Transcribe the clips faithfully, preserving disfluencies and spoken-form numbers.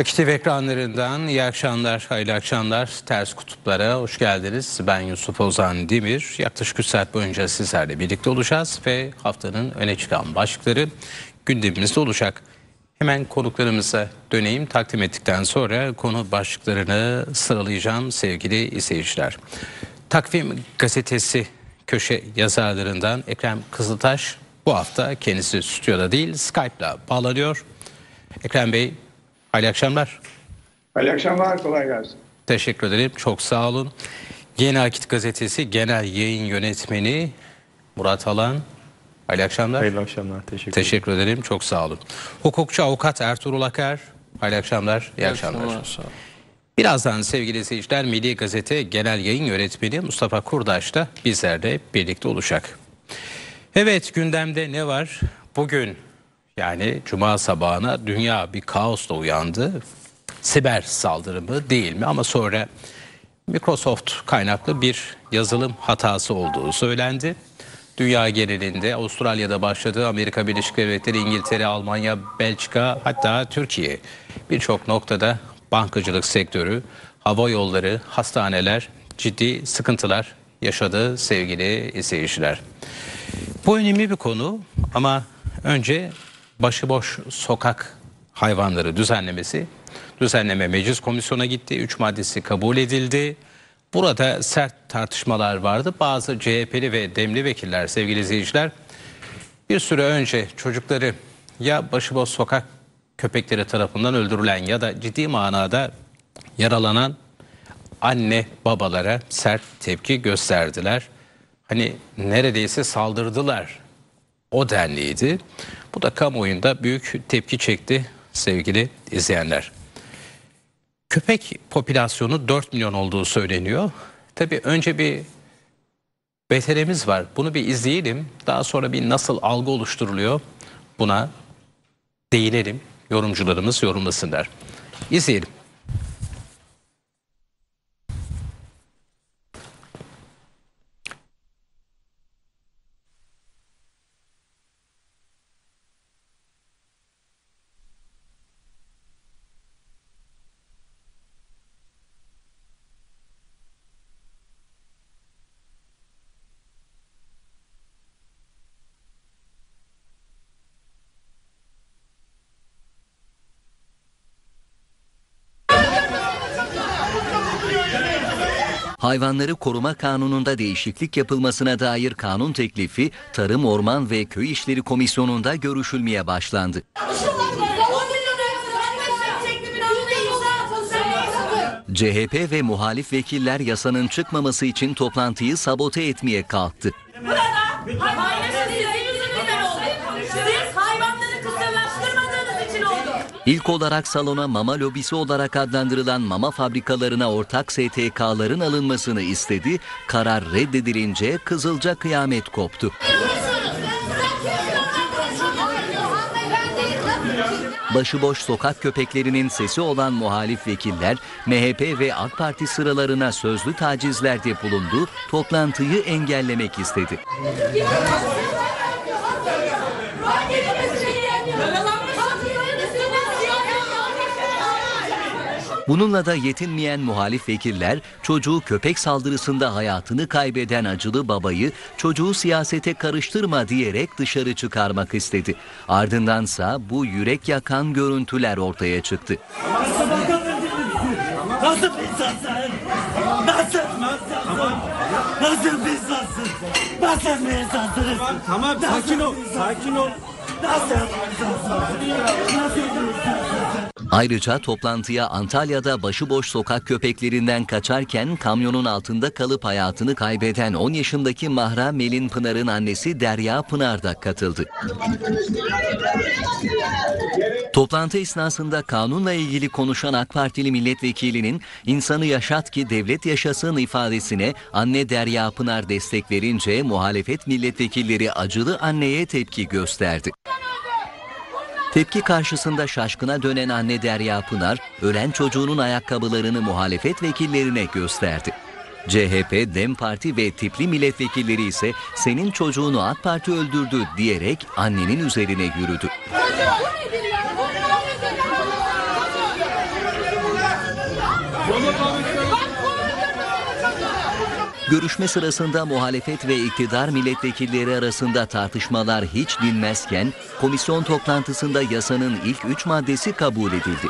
Akit T V ekranlarından iyi akşamlar, hayırlı akşamlar. Ters Kutuplara hoş geldiniz. Ben Yusuf Ozan Demir. Yaklaşık üç saat boyunca sizlerle birlikte olacağız ve haftanın öne çıkan başlıkları gündemimizde olacak. Hemen konuklarımıza döneyim. Takdim ettikten sonra konu başlıklarını sıralayacağım sevgili izleyiciler. Takvim gazetesi köşe yazarlarından Ekrem Kızıltaş bu hafta kendisi stüdyoda değil, Skype'la bağlanıyor. Ekrem Bey, hayırlı akşamlar. Hayırlı akşamlar, kolay gelsin. Teşekkür ederim, çok sağ olun. Yeni Akit Gazetesi Genel Yayın Yönetmeni Murat Alan, hayırlı akşamlar. Hayırlı akşamlar, teşekkür, teşekkür ederim. ederim. Çok sağ olun. Hukukçu Avukat Ertuğrul Akar, hayırlı akşamlar, iyi akşamlar. akşamlar. Birazdan sevgili seyirciler, Milli Gazete Genel Yayın Yönetmeni Mustafa Kurdaş da bizlerle birlikte olacak. Evet, gündemde ne var? Bugün, yani cuma sabahına dünya bir kaosla uyandı. Siber saldırı mı değil mi? Ama sonra Microsoft kaynaklı bir yazılım hatası olduğu söylendi. Dünya genelinde Avustralya'da başladı, Amerika Birleşik Devletleri, İngiltere, Almanya, Belçika, hatta Türkiye birçok noktada bankacılık sektörü, hava yolları, hastaneler ciddi sıkıntılar yaşadı sevgili izleyiciler. Bu önemli bir konu ama önce başıboş sokak hayvanları düzenlemesi, düzenleme meclis komisyona gitti, üç maddesi kabul edildi. Burada sert tartışmalar vardı. Bazı C H P'li ve DEM'li vekiller sevgili izleyiciler bir süre önce çocukları ya başıboş sokak köpekleri tarafından öldürülen ya da ciddi manada yaralanan anne babalara sert tepki gösterdiler. Hani neredeyse saldırdılar. O denliydi. Bu da kamuoyunda büyük tepki çekti sevgili izleyenler. Köpek popülasyonu dört milyon olduğu söyleniyor. Tabii önce bir veterinerimiz var. Bunu bir izleyelim. Daha sonra bir nasıl algı oluşturuluyor buna değinelim. Yorumcularımız yorumlasınlar. İzleyelim. Hayvanları koruma kanununda değişiklik yapılmasına dair kanun teklifi Tarım, Orman ve Köy İşleri Komisyonu'nda görüşülmeye başlandı. C H P ve muhalif vekiller yasanın çıkmaması için toplantıyı sabote etmeye kalktı. İlk olarak salona mama lobisi olarak adlandırılan mama fabrikalarına ortak S T K'ların alınmasını istedi. Karar reddedilince Kızılca kıyamet koptu. Başıboş sokak köpeklerinin sesi olan muhalif vekiller M H P ve AK Parti sıralarına sözlü tacizlerde bulundu, toplantıyı engellemek istedi. Bununla da yetinmeyen muhalif vekiller çocuğu köpek saldırısında hayatını kaybeden acılı babayı çocuğu siyasete karıştırma diyerek dışarı çıkarmak istedi. Ardındansa bu yürek yakan görüntüler ortaya çıktı. Nasıl bir insansın? Nasıl? Nasıl bir insansın? Nasıl bir insansın? Tamam, sakin ol, sakin ol. Ayrıca toplantıya Antalya'da başıboş sokak köpeklerinden kaçarken kamyonun altında kalıp hayatını kaybeden on yaşındaki Mahra Melin Pınar'ın annesi Derya Pınar da katıldı. Toplantı esnasında kanunla ilgili konuşan AK Partili milletvekilinin "insanı yaşat ki devlet yaşasın" ifadesine anne Derya Pınar destek verince muhalefet milletvekilleri acılı anneye tepki gösterdi. Tepki karşısında şaşkına dönen anne Derya Pınar, ölen çocuğunun ayakkabılarını muhalefet vekillerine gösterdi. C H P, DEM Parti ve tipli milletvekilleri ise "senin çocuğunu AK Parti öldürdü" diyerek annenin üzerine yürüdü. Görüşme sırasında muhalefet ve iktidar milletvekilleri arasında tartışmalar hiç dinmezken komisyon toplantısında yasanın ilk üç maddesi kabul edildi.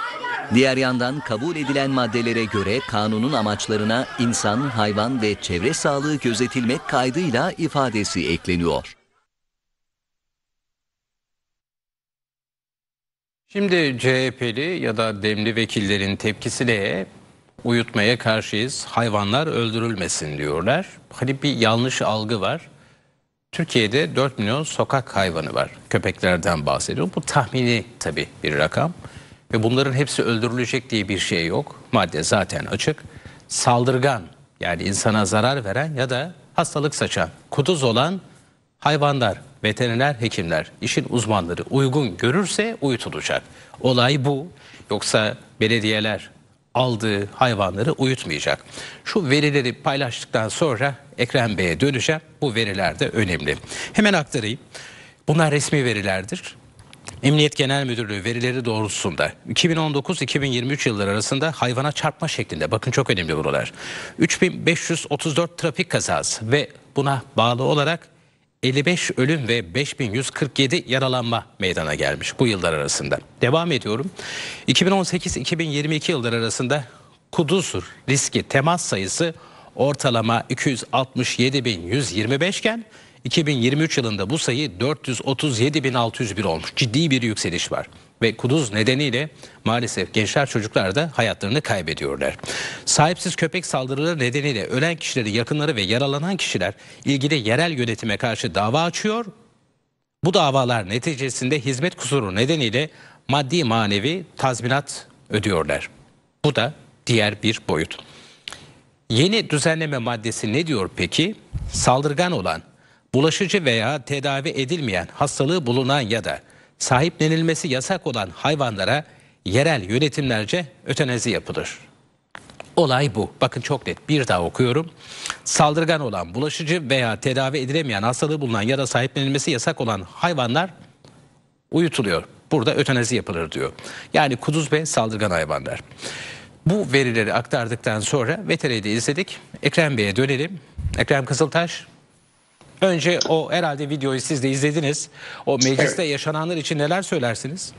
Diğer yandan kabul edilen maddelere göre kanunun amaçlarına insan, hayvan ve çevre sağlığı gözetilmek kaydıyla ifadesi ekleniyor. Şimdi C H P'li ya da DEM'li vekillerin tepkisi de uyutmaya karşıyız, hayvanlar öldürülmesin diyorlar. Hani bir yanlış algı var. Türkiye'de dört milyon sokak hayvanı var. Köpeklerden bahsediyor. Bu tahmini tabii bir rakam. Ve bunların hepsi öldürülecek diye bir şey yok. Madde zaten açık. Saldırgan, yani insana zarar veren ya da hastalık saçan, kuduz olan hayvanlar, veteriner hekimler, işin uzmanları uygun görürse uyutulacak. Olay bu. Yoksa belediyeler aldığı hayvanları uyutmayacak. Şu verileri paylaştıktan sonra Ekrem Bey'e döneceğim. Bu veriler de önemli. Hemen aktarayım. Bunlar resmi verilerdir. Emniyet Genel Müdürlüğü verileri doğrultusunda iki bin on dokuz iki bin yirmi üç yılları arasında hayvana çarpma şeklinde, bakın çok önemli buralar, üç bin beş yüz otuz dört trafik kazası ve buna bağlı olarak elli beş ölüm ve beş bin yüz kırk yedi yaralanma meydana gelmiş bu yıllar arasında. Devam ediyorum. iki bin on sekiz iki bin yirmi iki yılları arasında kuduz riski temas sayısı ortalama iki yüz altmış yedi bin yüz yirmi beş iken iki bin yirmi üç yılında bu sayı dört yüz otuz yedi bin altı yüz bir olmuş. Ciddi bir yükseliş var. Ve kuduz nedeniyle maalesef gençler, çocuklar da hayatlarını kaybediyorlar. Sahipsiz köpek saldırıları nedeniyle ölen kişileri, yakınları ve yaralanan kişiler ilgili yerel yönetime karşı dava açıyor. Bu davalar neticesinde hizmet kusuru nedeniyle maddi manevi tazminat ödüyorlar. Bu da diğer bir boyut. Yeni düzenleme maddesi ne diyor peki? Saldırgan olan, bulaşıcı veya tedavi edilmeyen, hastalığı bulunan ya da sahiplenilmesi yasak olan hayvanlara yerel yönetimlerce ötenezi yapılır. Olay bu. Bakın çok net. Bir daha okuyorum. Saldırgan olan, bulaşıcı veya tedavi edilemeyen, hastalığı bulunan ya da sahiplenilmesi yasak olan hayvanlar uyutuluyor. Burada ötenezi yapılır diyor. Yani kuduz ve saldırgan hayvanlar. Bu verileri aktardıktan sonra Veteri'yi de izledik. Ekrem Bey'e dönelim. Ekrem Kızıltaş. Önce o herhalde videoyu siz de izlediniz. O mecliste evet. Yaşananlar için neler söylersiniz?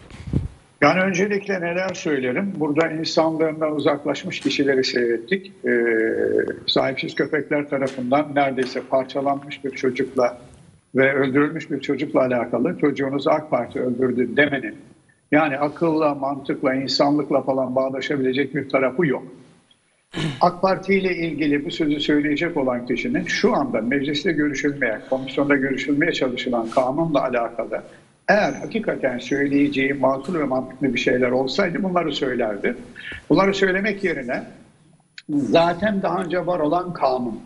Yani öncelikle neler söylerim? Burada insanlığından uzaklaşmış kişileri seyrettik. Ee, sahipsiz köpekler tarafından neredeyse parçalanmış bir çocukla ve öldürülmüş bir çocukla alakalı çocuğunuzu AK Parti öldürdü demenin, yani akılla, mantıkla, insanlıkla falan bağdaşabilecek bir tarafı yok. AK Parti ile ilgili bu sözü söyleyecek olan kişinin şu anda mecliste görüşülmeye, komisyonda görüşülmeye çalışılan kanunla alakalı eğer hakikaten söyleyeceği makul ve mantıklı bir şeyler olsaydı bunları söylerdi. Bunları söylemek yerine zaten daha önce var olan kanun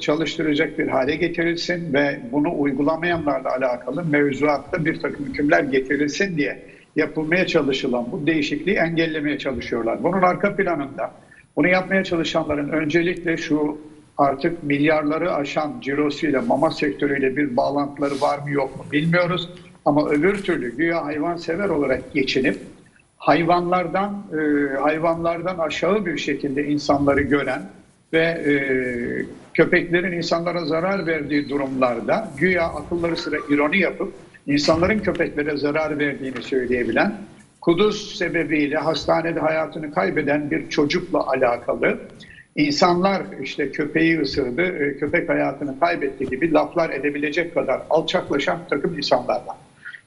çalıştırılacak bir hale getirilsin ve bunu uygulamayanlarla alakalı mevzuatta bir takım hükümler getirilsin diye yapılmaya çalışılan bu değişikliği engellemeye çalışıyorlar. Bunun arka planında bunu yapmaya çalışanların öncelikle şu artık milyarları aşan cirosuyla, mama sektörüyle bir bağlantıları var mı yok mu bilmiyoruz. Ama öbür türlü güya hayvansever olarak geçinip hayvanlardan e, hayvanlardan aşağı bir şekilde insanları gören ve e, köpeklerin insanlara zarar verdiği durumlarda güya akılları sıra ironi yapıp İnsanların köpeklere zarar verdiğini söyleyebilen, kuduz sebebiyle hastanede hayatını kaybeden bir çocukla alakalı insanlar işte köpeği ısırdı, köpek hayatını kaybetti gibi laflar edebilecek kadar alçaklaşan takım insanlarla.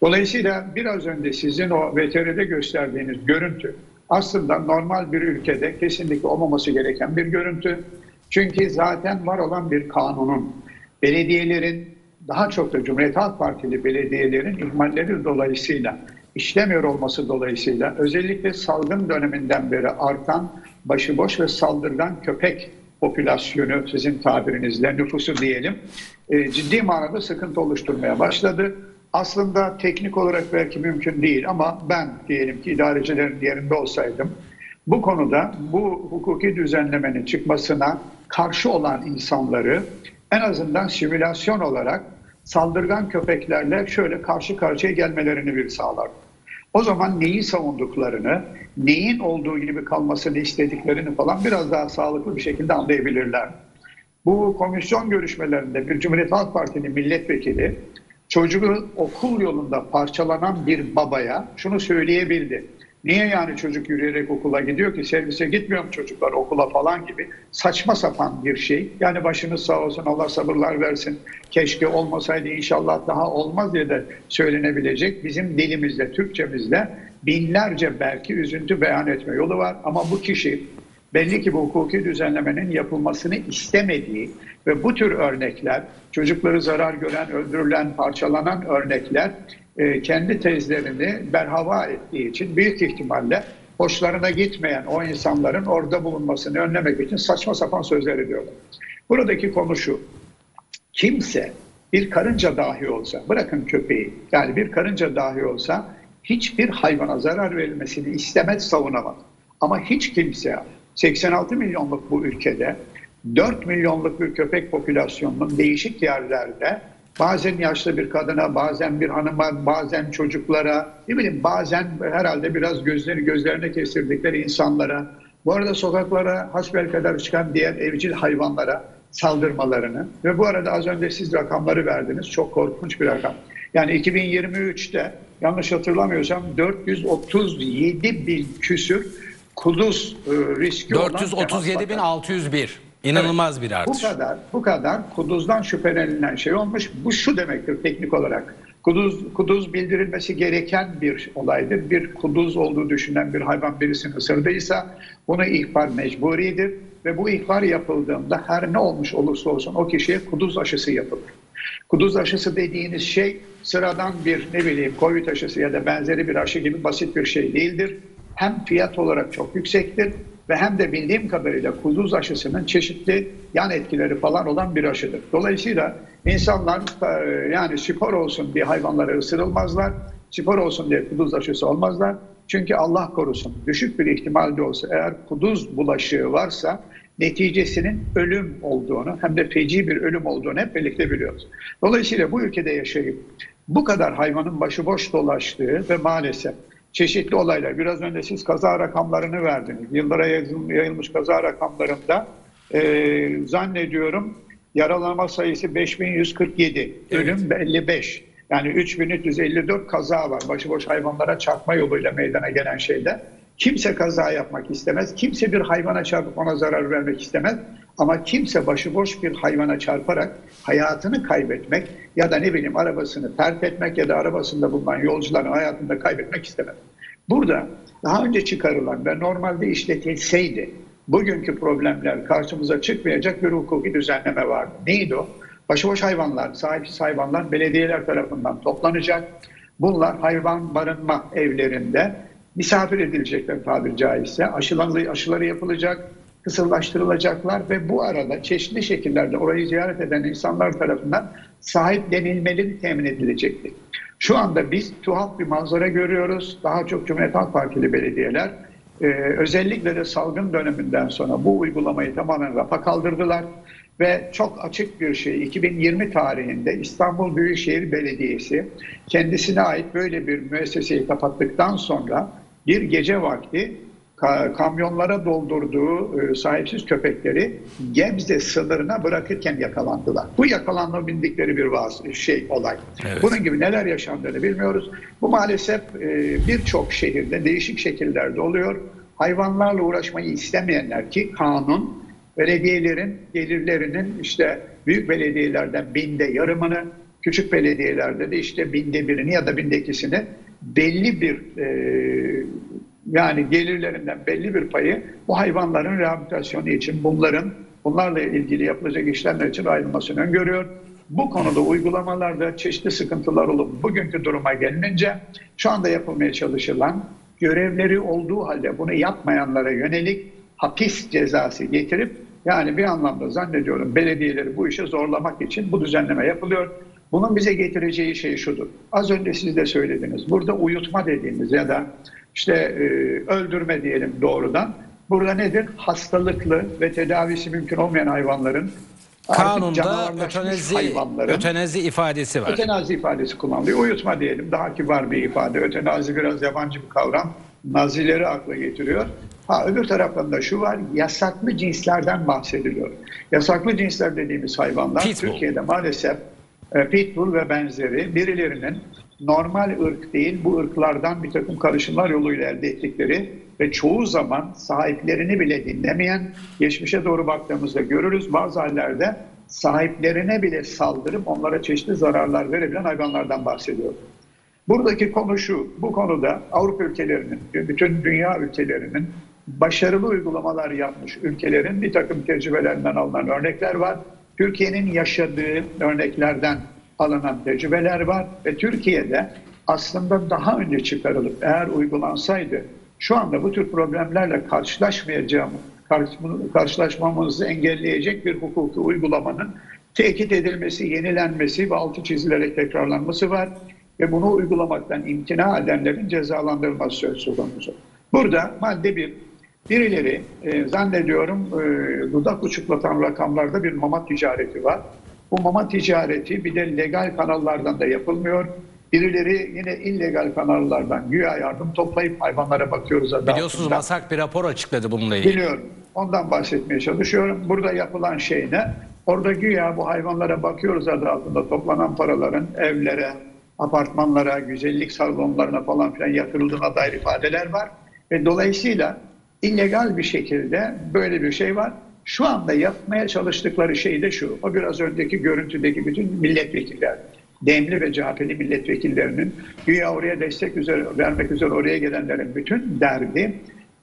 Dolayısıyla biraz önce sizin o veterinerde gösterdiğiniz görüntü aslında normal bir ülkede kesinlikle olmaması gereken bir görüntü. Çünkü zaten var olan bir kanunun, belediyelerin, daha çok da Cumhuriyet Halk Partili belediyelerin ihmalleri dolayısıyla, işlemiyor olması dolayısıyla özellikle salgın döneminden beri artan başıboş ve saldırgan köpek popülasyonu, sizin tabirinizle nüfusu diyelim, ciddi manada sıkıntı oluşturmaya başladı. Aslında teknik olarak belki mümkün değil ama ben diyelim ki idarecilerin yerinde olsaydım bu konuda bu hukuki düzenlemenin çıkmasına karşı olan insanları en azından simülasyon olarak saldırgan köpeklerle şöyle karşı karşıya gelmelerini bir sağlar. O zaman neyi savunduklarını, neyin olduğu gibi kalmasını istediklerini falan biraz daha sağlıklı bir şekilde anlayabilirler. Bu komisyon görüşmelerinde bir Cumhuriyet Halk Partili milletvekili çocuğu okul yolunda parçalanan bir babaya şunu söyleyebildi. Niye yani çocuk yürüyerek okula gidiyor ki, servise gitmiyor mu çocuklar okula falan gibi saçma sapan bir şey. Yani başınız sağ olsun, Allah sabırlar versin, keşke olmasaydı, inşallah daha olmaz diye de söylenebilecek bizim dilimizde, Türkçemizde binlerce belki üzüntü beyan etme yolu var. Ama bu kişi belli ki bu hukuki düzenlemenin yapılmasını istemediği ve bu tür örnekler, çocukları zarar gören, öldürülen, parçalanan örnekler kendi tezlerini berhava ettiği için büyük ihtimalle hoşlarına gitmeyen o insanların orada bulunmasını önlemek için saçma sapan sözler ediyorlar. Buradaki konu şu: kimse bir karınca dahi olsa, bırakın köpeği, yani bir karınca dahi olsa hiçbir hayvana zarar verilmesini istemez, savunamaz. Ama hiç kimse seksen altı milyonluk bu ülkede dört milyonluk bir köpek popülasyonunun değişik yerlerde bazen yaşlı bir kadına, bazen bir hanıma, bazen çocuklara, ne bileyim bazen herhalde biraz gözleri gözlerine kestirdikleri insanlara, bu arada sokaklara hasbelkader çıkan diğer evcil hayvanlara saldırmalarını ve bu arada az önce siz rakamları verdiniz, çok korkunç bir rakam. Yani iki bin yirmi üçte yanlış hatırlamıyorsam dört yüz otuz yedi bin küsür kuduz riski olan dört yüz otuz yedi bin altı yüz bir. İnanılmaz evet, bir artış. Bu kadar, bu kadar kuduzdan şüphelenilen şey olmuş. Bu şu demektir teknik olarak. Kuduz, kuduz bildirilmesi gereken bir olaydır. Bir kuduz olduğu düşünen bir hayvan birisini ısırdıysa buna ihbar mecburidir. Ve bu ihbar yapıldığında her ne olmuş olursa olsun o kişiye kuduz aşısı yapılır. Kuduz aşısı dediğiniz şey sıradan bir ne bileyim COVID aşısı ya da benzeri bir aşı gibi basit bir şey değildir. Hem fiyat olarak çok yüksektir. Ve hem de bildiğim kadarıyla kuduz aşısının çeşitli yan etkileri falan olan bir aşıdır. Dolayısıyla insanlar yani spor olsun diye hayvanlara ısırılmazlar, spor olsun diye kuduz aşısı olmazlar. Çünkü Allah korusun düşük bir ihtimal de olsa eğer kuduz bulaşığı varsa neticesinin ölüm olduğunu hem de feci bir ölüm olduğunu hep birlikte biliyoruz. Dolayısıyla bu ülkede yaşayıp bu kadar hayvanın başıboş dolaştığı ve maalesef çeşitli olaylar. Biraz önce siz kaza rakamlarını verdiniz. Yıllara yayılmış kaza rakamlarında e, zannediyorum yaralanma sayısı beş bin yüz kırk yedi, evet. Ölüm elli beş. Yani üç bin üç yüz elli dört kaza var başıboş hayvanlara çarpma yoluyla meydana gelen şeyde. Kimse kaza yapmak istemez. Kimse bir hayvana çarpıp ona zarar vermek istemez. Ama kimse başıboş bir hayvana çarparak hayatını kaybetmek ya da ne bileyim arabasını terk etmek ya da arabasında bulunan yolcuların hayatını da kaybetmek istemez. Burada daha önce çıkarılan ve normalde işletilseydi bugünkü problemler karşımıza çıkmayacak bir hukuki düzenleme vardı. Neydi o? Başıboş hayvanlar, sahipsiz hayvanlar belediyeler tarafından toplanacak. Bunlar hayvan barınma evlerinde misafir edilecekler tabiri caizse. Aşıları, aşıları yapılacak, kısırlaştırılacaklar ve bu arada çeşitli şekillerde orayı ziyaret eden insanlar tarafından sahiplenilmeleri temin edilecektir. Şu anda biz tuhaf bir manzara görüyoruz. Daha çok Cumhuriyet Halk Partili belediyeler e, özellikle de salgın döneminden sonra bu uygulamayı tamamen rafa kaldırdılar. Ve çok açık bir şey, iki bin yirmi tarihinde İstanbul Büyükşehir Belediyesi kendisine ait böyle bir müesseseyi kapattıktan sonra bir gece vakti kamyonlara doldurduğu sahipsiz köpekleri Gebze sınırına bırakırken yakalandılar. Bu yakalanma bindikleri bir şey olay. Evet. Bunun gibi neler yaşandığını bilmiyoruz. Bu maalesef birçok şehirde değişik şekillerde oluyor. Hayvanlarla uğraşmayı istemeyenler ki kanun belediyelerin gelirlerinin işte büyük belediyelerden binde yarımını, küçük belediyelerde de işte binde birini ya da binde ikisini belli bir e, yani gelirlerinden belli bir payı bu hayvanların rehabilitasyonu için bunların bunlarla ilgili yapılacak işlemler için ayrılmasını öngörüyor. Bu konuda uygulamalarda çeşitli sıkıntılar olup bugünkü duruma gelince şu anda yapılmaya çalışılan görevleri olduğu halde bunu yapmayanlara yönelik hapis cezası getirip yani bir anlamda zannediyorum belediyeleri bu işe zorlamak için bu düzenleme yapılıyor. Bunun bize getireceği şey şudur. Az önce siz de söylediniz. Burada uyutma dediğimiz ya da işte e, öldürme diyelim doğrudan. Burada nedir? Hastalıklı ve tedavisi mümkün olmayan hayvanların kanunda ötenazi, ötenazi ifadesi var. Ötenazi ifadesi kullanılıyor. Uyutma diyelim daha kibar bir ifade. Ötenazi biraz yabancı bir kavram. Nazileri akla getiriyor. Ha, öbür taraftan da şu var, yasaklı cinslerden bahsediliyor. Yasaklı cinsler dediğimiz hayvanlar Pitbull. Türkiye'de maalesef Pitbull ve benzeri birilerinin normal ırk değil, bu ırklardan bir takım karışımlar yoluyla elde ettikleri ve çoğu zaman sahiplerini bile dinlemeyen, geçmişe doğru baktığımızda görürüz bazı hallerde sahiplerine bile saldırıp onlara çeşitli zararlar verebilen hayvanlardan bahsediyoruz. Buradaki konu şu, bu konuda Avrupa ülkelerinin, bütün dünya ülkelerinin başarılı uygulamalar yapmış ülkelerin bir takım tecrübelerinden alınan örnekler var. Türkiye'nin yaşadığı örneklerden alınan tecrübeler var ve Türkiye'de aslında daha önce çıkarılıp eğer uygulansaydı şu anda bu tür problemlerle karşılaşmayacağımız, karşılaşmamızı engelleyecek bir hukuki uygulamanın tekit edilmesi, yenilenmesi ve altı çizilerek tekrarlanması var. Ve bunu uygulamaktan imtina edenlerin cezalandırılması söz konusu. Burada madde bir, birileri e, zannediyorum e, dudak uçuklatan rakamlarda bir mama ticareti var. Bu mama ticareti bir de legal kanallardan da yapılmıyor. Birileri yine illegal kanallardan güya yardım toplayıp hayvanlara bakıyoruz. Biliyorsunuz Masak bir rapor açıkladı bununla ilgili. Biliyorum. Ondan bahsetmeye çalışıyorum. Burada yapılan şey ne? Orada güya bu hayvanlara bakıyoruz adı altında toplanan paraların evlere, apartmanlara, güzellik salonlarına falan filan yatırıldığına dair ifadeler var. Ve dolayısıyla illegal bir şekilde böyle bir şey var. Şu anda yapmaya çalıştıkları şey de şu, o biraz önceki görüntüdeki bütün milletvekiller, D E M'li ve C H P'li milletvekillerinin güya oraya destek üzere, vermek üzere oraya gelenlerin bütün derdi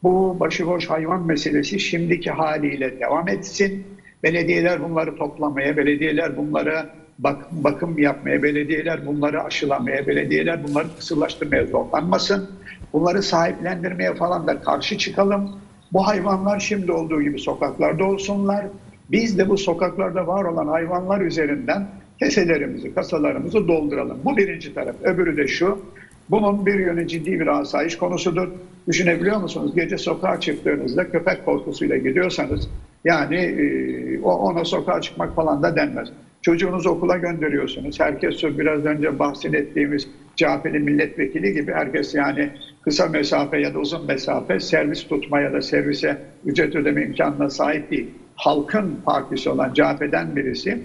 bu başıboş hayvan meselesi şimdiki haliyle devam etsin. Belediyeler bunları toplamaya, belediyeler bunlara Bak, bakım yapmaya, belediyeler bunları aşılamaya, belediyeler bunları kısırlaştırmaya zorlanmasın. Bunları sahiplendirmeye falan da karşı çıkalım. Bu hayvanlar şimdi olduğu gibi sokaklarda olsunlar. Biz de bu sokaklarda var olan hayvanlar üzerinden keselerimizi, kasalarımızı dolduralım. Bu birinci taraf. Öbürü de şu, bunun bir yönü ciddi bir asayiş konusudur. Düşünebiliyor musunuz? Gece sokağa çıktığınızda köpek korkusuyla gidiyorsanız, yani ona sokağa çıkmak falan da denmez. Çocuğunuzu okula gönderiyorsunuz. Herkes biraz önce bahsettiğimiz C H P'li milletvekili gibi herkes yani kısa mesafe ya da uzun mesafe servis tutma ya da servise ücret ödeme imkanına sahip değil. Halkın partisi olan C H P'den birisi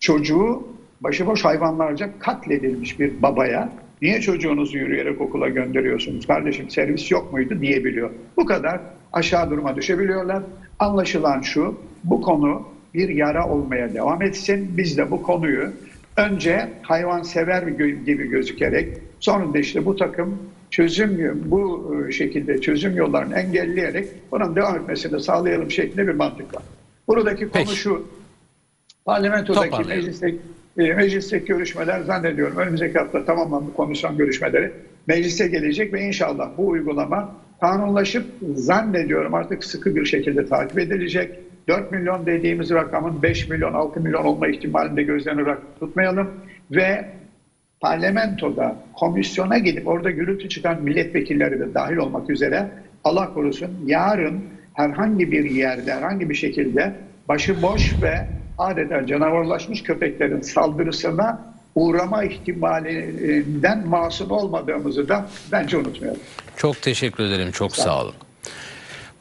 çocuğu başıboş hayvanlarca katledilmiş bir babaya niye çocuğunuzu yürüyerek okula gönderiyorsunuz kardeşim servis yok muydu diyebiliyor. Bu kadar aşağı duruma düşebiliyorlar. Anlaşılan şu, bu konu bir yara olmaya devam etsin. Biz de bu konuyu önce hayvansever gibi gözükerek sonra da işte bu takım çözüm bu şekilde çözüm yollarını engelleyerek bunun devam etmesini sağlayalım şeklinde bir mantık var. Buradaki konu Peki. şu. Parlamentodaki meclisteki, meclisteki görüşmeler zannediyorum önümüzdeki hafta tamamlandı komisyon görüşmeleri. Meclise gelecek ve inşallah bu uygulama kanunlaşıp zannediyorum artık sıkı bir şekilde takip edilecek. dört milyon dediğimiz rakamın beş milyon, altı milyon olma ihtimalini de gözlerini tutmayalım. Ve parlamentoda, komisyona gidip orada gürültü çıkan milletvekilleri de dahil olmak üzere Allah korusun yarın herhangi bir yerde, herhangi bir şekilde başıboş ve adeta canavarlaşmış köpeklerin saldırısına uğrama ihtimalinden masum olmadığımızı da bence unutmayalım. Çok teşekkür ederim, çok sağ, sağ olun.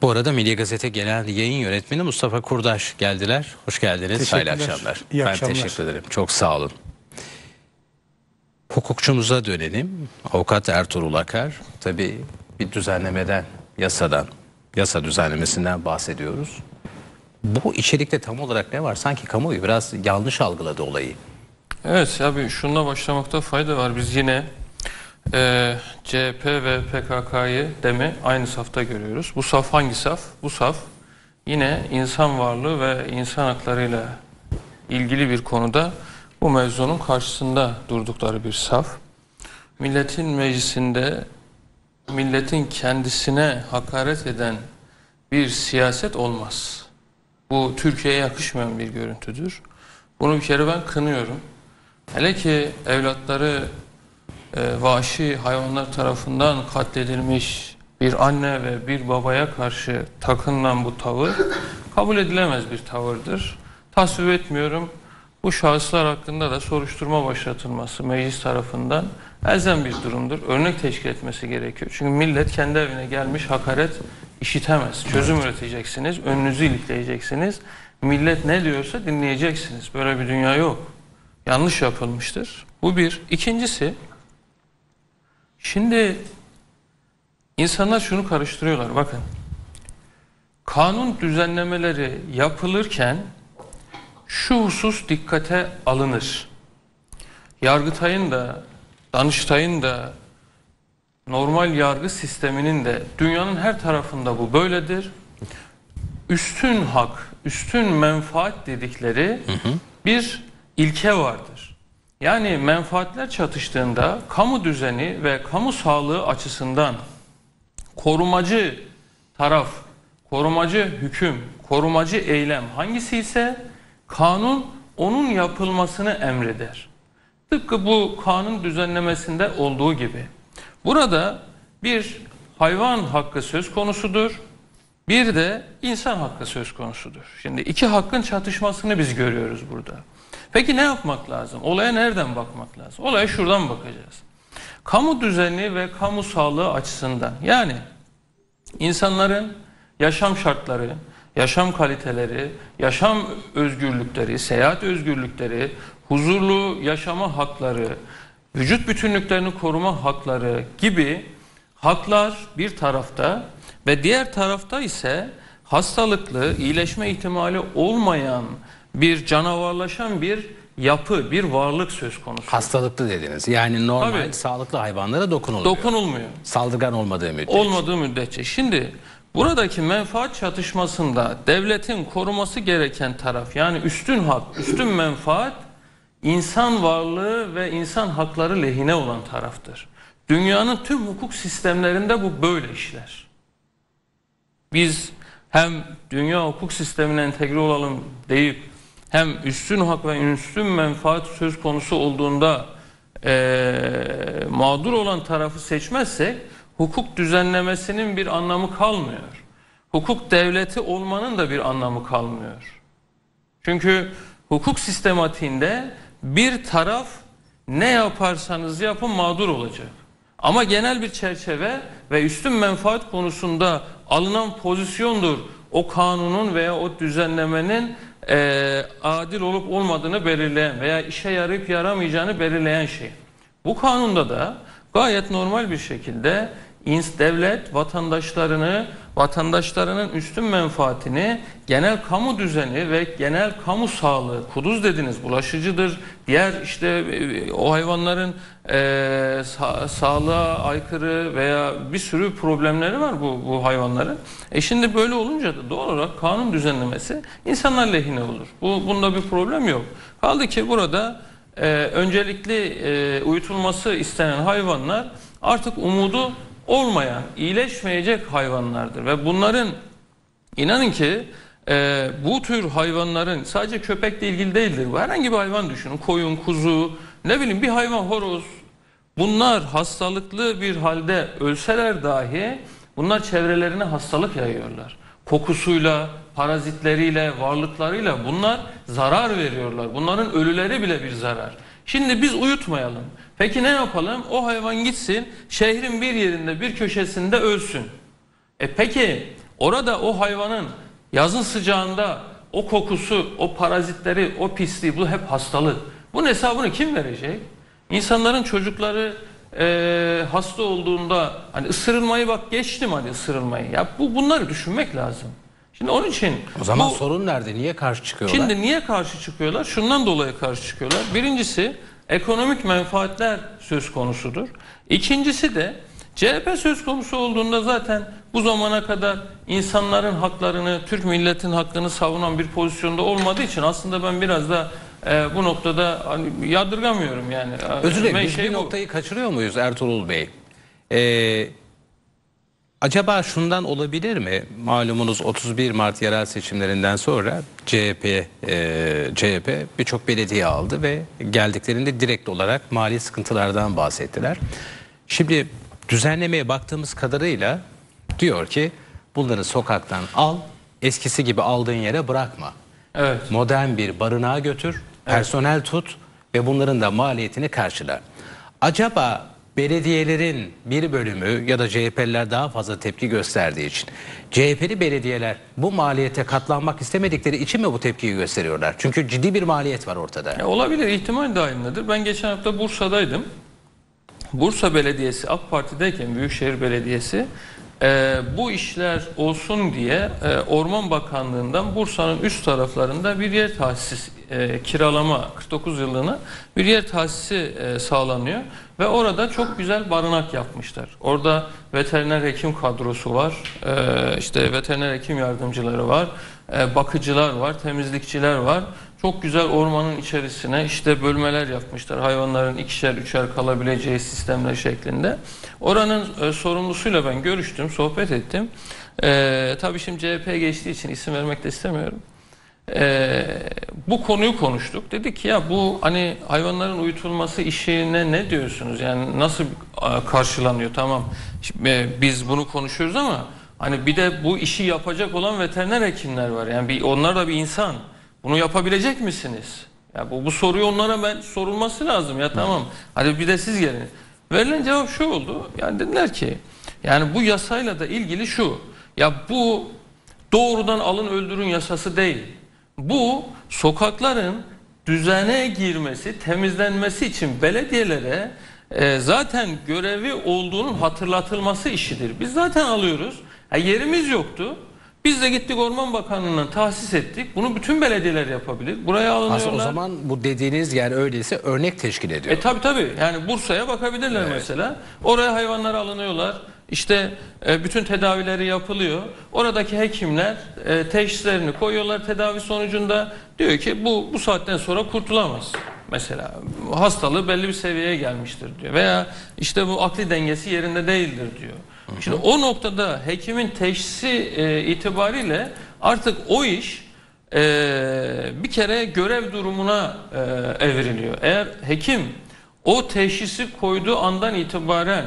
Bu arada Milli Gazete Genel Yayın Yönetmeni Mustafa Kurdaş geldiler. Hoş geldiniz. Hayırlı akşamlar. İyi akşamlar. Ben teşekkür ederim. Çok sağ olun. Hukukçumuza dönelim. Avukat Ertuğrul Akar. Tabii bir düzenlemeden, yasadan, yasa düzenlemesinden bahsediyoruz. Bu içerikte tam olarak ne var? Sanki kamuoyu biraz yanlış algıladı olayı. Evet abi şununla başlamakta fayda var. Biz yine... Ee, C H P ve P K K'yı D E M'e aynı safta görüyoruz. Bu saf hangi saf? Bu saf yine insan varlığı ve insan haklarıyla ilgili bir konuda bu mevzunun karşısında durdukları bir saf. Milletin meclisinde milletin kendisine hakaret eden bir siyaset olmaz. Bu Türkiye'ye yakışmayan bir görüntüdür. Bunu bir kere ben kınıyorum. Hele ki evlatları vahşi hayvanlar tarafından katledilmiş bir anne ve bir babaya karşı takınılan bu tavır kabul edilemez bir tavırdır. Tasvip etmiyorum. Bu şahıslar hakkında da soruşturma başlatılması meclis tarafından elzem bir durumdur. Örnek teşkil etmesi gerekiyor. Çünkü millet kendi evine gelmiş hakaret işitemez. Çözüm evet. üreteceksiniz, önünüzü ilikleyeceksiniz. Millet ne diyorsa dinleyeceksiniz. Böyle bir dünya yok. Yanlış yapılmıştır. Bu bir. İkincisi, şimdi insanlar şunu karıştırıyorlar. Bakın, kanun düzenlemeleri yapılırken şu husus dikkate alınır. Yargıtay'ın da, Danıştay'ın da, normal yargı sisteminin de, dünyanın her tarafında bu böyledir. Üstün hak, üstün menfaat dedikleri hı hı. bir ilke vardır. Yani menfaatler çatıştığında kamu düzeni ve kamu sağlığı açısından korumacı taraf, korumacı hüküm, korumacı eylem hangisi ise kanun onun yapılmasını emreder. Tıpkı bu kanun düzenlemesinde olduğu gibi. Burada bir hayvan hakkı söz konusudur, bir de insan hakkı söz konusudur. Şimdi iki hakkın çatışmasını biz görüyoruz burada. Peki ne yapmak lazım? Olaya nereden bakmak lazım? Olaya şuradan bakacağız. Kamu düzeni ve kamu sağlığı açısından, yani insanların yaşam şartları, yaşam kaliteleri, yaşam özgürlükleri, seyahat özgürlükleri, huzurlu yaşama hakları, vücut bütünlüklerini koruma hakları gibi haklar bir tarafta ve diğer tarafta ise hastalıklı, iyileşme ihtimali olmayan bir canavarlaşan bir yapı, bir varlık söz konusu. Hastalıklı dediniz. Yani normal Tabii, sağlıklı hayvanlara dokunulmuyor. Dokunulmuyor. Saldırgan olmadığı müddetçe. Olmadığı müddetçe. Şimdi buradaki menfaat çatışmasında devletin koruması gereken taraf, yani üstün hak, üstün menfaat, İnsan varlığı ve insan hakları lehine olan taraftır. Dünyanın tüm hukuk sistemlerinde bu böyle işler. Biz hem dünya hukuk sistemine entegre olalım deyip hem üstün hak ve üstün menfaat söz konusu olduğunda ee, mağdur olan tarafı seçmezsek hukuk düzenlemesinin bir anlamı kalmıyor. Hukuk devleti olmanın da bir anlamı kalmıyor. Çünkü hukuk sistematiğinde bir taraf ne yaparsanız yapın mağdur olacak. Ama genel bir çerçeve ve üstün menfaat konusunda alınan pozisyondur o kanunun veya o düzenlemenin e, adil olup olmadığını belirleyen veya işe yarayıp yaramayacağını belirleyen şey. Bu kanunda da gayet normal bir şekilde devlet vatandaşlarını, vatandaşlarının üstün menfaatini genel kamu düzeni ve genel kamu sağlığı, kuduz dediniz, bulaşıcıdır, diğer işte o hayvanların e, sa sağlığa aykırı veya bir sürü problemleri var bu, bu hayvanların. E şimdi böyle olunca da doğal olarak kanun düzenlemesi insanlar lehine olur. Bu, bunda bir problem yok. Kaldı ki burada e, öncelikli e, uyutulması istenen hayvanlar artık umudu olmayan, iyileşmeyecek hayvanlardır ve bunların, inanın ki e, bu tür hayvanların, sadece köpekle ilgili değildir bu, herhangi bir hayvan düşünün, koyun, kuzu, ne bileyim bir hayvan, horoz, bunlar hastalıklı bir halde ölseler dahi bunlar çevrelerine hastalık yayıyorlar. Kokusuyla, parazitleriyle, varlıklarıyla bunlar zarar veriyorlar. Bunların ölüleri bile bir zarar. Şimdi biz uyutmayalım. Peki ne yapalım? O hayvan gitsin, şehrin bir yerinde, bir köşesinde ölsün. E peki orada o hayvanın yazın sıcağında o kokusu, o parazitleri, o pisliği, bu hep hastalık. Bunun hesabını kim verecek? İnsanların çocukları e, hasta olduğunda, hani ısırılmayı bak geçtim, hani ısırılmayı. Ya bu, bunları düşünmek lazım. Şimdi onun için... O zaman bu, sorun nerede? Niye karşı çıkıyorlar? Şimdi niye karşı çıkıyorlar? Şundan dolayı karşı çıkıyorlar. Birincisi, ekonomik menfaatler söz konusudur. İkincisi de C H P söz konusu olduğunda zaten bu zamana kadar insanların haklarını, Türk milletinin hakkını savunan bir pozisyonda olmadığı için aslında ben biraz da e, bu noktada hani, yadırgamıyorum yani. Özür dilerim, biz şey bir bu. noktayı kaçırıyor muyuz Ertuğrul Bey? Ee, acaba şundan olabilir mi? Malumunuz otuz bir Mart yerel seçimlerinden sonra C H P, e, C H P birçok belediye aldı ve geldiklerinde direkt olarak mali sıkıntılardan bahsettiler. Şimdi düzenlemeye baktığımız kadarıyla diyor ki bunları sokaktan al, eskisi gibi aldığın yere bırakma. Evet. Modern bir barınağa götür, personel evet. tut ve bunların da maliyetini karşıla. Acaba... belediyelerin bir bölümü ya da C H P'liler daha fazla tepki gösterdiği için, C H P'li belediyeler bu maliyete katlanmak istemedikleri için mi bu tepkiyi gösteriyorlar? Çünkü ciddi bir maliyet var ortada. Ya olabilir, ihtimal dahilindedir. Ben geçen hafta Bursa'daydım. Bursa Belediyesi AK Parti'deyken, Büyükşehir Belediyesi e, bu işler olsun diye e, Orman Bakanlığı'ndan Bursa'nın üst taraflarında bir yer tahsis e, kiralama, kırk dokuz yıllığına bir yer tahsisi e, sağlanıyor ve orada çok güzel barınak yapmışlar. Orada veteriner hekim kadrosu var, e, işte veteriner hekim yardımcıları var, e, bakıcılar var, temizlikçiler var. Çok güzel ormanın içerisine işte bölmeler yapmışlar. Hayvanların ikişer üçer kalabileceği sistemler şeklinde. Oranın e, sorumlusuyla ben görüştüm, sohbet ettim. E, tabii şimdi C H P geçtiği için isim vermek de istemiyorum. E, bu konuyu konuştuk. Dedik ki ya bu hani hayvanların uyutulması işine ne diyorsunuz? Yani nasıl karşılanıyor? Tamam şimdi, e, biz bunu konuşuyoruz ama hani bir de bu işi yapacak olan veteriner hekimler var. Yani bir, onlar da bir insan. Bunu yapabilecek misiniz? Ya bu, bu soruyu onlara ben sorulması lazım. Ya tamam. Hadi bir de siz gelin. Verilen cevap şu oldu. Yani dediler ki yani bu yasayla da ilgili şu. Ya bu doğrudan alın öldürün yasası değil. Bu sokakların düzene girmesi, temizlenmesi için belediyelere e, zaten görevi olduğunun hatırlatılması işidir. Biz zaten alıyoruz. Ya yerimiz yoktu. Biz de gittik Orman Bakanlığı'ndan tahsis ettik. Bunu bütün belediyeler yapabilir. Buraya alınıyorlar. Aslında o zaman bu dediğiniz yani öyleyse örnek teşkil ediyor. E tabi tabi. Yani Bursa'ya bakabilirler, evet. Mesela. Oraya hayvanlar alınıyorlar. İşte e, bütün tedavileri yapılıyor. Oradaki hekimler e, teşhislerini koyuyorlar. Tedavi sonucunda diyor ki bu bu saatten sonra kurtulamaz. Mesela hastalığı belli bir seviyeye gelmiştir diyor. Veya işte bu akli dengesi yerinde değildir diyor. Şimdi o noktada hekimin teşhisi e, itibariyle artık o iş e, bir kere görev durumuna e, evriliyor. Eğer hekim o teşhisi koyduğu andan itibaren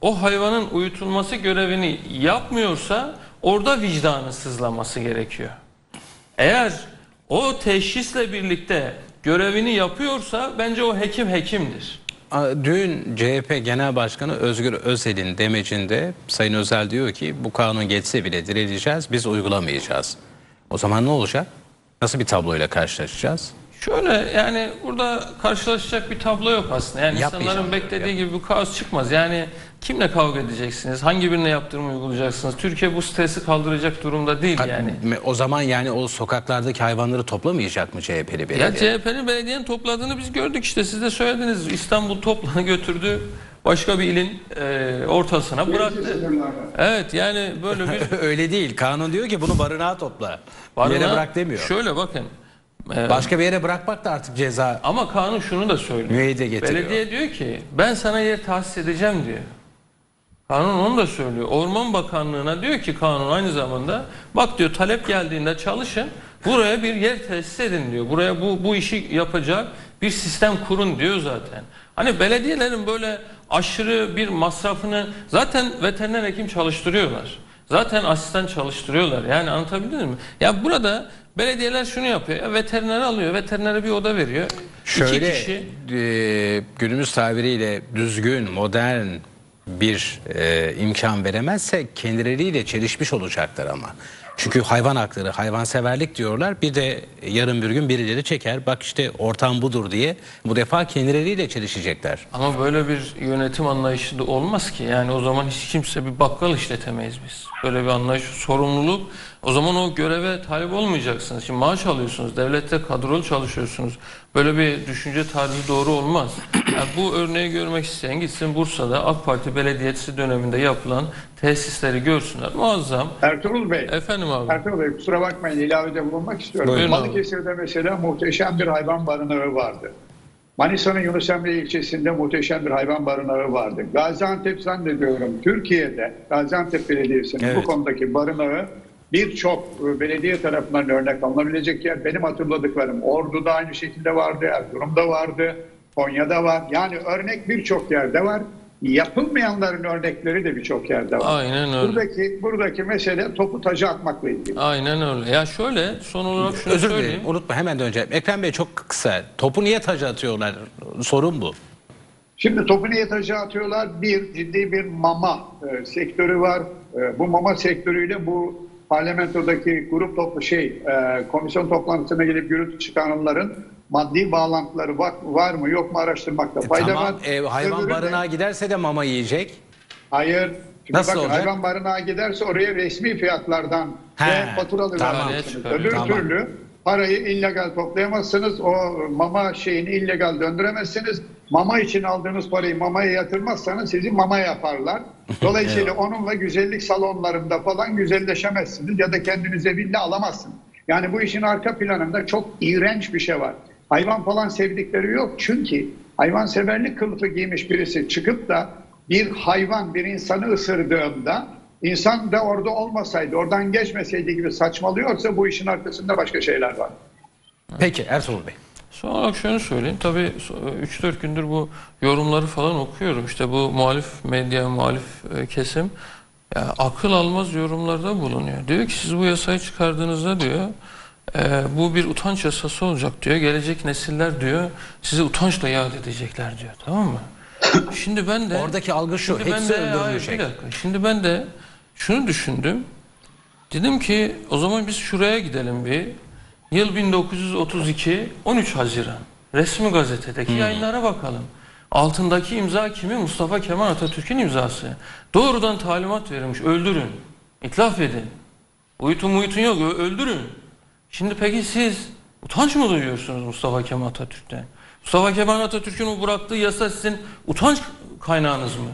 o hayvanın uyutulması görevini yapmıyorsa orada vicdanı sızlaması gerekiyor. Eğer o teşhisle birlikte görevini yapıyorsa bence o hekim hekimdir. Dün C H P Genel Başkanı Özgür Özel'in demecinde Sayın Özel diyor ki bu kanun geçse bile direneceğiz, biz uygulamayacağız. O zaman ne olacak? Nasıl bir tabloyla karşılaşacağız? Şöyle yani burada karşılaşacak bir tablo yok aslında. Yani insanların beklediği ya. gibi bir kaos çıkmaz. Yani kimle kavga edeceksiniz? Hangi birine yaptırımı uygulayacaksınız? Türkiye bu stresi kaldıracak durumda değil ha, yani. O zaman yani o sokaklardaki hayvanları toplamayacak mı C H P'li belediye? Ya C H P'nin belediyenin topladığını biz gördük işte. Siz de söylediniz. İstanbul toplanı götürdü. Başka bir ilin e, ortasına bıraktı. Evet yani böyle bir... Öyle değil. Kanun diyor ki bunu barınağa topla. Barınağa, yere bırak demiyor. Şöyle bakın. Başka bir yere bırakmak da artık ceza. Ama kanun şunu da söylüyor. Müeyyide getiriyor. Belediye diyor ki ben sana yer tahsis edeceğim diyor. Kanun onu da söylüyor. Orman Bakanlığı'na diyor ki kanun aynı zamanda bak diyor talep geldiğinde çalışın. Buraya bir yer tesis edin diyor. Buraya bu, bu işi yapacak bir sistem kurun diyor zaten. Hani belediyelerin böyle aşırı bir masrafını zaten veteriner hekim çalıştırıyorlar. Zaten asistan çalıştırıyorlar. Yani anlatabildim mi? Ya burada belediyeler şunu yapıyor. Veterineri alıyor. Veterinere bir oda veriyor. Şöyle İki kişi... e, günümüz tabiriyle düzgün, modern bir e, imkan veremezse kendileriyle çelişmiş olacaklar ama. Çünkü hayvan hakları, hayvanseverlik diyorlar. Bir de yarın bir gün birileri çeker. Bak işte ortam budur diye bu defa kendileriyle çelişecekler. Ama böyle bir yönetim anlayışı da olmaz ki. Yani o zaman hiç kimse bir bakkal işletemeyiz biz. Böyle bir anlayış, sorumluluk. O zaman o göreve talip olmayacaksınız. Şimdi maaş alıyorsunuz, devlette kadrolu çalışıyorsunuz. Böyle bir düşünce tarzı doğru olmaz. Yani bu örneği görmek isteyen gitsin Bursa'da AK Parti belediyesi döneminde yapılan tesisleri görsünler. Muazzam. Ertuğrul Bey. Efendim abi. Ertuğrul Bey kusura bakmayın ilavede bulunmak istiyorum. Balıkesir'de mesela muhteşem bir hayvan barınağı vardı. Manisa'nın Yunus Emre ilçesinde muhteşem bir hayvan barınağı vardı. Gaziantep zannediyorum Türkiye'de Gaziantep Belediyesi'nin evet. bu konudaki barınağı birçok belediye tarafından örnek alınabilecek yer. Benim hatırladıklarım Ordu'da aynı şekilde vardı, Erzurum'da vardı, Konya'da var. Yani örnek birçok yerde var. Yapılmayanların örnekleri de birçok yerde var. Aynen öyle. Buradaki, buradaki mesele topu taca atmakla ilgili. Aynen öyle. Ya şöyle son olarak şunu Özür söyleyeyim. Dilerim, unutma hemen döneceğim. Ekrem Bey çok kısa. Topu niye taca atıyorlar? Sorun bu. Şimdi topu niye taşı atıyorlar? Bir, ciddi bir mama e, sektörü var. E, bu mama sektörüyle bu parlamentodaki grup toplu şey e, komisyon toplantısına gelip yürütü çıkanların maddi bağlantıları var, var mı yok mu araştırmakta fayda e, tamam. var. E, hayvan Sözürü barınağa de, giderse de mama yiyecek. Hayır. Şimdi Nasıl bak, olacak? Hayvan barınağa giderse oraya resmi fiyatlardan He, ve faturalı tamam, öbür tamam. türlü parayı illegal toplayamazsınız. O mama şeyini illegal döndüremezsiniz. Mama için aldığınız parayı mamaya yatırmazsanız sizi mama yaparlar. Dolayısıyla onunla güzellik salonlarında falan güzelleşemezsiniz ya da kendinize villa alamazsınız. Yani bu işin arka planında çok iğrenç bir şey var. Hayvan falan sevdikleri yok. Çünkü hayvanseverlik kılıfı giymiş birisi çıkıp da bir hayvan bir insanı ısırdığında insan da orada olmasaydı, oradan geçmeseydi gibi saçmalıyorsa bu işin arkasında başka şeyler var. Peki Ertuğrul Bey. Son olarak şunu söyleyeyim. Tabii üç dört gündür bu yorumları falan okuyorum. İşte bu muhalif medya, muhalif kesim yani akıl almaz yorumlarda bulunuyor. Diyor ki siz bu yasayı çıkardığınızda diyor e, bu bir utanç yasası olacak diyor. Gelecek nesiller diyor sizi utançla yad edecekler diyor. Tamam mı? Şimdi ben de... Oradaki algı şu. Hepsi öldürülecek. Şimdi ben de şunu düşündüm. Dedim ki o zaman biz şuraya gidelim bir. Yıl bin dokuz yüz otuz iki, on üç Haziran. Resmi gazetedeki hmm. yayınlara bakalım. Altındaki imza kimi? Mustafa Kemal Atatürk'ün imzası. Doğrudan talimat verilmiş. Öldürün. İtlaf edin. Uyutun muyutun yok. Öldürün. Şimdi peki siz utanç mı duyuyorsunuz Mustafa Kemal Atatürk'ten? Mustafa Kemal Atatürk'ün o bıraktığı yasa sizin utanç kaynağınız mı?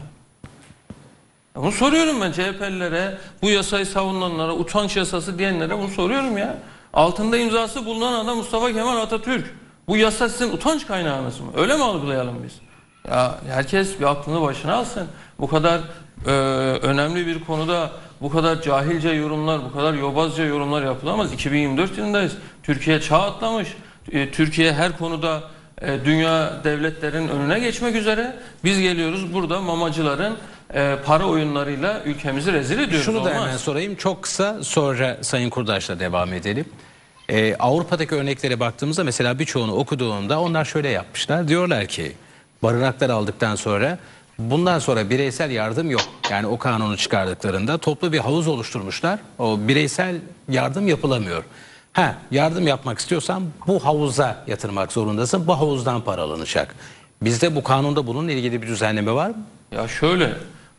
Ya bunu soruyorum ben C H P'lilere, bu yasayı savunanlara, utanç yasası diyenlere bunu soruyorum ya. Altında imzası bulunan adam Mustafa Kemal Atatürk. Bu yasa sizin utanç kaynağınız mı? Öyle mi algılayalım biz? Ya herkes bir aklını başına alsın. Bu kadar e, önemli bir konuda bu kadar cahilce yorumlar, bu kadar yobazca yorumlar yapılamaz. iki bin yirmi dört yılındayız. Türkiye çağ atlamış. E, Türkiye her konuda e, dünya devletlerin önüne geçmek üzere. Biz geliyoruz burada mamacıların e, para oyunlarıyla ülkemizi rezil ediyoruz. Şunu da Olmaz. hemen sorayım. Çok kısa sonra Sayın Kurdaş'la devam edelim. E, Avrupa'daki örneklere baktığımızda mesela birçoğunu okuduğumda onlar şöyle yapmışlar. Diyorlar ki barınaklar aldıktan sonra bundan sonra bireysel yardım yok. Yani o kanunu çıkardıklarında toplu bir havuz oluşturmuşlar. O bireysel yardım yapılamıyor. Ha, yardım yapmak istiyorsan bu havuza yatırmak zorundasın. Bu havuzdan para alınacak. Bizde bu kanunda bununla ilgili bir düzenleme var mı? Ya şöyle,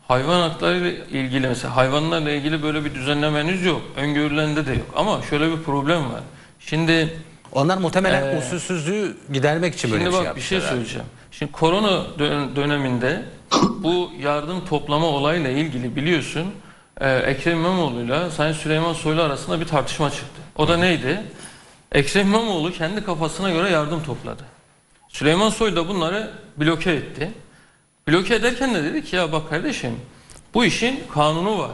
hayvan hakları ile ilgili mesela hayvanlarla ilgili böyle bir düzenlemeniz yok. Öngörülende de yok. Ama şöyle bir problem var. Şimdi onlar muhtemelen ee, usulsüzlüğü gidermek için böyle bir şey yapmışlar. Şimdi bak bir şey söyleyeceğim. Şimdi korona dön döneminde bu yardım toplama olayla ilgili biliyorsun e, Ekrem İmamoğlu'yla Sayın Süleyman Soylu arasında bir tartışma çıktı. O da neydi? Ekrem İmamoğlu kendi kafasına göre yardım topladı. Süleyman Soylu da bunları bloke etti. Bloke ederken de dedi ki ya bak kardeşim bu işin kanunu var.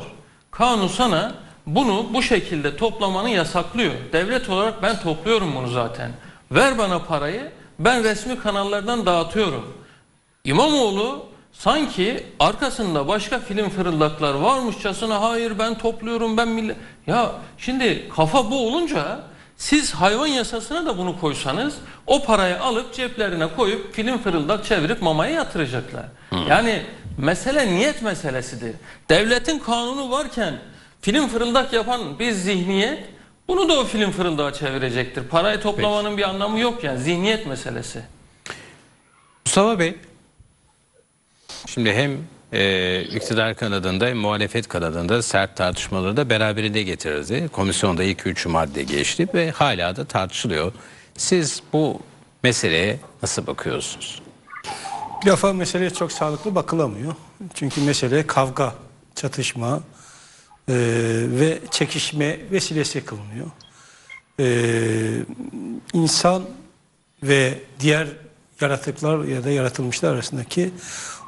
Kanun sana bunu bu şekilde toplamanı yasaklıyor. Devlet olarak ben topluyorum bunu zaten. Ver bana parayı. Ben resmi kanallardan dağıtıyorum. İmamoğlu sanki arkasında başka film fırıldaklar varmışçasına hayır ben topluyorum ben millet... Ya şimdi kafa bu olunca siz hayvan yasasına da bunu koysanız o parayı alıp ceplerine koyup film fırıldak çevirip mamaya yatıracaklar. Hı. Yani mesele niyet meselesidir. Devletin kanunu varken film fırıldak yapan bir zihniyet... Bunu da o film fırıldağı çevirecektir. Parayı toplamanın Peki. bir anlamı yok yani. Zihniyet meselesi. Mustafa Bey. Şimdi hem e, iktidar kanadında hem muhalefet kanadında sert tartışmaları da beraberinde getirirdi. Komisyonda iki üç madde geçti ve hala da tartışılıyor. Siz bu meseleye nasıl bakıyorsunuz? Bir defa meseleye çok sağlıklı bakılamıyor. Çünkü mesele kavga, çatışma... Ee, ve çekişme vesilesi kılınıyor. Ee, insan ve diğer yaratıklar ya da yaratılmışlar arasındaki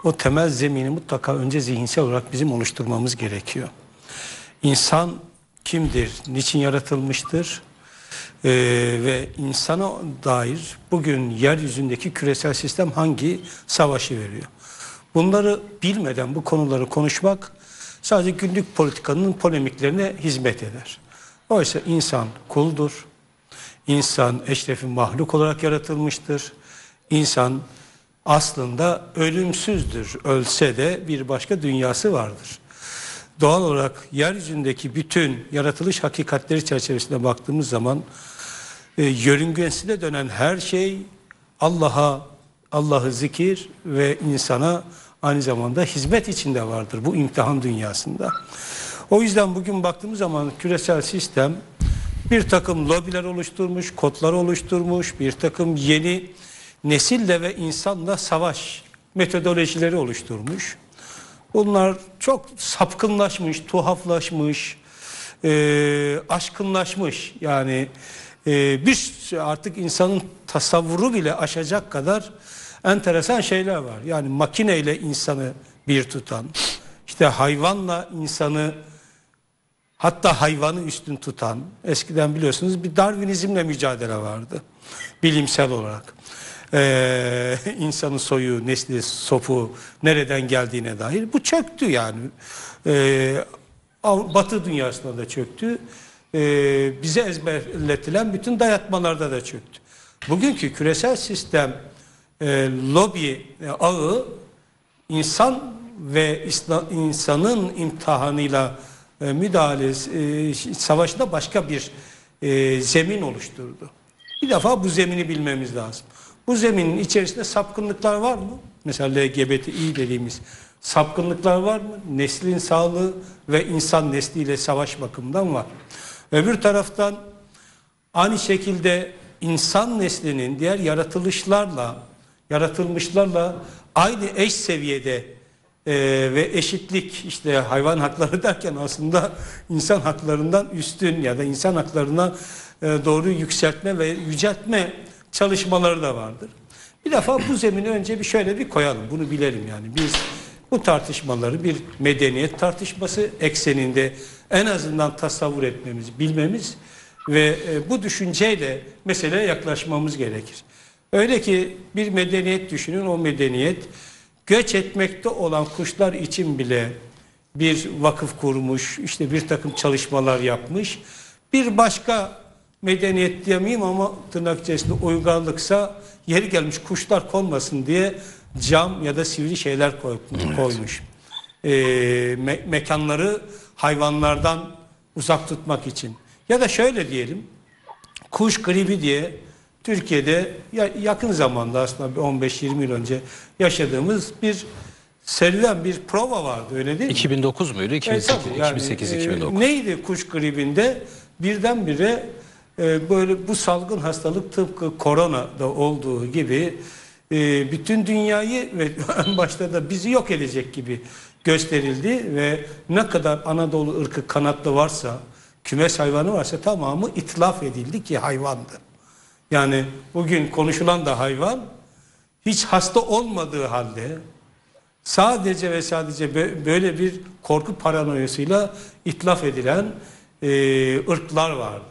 o temel zemini mutlaka önce zihinsel olarak bizim oluşturmamız gerekiyor. İnsan kimdir, niçin yaratılmıştır ee, ve insana dair bugün yeryüzündeki küresel sistem hangi savaşı veriyor? Bunları bilmeden bu konuları konuşmak sadece günlük politikanın polemiklerine hizmet eder. Oysa insan kuldur. İnsan eşrefi mahluk olarak yaratılmıştır. İnsan aslında ölümsüzdür. Ölse de bir başka dünyası vardır. Doğal olarak yeryüzündeki bütün yaratılış hakikatleri çerçevesinde baktığımız zaman e, yörüngesine dönen her şey Allah'a, Allah'ı zikir ve insana aynı zamanda hizmet içinde vardır bu imtihan dünyasında. O yüzden bugün baktığımız zaman küresel sistem bir takım lobiler oluşturmuş, kodlar oluşturmuş, bir takım yeni nesille ve insanla savaş metodolojileri oluşturmuş. Bunlar çok sapkınlaşmış, tuhaflaşmış, e, aşkınlaşmış. Yani e, bir artık insanın tasavvuru bile aşacak kadar enteresan şeyler var. Yani makineyle insanı bir tutan, işte hayvanla insanı, hatta hayvanı üstün tutan, eskiden biliyorsunuz bir Darwinizmle mücadele vardı bilimsel olarak. Ee, insanın soyu, nesli, sopu nereden geldiğine dair bu çöktü yani. Ee, Batı dünyasında da çöktü. Ee, bize ezberletilen bütün dayatmalarda da çöktü. Bugünkü küresel sistem e, lobi e, ağı insan ve isla, insanın imtihanıyla e, müdahalesi e, savaşında başka bir e, zemin oluşturdu. Bir defa bu zemini bilmemiz lazım. Bu zeminin içerisinde sapkınlıklar var mı? Mesela L G B T İ dediğimiz sapkınlıklar var mı? Neslin sağlığı ve insan nesliyle savaş bakımından var. Öbür taraftan aynı şekilde insan neslinin diğer yaratılışlarla, yaratılmışlarla aynı eş seviyede e, ve eşitlik, işte hayvan hakları derken aslında insan haklarından üstün ya da insan haklarına e, doğru yükseltme ve yüceltme çalışmaları da vardır. Bir defa bu zemini önce bir şöyle bir koyalım. Bunu bilelim yani. Biz bu tartışmaları bir medeniyet tartışması ekseninde en azından tasavvur etmemiz, bilmemiz ve bu düşünceyle meseleye yaklaşmamız gerekir. Öyle ki bir medeniyet düşünün. O medeniyet göç etmekte olan kuşlar için bile bir vakıf kurmuş, işte bir takım çalışmalar yapmış. Bir başka medeniyet diyemeyim ama tırnak içerisinde uygarlıksa yeri gelmiş kuşlar konmasın diye cam ya da sivri şeyler koymuş. Evet. E, me mekanları hayvanlardan uzak tutmak için. Ya da şöyle diyelim, kuş gribi diye Türkiye'de ya yakın zamanda aslında on beş yirmi yıl önce yaşadığımız bir serilen bir prova vardı, öyle değil mi? iki bin dokuz muydu? iki bin sekiz iki bin dokuz. Neydi kuş gribinde? Birdenbire böyle bu salgın hastalık tıpkı koronada olduğu gibi bütün dünyayı ve en başta da bizi yok edecek gibi gösterildi ve ne kadar Anadolu ırkı kanatlı varsa, kümes hayvanı varsa tamamı itlaf edildi ki hayvandı. Yani bugün konuşulan da hayvan, hiç hasta olmadığı halde sadece ve sadece böyle bir korku paranoyasıyla itlaf edilen ırklar vardı.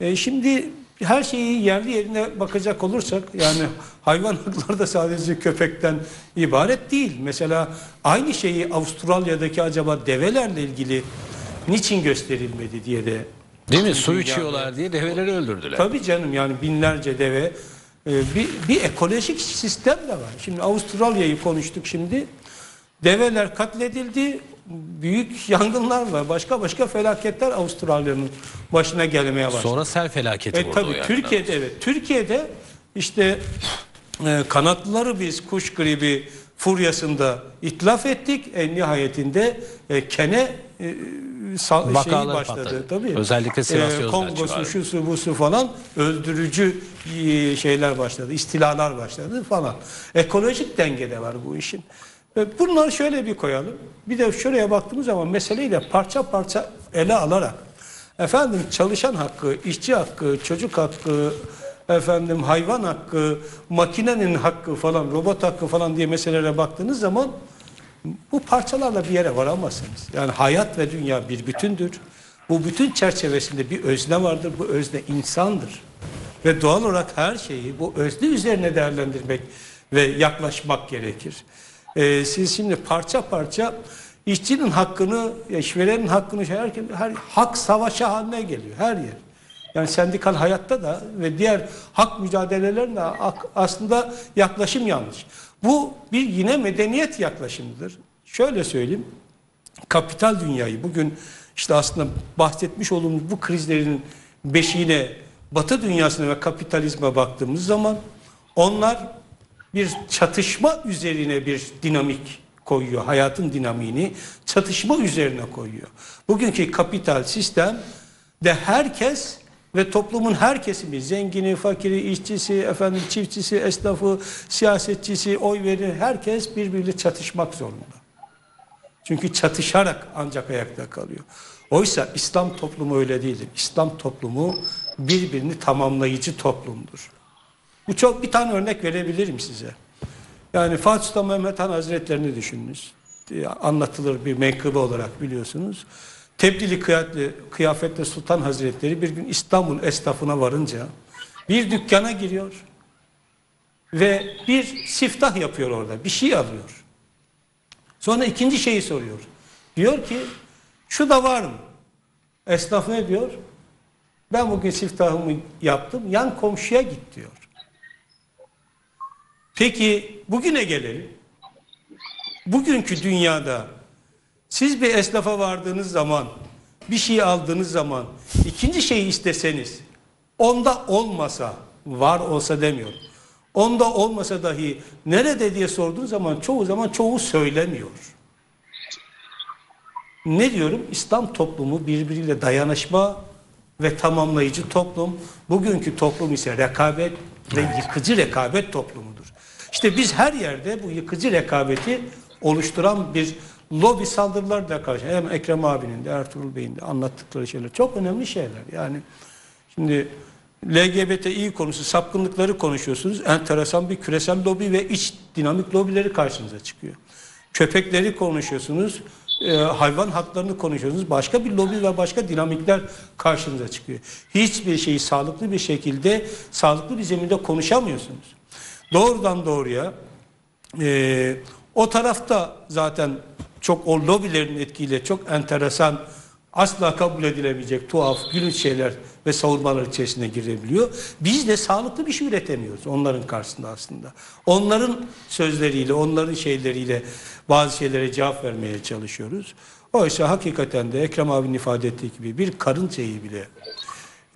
E şimdi her şeyi yerli yerine bakacak olursak yani hayvan hakları da sadece köpekten ibaret değil. Mesela aynı şeyi Avustralya'daki acaba develerle ilgili niçin gösterilmedi diye de. Değil mi? Su içiyorlar diye develeri öldürdüler. Tabii canım, yani binlerce deve. E, bir, bir ekolojik sistem de var. Şimdi Avustralya'yı konuştuk şimdi. Develer katledildi. Büyük yangınlarla başka başka felaketler Avustralya'nın başına gelmeye başladı. Sonra sel felaketi e, tabii Türkiye'de yani. Evet. Türkiye'de işte e, kanatlıları biz kuş gribi furyasında itlaf ettik. En nihayetinde e, kene e, sal, şeyi başladı. Tabii. Özellikle e, Kongo'su, şusu, busu falan öldürücü e, şeyler başladı. İstilalar başladı falan. Ekolojik dengede var bu işin. Bunları şöyle bir koyalım. Bir de şuraya baktığımız zaman meseleyle parça parça ele alarak efendim çalışan hakkı, işçi hakkı, çocuk hakkı, efendim hayvan hakkı, makinenin hakkı falan, robot hakkı falan diye meselelere baktığınız zaman bu parçalarla bir yere varamazsınız. Yani hayat ve dünya bir bütündür. Bu bütün çerçevesinde bir özne vardır. Bu özne insandır. Ve doğal olarak her şeyi bu özne üzerine değerlendirmek ve yaklaşmak gerekir. Ee, siz şimdi parça parça işçinin hakkını, işverenin hakkını, her, her hak savaşı haline geliyor her yer. Yani sendikal hayatta da ve diğer hak mücadelelerinde aslında yaklaşım yanlış. Bu bir yine medeniyet yaklaşımıdır. Şöyle söyleyeyim, kapital dünyayı bugün işte aslında bahsetmiş olduğumuz bu krizlerin beşiğine, Batı dünyasına ve kapitalizme baktığımız zaman onlar bir çatışma üzerine bir dinamik koyuyor. Hayatın dinamiğini çatışma üzerine koyuyor. Bugünkü kapital sistem de herkes ve toplumun her kesimi, zengini, fakiri, işçisi, efendim çiftçisi, esnafı, siyasetçisi, oy verir, herkes birbiriyle çatışmak zorunda. Çünkü çatışarak ancak ayakta kalıyor. Oysa İslam toplumu öyle değildir. İslam toplumu birbirini tamamlayıcı toplumdur. Bu çok bir tane örnek verebilirim size. Yani Fatih Sultan Mehmet Han Hazretlerini düşününüz. Anlatılır bir menkıbe olarak biliyorsunuz. Tebdili kıyafetle Sultan Hazretleri bir gün İstanbul esnafına varınca bir dükkana giriyor ve bir siftah yapıyor orada. Bir şey alıyor. Sonra ikinci şeyi soruyor. Diyor ki şu da var mı? Esnaf ne diyor? Ben bugün siftahımı yaptım. Yan komşuya git diyor. Peki bugüne gelelim. Bugünkü dünyada siz bir esnafa vardığınız zaman, bir şey aldığınız zaman, ikinci şeyi isteseniz, onda olmasa, var olsa demiyorum, onda olmasa dahi nerede diye sorduğunuz zaman çoğu zaman çoğu söylemiyor. Ne diyorum? İslam toplumu birbiriyle dayanışma ve tamamlayıcı toplum, bugünkü toplum ise rekabet ve yıkıcı rekabet toplumudur. İşte biz her yerde bu yıkıcı rekabeti oluşturan bir lobi saldırılarla karşı, hem Ekrem abinin de Ertuğrul Bey'in de anlattıkları şeyler çok önemli şeyler. Yani şimdi L G B T İ konusu, sapkınlıkları konuşuyorsunuz. Enteresan bir küresel lobi ve iç dinamik lobileri karşınıza çıkıyor. Köpekleri konuşuyorsunuz. E, hayvan haklarını konuşuyorsunuz. Başka bir lobi ve başka dinamikler karşınıza çıkıyor. Hiçbir şeyi sağlıklı bir şekilde, sağlıklı bir zeminde konuşamıyorsunuz. Doğrudan doğruya e, o tarafta zaten çok o lobilerin etkiyle çok enteresan, asla kabul edilemeyecek tuhaf, gülünç şeyler ve savunmalar içerisine girebiliyor. Biz de sağlıklı bir şey üretemiyoruz onların karşısında aslında. Onların sözleriyle, onların şeyleriyle bazı şeylere cevap vermeye çalışıyoruz. Oysa hakikaten de Ekrem abinin ifade ettiği gibi bir karıncayı bile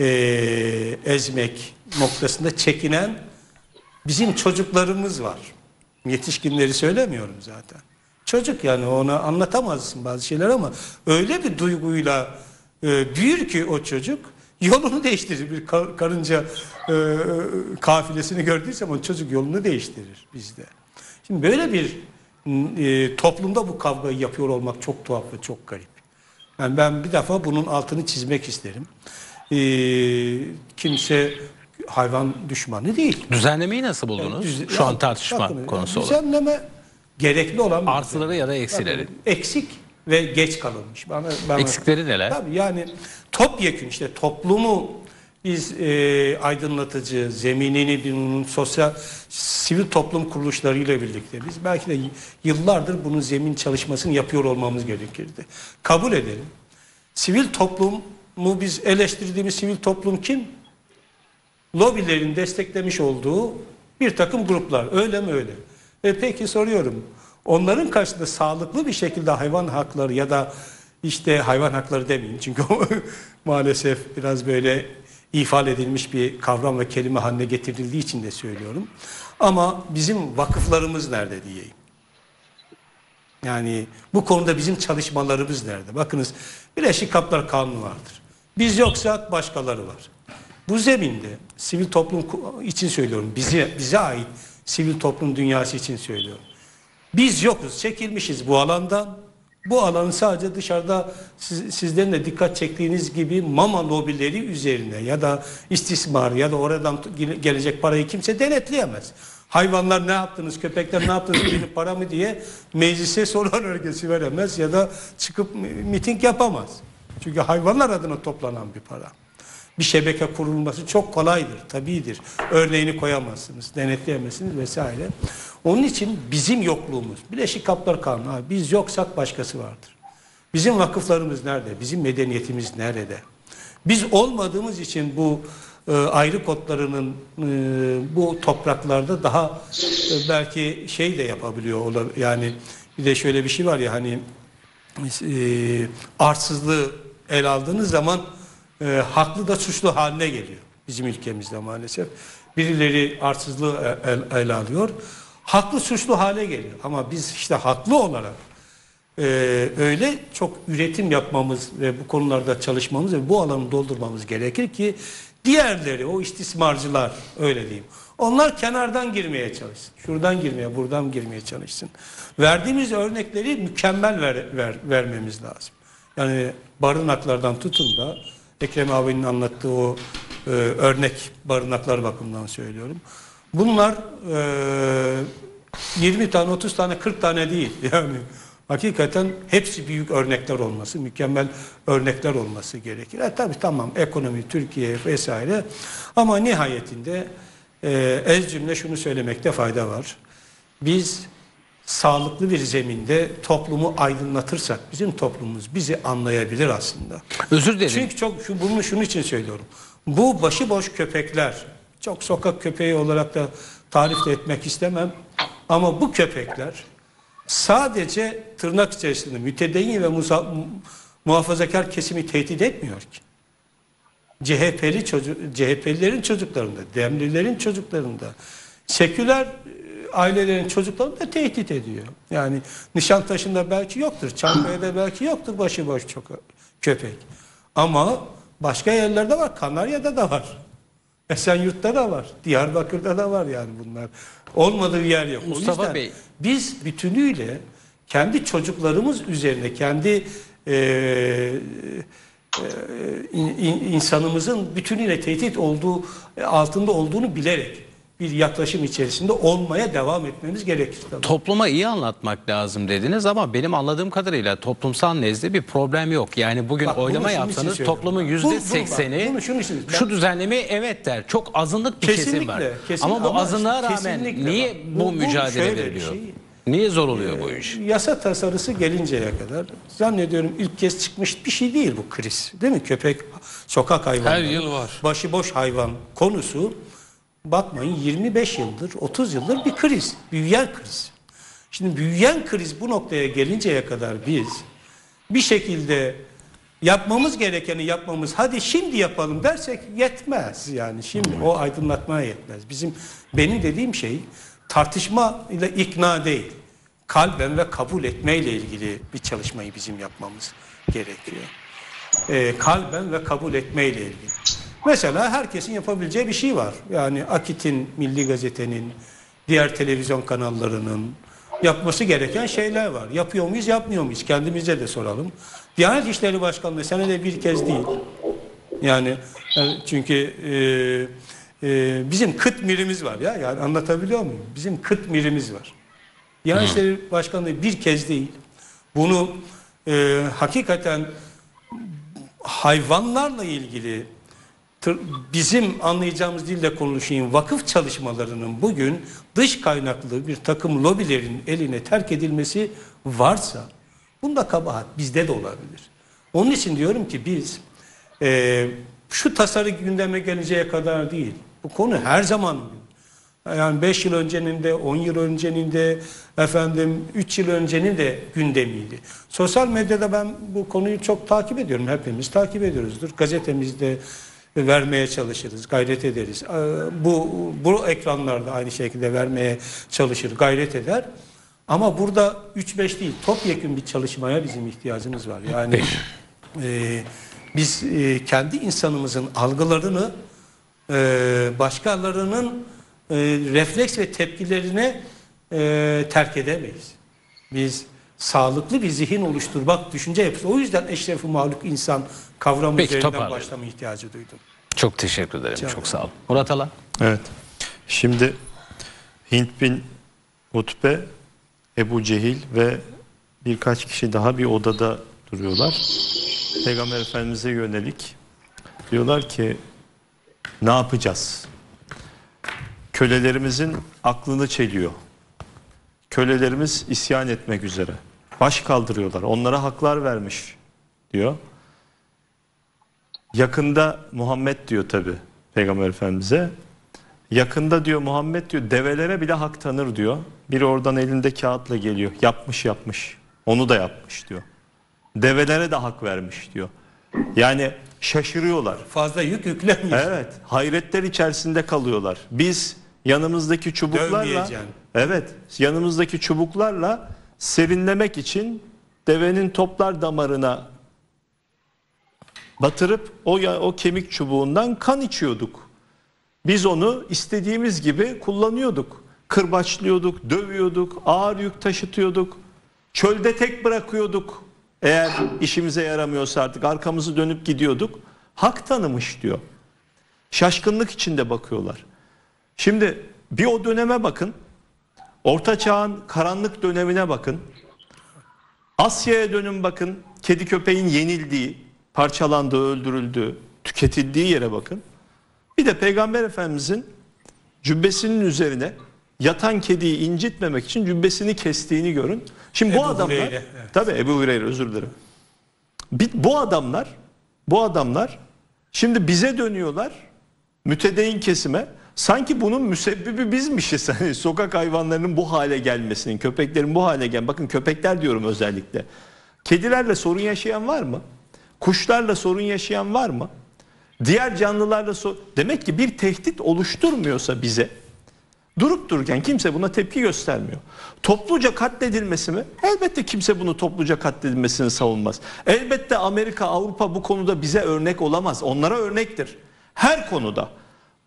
e, ezmek noktasında çekinen bizim çocuklarımız var. Yetişkinleri söylemiyorum zaten. Çocuk yani, ona anlatamazsın bazı şeyler ama öyle bir duyguyla e, büyür ki o çocuk yolunu değiştirir. Bir kar, karınca e, kafilesini gördüysem o çocuk yolunu değiştirir bizde. Şimdi böyle bir e, toplumda bu kavgayı yapıyor olmak çok tuhaf ve çok garip. Yani ben bir defa bunun altını çizmek isterim. E, kimse hayvan düşmanı değil. Düzenlemeyi nasıl buldunuz? Yani düz, Şu yani, an tartışma bakın, konusu olarak. Düzenleme gerekli olan artıları ya da eksileri. Eksik ve geç kalınmış. Bana, bana, Eksikleri neler? Tabii yani topyekün işte toplumu biz e, aydınlatıcı zeminini bunun sosyal sivil toplum kuruluşlarıyla birlikte biz belki de yıllardır bunun zemin çalışmasını yapıyor olmamız gerekirdi. Kabul edelim. Sivil toplumu biz eleştirdiğimiz sivil toplum kim? Lobilerin desteklemiş olduğu bir takım gruplar. Öyle mi öyle? E peki soruyorum, onların karşısında sağlıklı bir şekilde hayvan hakları ya da işte hayvan hakları demeyin çünkü maalesef biraz böyle ifade edilmiş bir kavram ve kelime haline getirildiği için de söylüyorum. Ama bizim vakıflarımız nerede diyeyim. Yani bu konuda bizim çalışmalarımız nerede? Bakınız, Birleşik Kaplar Kanunu vardır. Biz yoksak başkaları var. Bu zeminde sivil toplum için söylüyorum, bize, bize ait sivil toplum dünyası için söylüyorum. Biz yokuz, çekilmişiz bu alandan. Bu alanı sadece dışarıda siz, sizlerin de dikkat çektiğiniz gibi mama lobileri üzerine ya da istismar ya da oradan gelecek parayı kimse denetleyemez. Hayvanlar ne yaptınız, köpekler ne yaptınız, benim para mı diye meclise soru önergesi veremez ya da çıkıp miting yapamaz. Çünkü hayvanlar adına toplanan bir para. Bir şebeke kurulması çok kolaydır, tabidir. Örneğini koyamazsınız, denetleyemezsiniz vesaire. Onun için bizim yokluğumuz, Birleşik Kaplar Kanunu, abi, biz yoksak başkası vardır. Bizim vakıflarımız nerede, bizim medeniyetimiz nerede? Biz olmadığımız için bu e, ayrı kodlarının e, bu topraklarda daha e, belki şey de yapabiliyor olabilir. Yani bir de şöyle bir şey var ya, hani e, arsızlığı el aldığınız zaman e, haklı da suçlu haline geliyor. Bizim ülkemizde maalesef. Birileri arsızlığı el, el alıyor. Haklı suçlu hale geliyor. Ama biz işte haklı olarak e, öyle çok üretim yapmamız ve bu konularda çalışmamız ve bu alanı doldurmamız gerekir ki diğerleri, o istismarcılar, öyle diyeyim, onlar kenardan girmeye çalışsın. Şuradan girmeye, buradan girmeye çalışsın. Verdiğimiz örnekleri mükemmel ver, ver, vermemiz lazım. Yani barınaklardan tutun da Ekrem abinin anlattığı o e, örnek barınaklar bakımından söylüyorum. Bunlar e, yirmi tane, otuz tane, kırk tane değil. Yani hakikaten hepsi büyük örnekler olması, mükemmel örnekler olması gerekir. E, tabii tamam, ekonomi, Türkiye vesaire. Ama nihayetinde e, ez cümle şunu söylemekte fayda var. Biz sağlıklı bir zeminde toplumu aydınlatırsak bizim toplumumuz bizi anlayabilir aslında. Özür dilerim. Çünkü çok şu, bunu şunun için söylüyorum. Bu başıboş köpekler, çok sokak köpeği olarak da tarif de etmek istemem ama bu köpekler sadece tırnak içerisinde mütedeyyin ve muza, muhafazakar kesimi tehdit etmiyor ki. C H P'li çocuk, C H P'lilerin çocuklarında, D E M'lilerin çocuklarında, seküler ailelerin çocuklarını da tehdit ediyor. Yani Nişantaşı'nda belki yoktur, Çankaya'da belki yoktur başıboş çok köpek. Ama başka yerlerde var, Kanarya'da da var. Esenyurt'ta da var, Diyarbakır'da da var, yani bunlar. Olmadığı yer yok. Mustafa Bey, biz bütünüyle kendi çocuklarımız üzerine, kendi e, e, in, insanımızın bütünüyle tehdit olduğu, altında olduğunu bilerek bir yaklaşım içerisinde olmaya devam etmemiz gerekir. Tabii. Topluma iyi anlatmak lazım dediniz ama benim anladığım kadarıyla toplumsal nezle bir problem yok. Yani bugün bak, oylama yapsanız toplumun yüzde sekseni şu düzenlemeye evet der. Çok azınlık bir kesinlikle, kesim var. Kesinlikle. Ama bu ama azınlığa rağmen niye bu, bu mücadele veriliyor? Şey, niye zor oluyor e, bu iş? Yasa tasarısı gelinceye kadar zannediyorum ilk kez çıkmış bir şey değil bu kriz. Değil mi? Köpek, sokak hayvanları, her yıl var. Başıboş hayvan konusu bakmayın yirmi beş yıldır, otuz yıldır bir kriz, büyüyen kriz. Şimdi büyüyen kriz bu noktaya gelinceye kadar biz bir şekilde yapmamız gerekeni yapmamız, hadi şimdi yapalım dersek yetmez yani, şimdi o aydınlatmaya yetmez. Bizim benim dediğim şey tartışma ile ikna değil, kalben ve kabul etmeyle ilgili bir çalışmayı bizim yapmamız gerekiyor. Ee, kalben ve kabul etmeyle ilgili. Mesela herkesin yapabileceği bir şey var. Yani Akit'in, Milli Gazete'nin, diğer televizyon kanallarının yapması gereken şeyler var. Yapıyor muyuz, yapmıyor muyuz? Kendimize de soralım. Diyanet İşleri Başkanlığı senede bir kez değil. Yani çünkü e, e, bizim kıt mirimiz var ya. Yani anlatabiliyor muyum? Bizim kıt mirimiz var. Diyanet İşleri Başkanlığı bir kez değil. Bunu e, hakikaten hayvanlarla ilgili bizim anlayacağımız dilde konuşayım, vakıf çalışmalarının bugün dış kaynaklı bir takım lobilerin eline terk edilmesi varsa bunda kabahat bizde de olabilir. Onun için diyorum ki biz e, şu tasarı gündeme geleceğe kadar değil, bu konu her zaman, yani beş yıl öncenin de, on yıl öncenin de, efendim üç yıl öncenin de gündemiydi. Sosyal medyada ben bu konuyu çok takip ediyorum, hepimiz takip ediyoruzdur, gazetemizde vermeye çalışırız, gayret ederiz. Bu, bu ekranlarda aynı şekilde vermeye çalışır, gayret eder. Ama burada üç beş değil, topyekun bir çalışmaya bizim ihtiyacımız var. Yani e, biz e, kendi insanımızın algılarını, e, başkalarının e, refleks ve tepkilerine e, terk edemeyiz. Biz sağlıklı bir zihin oluşturmak, düşünce yapısı. O yüzden eşref-i mahluk insan kavramı peki, üzerinden başlama ihtiyacı duydum. Çok teşekkür ederim. Rica çok sağ olun. Murat Alan. Evet. Şimdi Hint bin Utbe, Ebu Cehil ve birkaç kişi daha bir odada duruyorlar. Peygamber Efendimiz'e yönelik diyorlar ki ne yapacağız? Kölelerimizin aklını çeliyor. Kölelerimiz isyan etmek üzere. Baş kaldırıyorlar. Onlara haklar vermiş diyor. Yakında Muhammed diyor tabi Peygamber Efendimiz'e. Yakında diyor Muhammed diyor develere bile hak tanır diyor. Biri oradan elinde kağıtla geliyor. Yapmış yapmış. Onu da yapmış diyor. Develere de hak vermiş diyor. Yani şaşırıyorlar. Fazla yük yüklenmiş. Evet. Hayretler içerisinde kalıyorlar. Biz yanımızdaki çubuklarla evet, yanımızdaki çubuklarla serinlemek için devenin toplar damarına batırıp o o kemik çubuğundan kan içiyorduk. Biz onu istediğimiz gibi kullanıyorduk. Kırbaçlıyorduk, dövüyorduk, ağır yük taşıtıyorduk. Çölde tek bırakıyorduk. Eğer işimize yaramıyorsa artık arkamızı dönüp gidiyorduk. Hak tanımış diyor. Şaşkınlık içinde bakıyorlar. Şimdi bir o döneme bakın. Orta Çağ'ın karanlık dönemine bakın. Asya'ya dönün bakın. Kedi köpeğin yenildiği, parçalandığı, öldürüldüğü, tüketildiği yere bakın. Bir de Peygamber Efendimizin cübbesinin üzerine yatan kediyi incitmemek için cübbesini kestiğini görün. Şimdi bu Ebu adamlar, Hüreyre, evet. Tabii Ebu Hureyre, özür dilerim. Bu adamlar, bu adamlar şimdi bize dönüyorlar, mütedeyin kesime. Sanki bunun müsebbibi bizmişiz. Yani sokak hayvanlarının bu hale gelmesinin, köpeklerin bu hale gel. Bakın köpekler diyorum özellikle. Kedilerle sorun yaşayan var mı? Kuşlarla sorun yaşayan var mı? Diğer canlılarla sorun. Demek ki bir tehdit oluşturmuyorsa bize, durup dururken kimse buna tepki göstermiyor. Topluca katledilmesi mi? Elbette kimse bunu topluca katledilmesini savunmaz. Elbette Amerika, Avrupa bu konuda bize örnek olamaz. Onlara örnektir. Her konuda.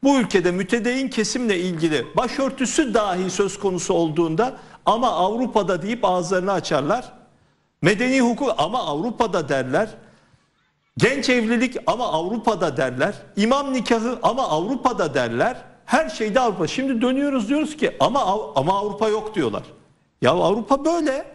Bu ülkede mütedeyin kesimle ilgili başörtüsü dahi söz konusu olduğunda ama Avrupa'da deyip ağızlarını açarlar. Medeni hukuk ama Avrupa'da derler. Genç evlilik ama Avrupa'da derler. İmam nikahı ama Avrupa'da derler. Her şeyde Avrupa. Şimdi dönüyoruz diyoruz ki ama ama Avrupa yok diyorlar. Ya Avrupa böyle.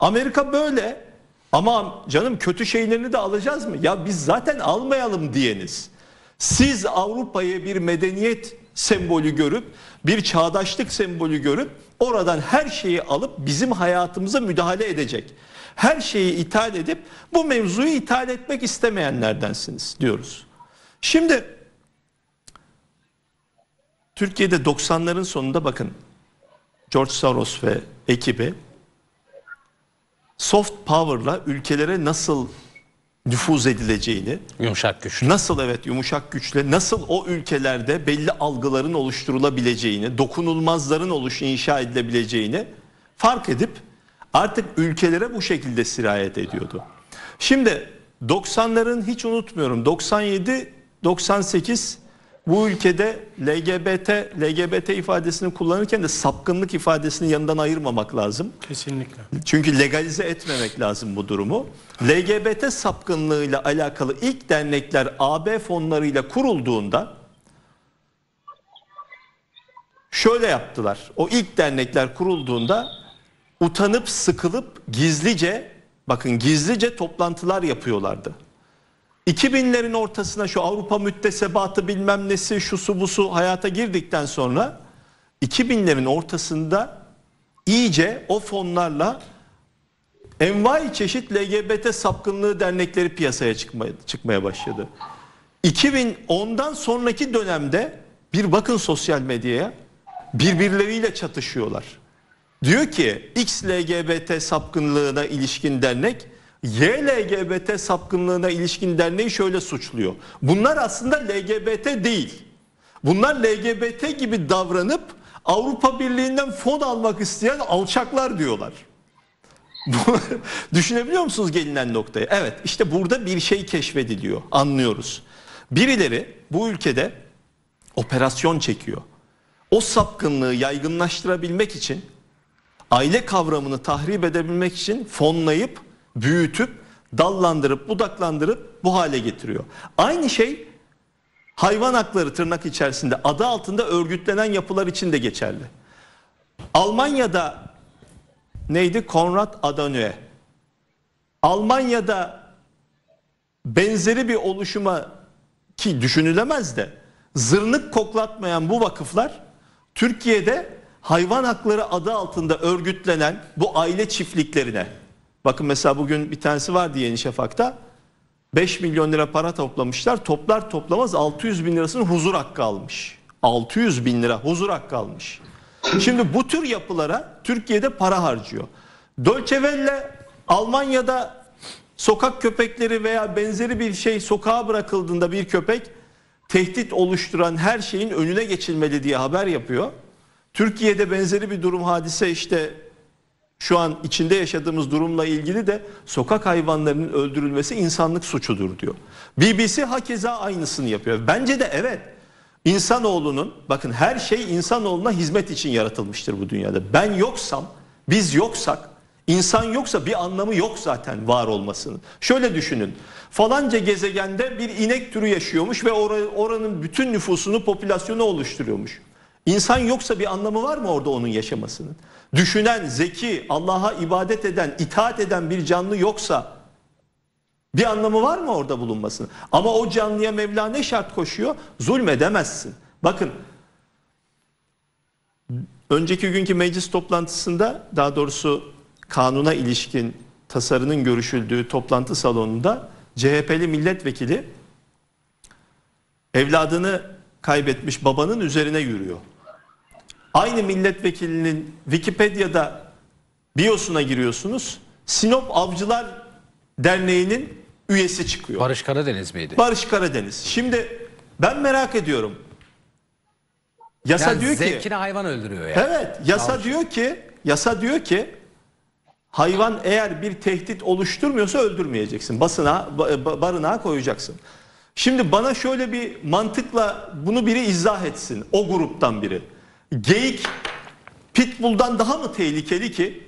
Amerika böyle. Ama canım kötü şeylerini de alacağız mı? Ya biz zaten almayalım diyeniz. Siz Avrupa'yı bir medeniyet sembolü görüp, bir çağdaşlık sembolü görüp oradan her şeyi alıp bizim hayatımıza müdahale edecek. Her şeyi ithal edip bu mevzuyu ithal etmek istemeyenlerdensiniz diyoruz. Şimdi Türkiye'de doksanların sonunda bakın George Soros ve ekibi soft power'la ülkelere nasıl nüfuz edileceğini, yumuşak güç. Nasıl evet yumuşak güçle nasıl o ülkelerde belli algıların oluşturulabileceğini, dokunulmazların oluş inşa edilebileceğini fark edip artık ülkelere bu şekilde sirayet ediyordu. Şimdi doksanların hiç unutmuyorum doksan yedi doksan sekiz bu ülkede L G B T L G B T ifadesini kullanırken de sapkınlık ifadesini yanından ayırmamak lazım. Kesinlikle. Çünkü legalize etmemek lazım bu durumu. L G B T sapkınlığıyla alakalı ilk dernekler A B fonlarıyla kurulduğunda şöyle yaptılar. O ilk dernekler kurulduğunda utanıp sıkılıp gizlice bakın gizlice toplantılar yapıyorlardı. iki binlerin ortasına şu Avrupa müktesebatı bilmem nesi şusu busu hayata girdikten sonra iki binlerin ortasında iyice o fonlarla envai çeşit L G B T sapkınlığı dernekleri piyasaya çıkmaya, çıkmaya başladı. iki bin ondan sonraki dönemde bir bakın sosyal medyaya birbirleriyle çatışıyorlar. Diyor ki X L G B T sapkınlığına ilişkin dernek Y L G B T sapkınlığına ilişkin derneği şöyle suçluyor. Bunlar aslında L G B T değil. Bunlar L G B T gibi davranıp Avrupa Birliği'nden fon almak isteyen alçaklar diyorlar. Düşünebiliyor musunuz gelinen noktayı? Evet, işte burada bir şey keşfediliyor. Anlıyoruz. Birileri bu ülkede operasyon çekiyor. O sapkınlığı yaygınlaştırabilmek için, aile kavramını tahrip edebilmek için fonlayıp büyütüp, dallandırıp, budaklandırıp bu hale getiriyor. Aynı şey hayvan hakları tırnak içerisinde adı altında örgütlenen yapılar için de geçerli. Almanya'da neydi? Konrad Adenauer. Almanya'da benzeri bir oluşuma ki düşünülemez de zırnık koklatmayan bu vakıflar Türkiye'de hayvan hakları adı altında örgütlenen bu aile çiftliklerine. Bakın mesela bugün bir tanesi vardı Yeni Şafak'ta. beş milyon lira para toplamışlar. Toplar toplamaz altı yüz bin lirasını huzur hakkı almış. altı yüz bin lira huzur hakkı almış. Şimdi bu tür yapılara Türkiye'de para harcıyor. Dolce Velle Almanya'da sokak köpekleri veya benzeri bir şey sokağa bırakıldığında bir köpek tehdit oluşturan her şeyin önüne geçilmeli diye haber yapıyor. Türkiye'de benzeri bir durum hadise işte şu an içinde yaşadığımız durumla ilgili de sokak hayvanlarının öldürülmesi insanlık suçudur diyor. B B C hakeza aynısını yapıyor. Bence de evet. İnsanoğlunun, bakın her şey insanoğluna hizmet için yaratılmıştır bu dünyada. Ben yoksam, biz yoksak, insan yoksa bir anlamı yok zaten var olmasının. Şöyle düşünün, falanca gezegende bir inek türü yaşıyormuş ve oranın bütün nüfusunu, popülasyonu oluşturuyormuş. İnsan yoksa bir anlamı var mı orada onun yaşamasının? Düşünen, zeki, Allah'a ibadet eden, itaat eden bir canlı yoksa bir anlamı var mı orada bulunmasının? Ama o canlıya Mevla ne şart koşuyor? Zulmedemezsin. Bakın, önceki günkü meclis toplantısında, daha doğrusu kanuna ilişkin tasarının görüşüldüğü toplantı salonunda C H P'li milletvekili evladını kaybetmiş babanın üzerine yürüyor. Aynı milletvekilinin Wikipedia'da biosuna giriyorsunuz. Sinop Avcılar Derneği'nin üyesi çıkıyor. Barış Karadeniz miydi? Barış Karadeniz. Şimdi ben merak ediyorum. Yasa yani diyor ki... Zevkine hayvan öldürüyor yani. Evet. Yasa Avcı. diyor ki... Yasa diyor ki... Hayvan eğer bir tehdit oluşturmuyorsa öldürmeyeceksin. Basına, barınağa koyacaksın. Şimdi bana şöyle bir mantıkla bunu biri izah etsin. O gruptan biri. Geyik pitbull'dan daha mı tehlikeli ki?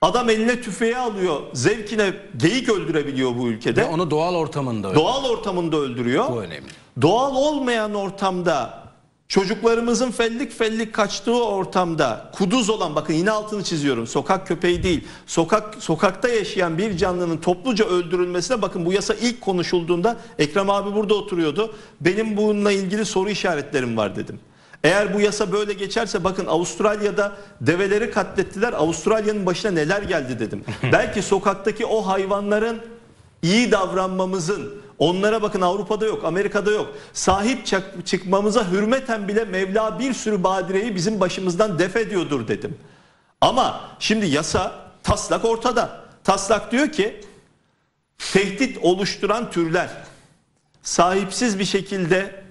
Adam eline tüfeği alıyor. Zevkine geyik öldürebiliyor bu ülkede. Ve onu doğal ortamında öldürüyor. Doğal ortamında öldürüyor. Bu önemli. Doğal olmayan ortamda, çocuklarımızın fellik fellik kaçtığı ortamda kuduz olan, bakın yine altını çiziyorum, sokak köpeği değil, sokak sokakta yaşayan bir canlının topluca öldürülmesine, bakın bu yasa ilk konuşulduğunda Ekrem abi burada oturuyordu. Benim bununla ilgili soru işaretlerim var dedim. Eğer bu yasa böyle geçerse bakın Avustralya'da develeri katlettiler, Avustralya'nın başına neler geldi dedim. Belki sokaktaki o hayvanların iyi davranmamızın, onlara bakın Avrupa'da yok, Amerika'da yok, sahip çıkmamıza hürmeten bile Mevla bir sürü badireyi bizim başımızdan def ediyordur dedim. Ama şimdi yasa taslak ortada. Taslak diyor ki tehdit oluşturan türler sahipsiz bir şekilde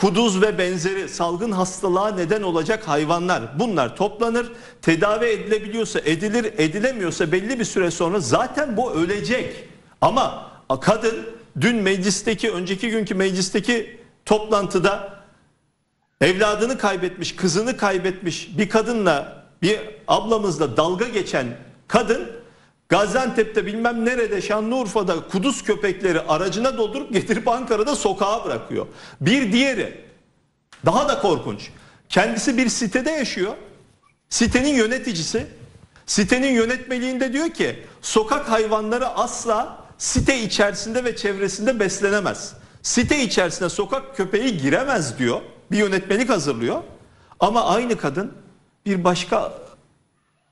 kuduz ve benzeri salgın hastalığa neden olacak hayvanlar, bunlar toplanır, tedavi edilebiliyorsa edilir, edilemiyorsa belli bir süre sonra zaten bu ölecek. Ama kadın dün meclisteki, önceki günkü meclisteki toplantıda evladını kaybetmiş, kızını kaybetmiş bir kadınla, bir ablamızla dalga geçen kadın, Gaziantep'te bilmem nerede, Şanlıurfa'da kuduz köpekleri aracına doldurup getirip Ankara'da sokağa bırakıyor. Bir diğeri daha da korkunç. Kendisi bir sitede yaşıyor. Sitenin yöneticisi. Sitenin yönetmeliğinde diyor ki sokak hayvanları asla site içerisinde ve çevresinde beslenemez. Site içerisine sokak köpeği giremez diyor. Bir yönetmelik hazırlıyor. Ama aynı kadın bir başka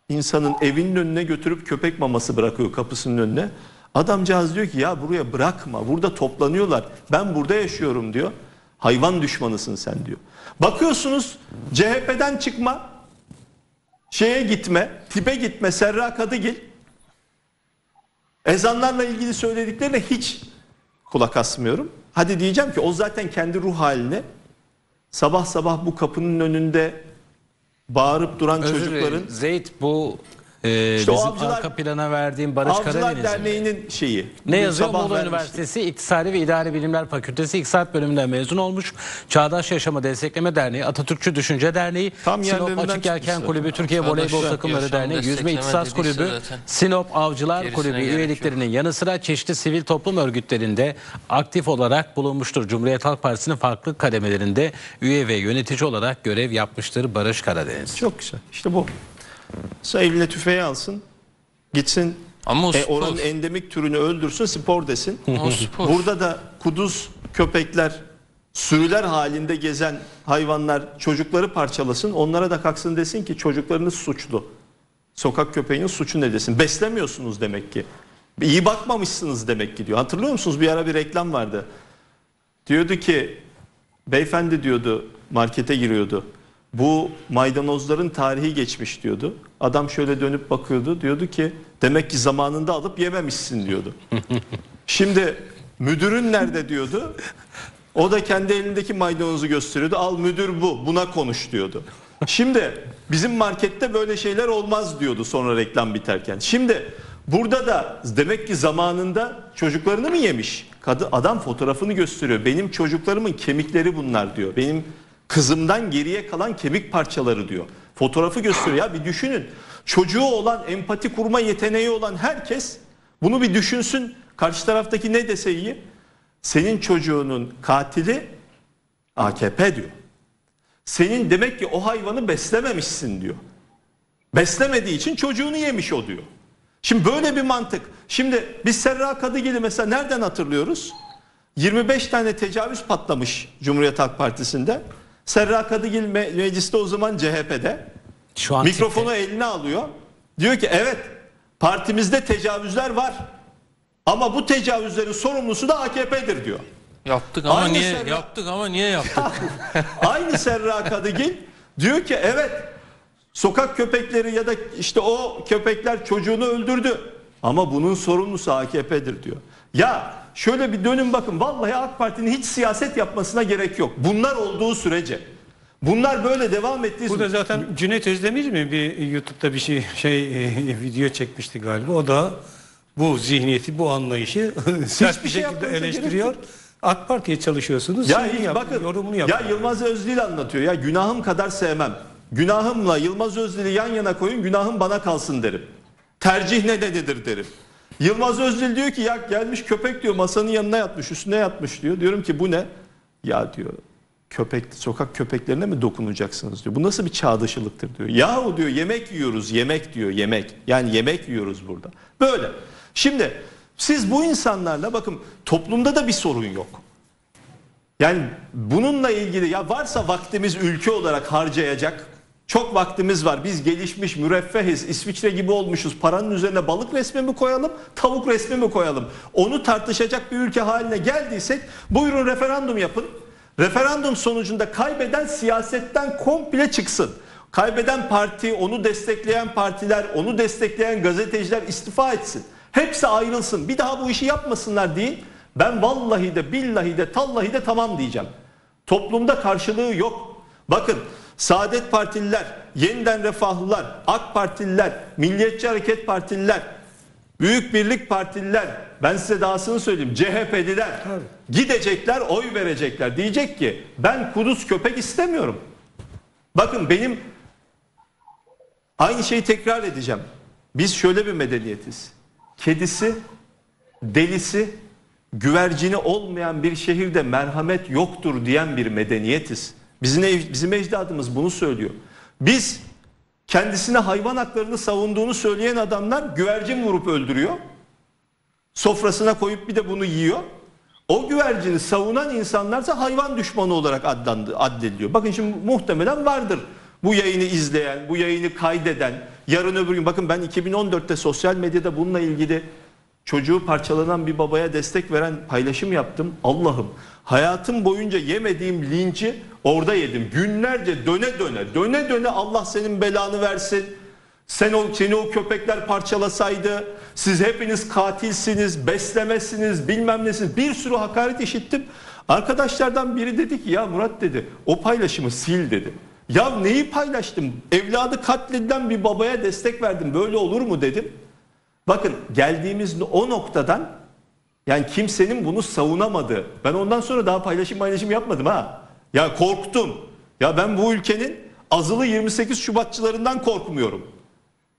insanın evinin önüne götürüp köpek maması bırakıyor kapısının önüne. Adamcağız diyor ki ya buraya bırakma, burada toplanıyorlar, ben burada yaşıyorum diyor. Hayvan düşmanısın sen diyor. Bakıyorsunuz C H P'den çıkma, şeye gitme, tipe gitme Serra Kadıgil. Ezanlarla ilgili söylediklerine hiç kulak asmıyorum. Hadi diyeceğim ki o zaten kendi ruh haline, sabah sabah bu kapının önünde bağırıp duran Özür çocukların... Zeyt bu e, işte bizim avcılar, arka plana verdiğim Barış Karadeniz Derneği'nin şeyi. Ne yazıyor? Muğla Üniversitesi İktisadi ve İdari Bilimler Fakültesi İktisat Bölümünden mezun olmuş. Çağdaş Yaşamı Destekleme Derneği, Atatürkçü Düşünce Derneği, Tam Sinop Açık Yelken Kulübü, Türkiye Çağdaş Voleybol Takımları Derneği, Yüzme İhtisas Kulübü, zaten. Sinop Avcılar Gerisine Kulübü üyeliklerinin yanı sıra çeşitli sivil toplum örgütlerinde aktif olarak bulunmuştur. Cumhuriyet Halk Partisi'nin farklı kademelerinde üye ve yönetici olarak görev yapmıştır Barış Karadeniz. Çok güzel. İşte bu. Eline tüfeği alsın, gitsin ama e, oranın endemik türünü öldürsün, spor desin. Spor. Burada da kuduz köpekler, sürüler halinde gezen hayvanlar, çocukları parçalasın, onlara da kalksın desin ki çocuklarınız suçlu, sokak köpeğinin suçu ne desin, beslemiyorsunuz demek ki. İyi bakmamışsınız demek ki diyor. Hatırlıyor musunuz, bir ara bir reklam vardı. Diyordu ki beyefendi diyordu, markete giriyordu. Bu maydanozların tarihi geçmiş diyordu. Adam şöyle dönüp bakıyordu, diyordu ki demek ki zamanında alıp yememişsin diyordu. Şimdi müdürün nerede diyordu. O da kendi elindeki maydanozu gösteriyordu. Al müdür bu, buna konuş diyordu. Şimdi bizim markette böyle şeyler olmaz diyordu sonra reklam biterken. Şimdi burada da demek ki zamanında çocuklarını mı yemiş? Kadın, adam fotoğrafını gösteriyor. Benim çocuklarımın kemikleri bunlar diyor. Benim kızımdan geriye kalan kemik parçaları diyor. Fotoğrafı gösteriyor. Ya bir düşünün. Çocuğu olan, empati kurma yeteneği olan herkes bunu bir düşünsün. Karşı taraftaki ne dese iyi. Senin çocuğunun katili A K P diyor. Senin demek ki o hayvanı beslememişsin diyor. Beslemediği için çocuğunu yemiş o diyor. Şimdi böyle bir mantık. Şimdi biz Serra Kadıgil'i mesela nereden hatırlıyoruz? yirmi beş tane tecavüz patlamış Cumhuriyet Halk Partisi'nde. Serra Kadıgil me mecliste o zaman C H P'de. Şu an mikrofonu tipte eline alıyor. Diyor ki evet partimizde tecavüzler var. Ama bu tecavüzlerin sorumlusu da A K P'dir diyor. Yaptık ama aynı niye Serra... yaptık ama niye yaptık? Ya, aynı Serra Kadıgil diyor ki evet sokak köpekleri ya da işte o köpekler çocuğunu öldürdü. Ama bunun sorumlusu A K P'dir diyor. Ya şöyle bir dönün bakın, vallahi AK Parti'nin hiç siyaset yapmasına gerek yok. Bunlar olduğu sürece. Bunlar böyle devam ettiği sürece. Bu da zaten Cüneyt Özdemir mi bir YouTube'da bir şey şey video çekmişti galiba. O da bu zihniyeti, bu anlayışı sert bir şey şekilde eleştiriyor. AK Parti'ye çalışıyorsunuz. Ya iyi, bakın yorumunu yapın. Ya Yılmaz Özdil anlatıyor. Ya günahım kadar sevmem. Günahımla Yılmaz Özdil'i yan yana koyun, günahım bana kalsın derim. Tercih ne dedidir derim. Yılmaz Özdil diyor ki ya gelmiş köpek diyor masanın yanına yatmış, üstüne yatmış diyor. Diyorum ki bu ne? Ya diyor köpek, sokak köpeklerine mi dokunacaksınız diyor. Bu nasıl bir çağdaşılıktır diyor. Yahu diyor yemek yiyoruz, yemek diyor, yemek. Yani yemek yiyoruz burada. Böyle. Şimdi siz bu insanlarla bakın toplumda da bir sorun yok. Yani bununla ilgili ya varsa vaktimiz ülke olarak harcayacak. Çok vaktimiz var. Biz gelişmiş, müreffehiz, İsviçre gibi olmuşuz. Paranın üzerine balık resmi mi koyalım, tavuk resmi mi koyalım? Onu tartışacak bir ülke haline geldiysek buyurun referandum yapın. Referandum sonucunda kaybeden siyasetten komple çıksın. Kaybeden parti, onu destekleyen partiler, onu destekleyen gazeteciler istifa etsin. Hepsi ayrılsın. Bir daha bu işi yapmasınlar deyin. Ben vallahi de billahi de tallahi de tamam diyeceğim. Toplumda karşılığı yok. Bakın Saadet Partililer, Yeniden Refahlılar, AK Partililer, Milliyetçi Hareket Partililer, Büyük Birlik Partililer, ben size dahasını söyleyeyim, C H P'liler gidecekler, oy verecekler. Diyecek ki ben kuduz köpek istemiyorum. Bakın benim aynı şeyi tekrar edeceğim. Biz şöyle bir medeniyetiz. Kedisi, delisi, güvercini olmayan bir şehirde merhamet yoktur diyen bir medeniyetiz. Bizim, bizim ecdadımız bunu söylüyor. Biz kendisine hayvan haklarını savunduğunu söyleyen adamlar güvercin vurup öldürüyor. Sofrasına koyup bir de bunu yiyor. O güvercini savunan insanlarsa hayvan düşmanı olarak adlandı, addediliyor. Bakın şimdi muhtemelen vardır bu yayını izleyen, bu yayını kaydeden. Yarın öbür gün bakın ben iki bin on dörtte sosyal medyada bununla ilgili çocuğu parçalanan bir babaya destek veren paylaşım yaptım. Allah'ım hayatım boyunca yemediğim linci orada yedim. Günlerce döne döne döne döne Allah senin belanı versin. Sen o, seni o köpekler parçalasaydı. Siz hepiniz katilsiniz, beslemezsiniz, bilmem nesiniz. Bir sürü hakaret işittim. Arkadaşlardan biri dedi ki ya Murat dedi o paylaşımı sil dedi. Ya neyi paylaştım? Evladı katledilen bir babaya destek verdim. Böyle olur mu dedim. Bakın geldiğimiz o noktadan yani kimsenin bunu savunamadığı. Ben ondan sonra daha paylaşım paylaşım yapmadım ha. Ya korktum. Ya ben bu ülkenin azılı yirmi sekiz Şubatçılarından korkmuyorum.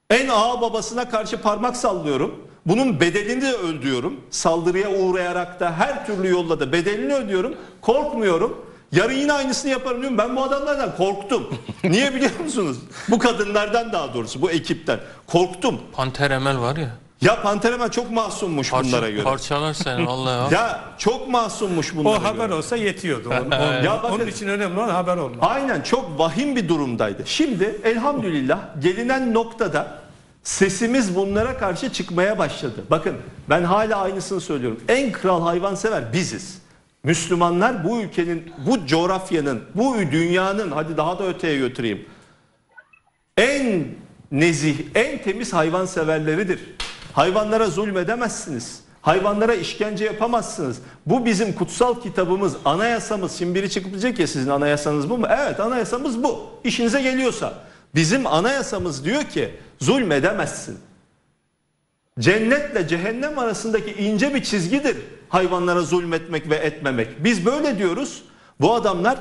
En ağa babasına karşı parmak sallıyorum. Bunun bedelini de ödüyorum. Saldırıya uğrayarak da her türlü yolla da bedelini ödüyorum. Korkmuyorum. Yarın yine aynısını yaparım diyorum. Ben bu adamlardan korktum. Niye biliyor musunuz? Bu kadınlardan daha doğrusu bu ekipten. Korktum. Panter Emel var ya. Ya Panter Emel çok masummuş Parça, bunlara göre. Parçalar seni vallahi. Ya çok masummuş bunlara göre. O haber göre olsa yetiyordu. Onun, ya bakın, onun için önemli olan haber olmalı. Aynen çok vahim bir durumdaydı. Şimdi elhamdülillah gelinen noktada Sesimiz bunlara karşı çıkmaya başladı. Bakın ben hala aynısını söylüyorum. En kral hayvansever biziz. Müslümanlar bu ülkenin, bu coğrafyanın, bu dünyanın, hadi daha da öteye götüreyim, en nezih, en temiz hayvanseverleridir. Hayvanlara zulmedemezsiniz. Hayvanlara işkence yapamazsınız. Bu bizim kutsal kitabımız, anayasamız. Şimdi biri çıkıp diyecek ya, sizin anayasanız bu mu? Evet, anayasamız bu. İşinize geliyorsa. Bizim anayasamız diyor ki zulmedemezsin. Cennetle cehennem arasındaki ince bir çizgidir hayvanlara zulmetmek ve etmemek. Biz böyle diyoruz. Bu adamlar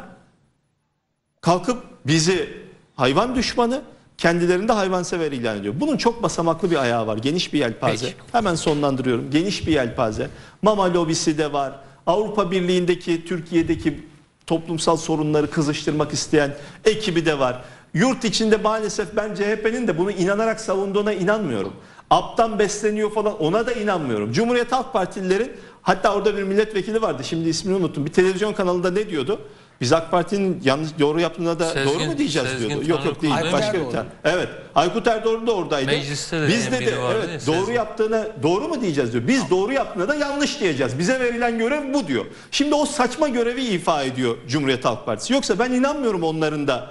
kalkıp bizi hayvan düşmanı, kendilerinde hayvansever ilan ediyor. Bunun çok basamaklı bir ayağı var. Geniş bir yelpaze. Peki. Hemen sonlandırıyorum. Geniş bir yelpaze. Mama lobisi de var. Avrupa Birliği'ndeki, Türkiye'deki toplumsal sorunları kızıştırmak isteyen ekibi de var. Yurt içinde maalesef ben C H P'nin de bunu inanarak savunduğuna inanmıyorum. Aptan besleniyor falan, ona da inanmıyorum. Cumhuriyet Halk Partililerin, hatta orada bir milletvekili vardı, şimdi ismini unuttum. Bir televizyon kanalında ne diyordu? Biz AK Parti'nin yanlış doğru yaptığına da Sezgin, doğru mu diyeceğiz Sezgin diyordu. Yok yok değil, başka bir tane. Evet, Aykut Erdoğan da oradaydı. Mecliste de biz dedi, evet, ya, doğru Sezgin yaptığına doğru mu diyeceğiz diyor. Biz doğru yaptığına da yanlış diyeceğiz. Bize verilen görev bu diyor. Şimdi o saçma görevi ifa ediyor Cumhuriyet Halk Partisi. Yoksa ben inanmıyorum onların da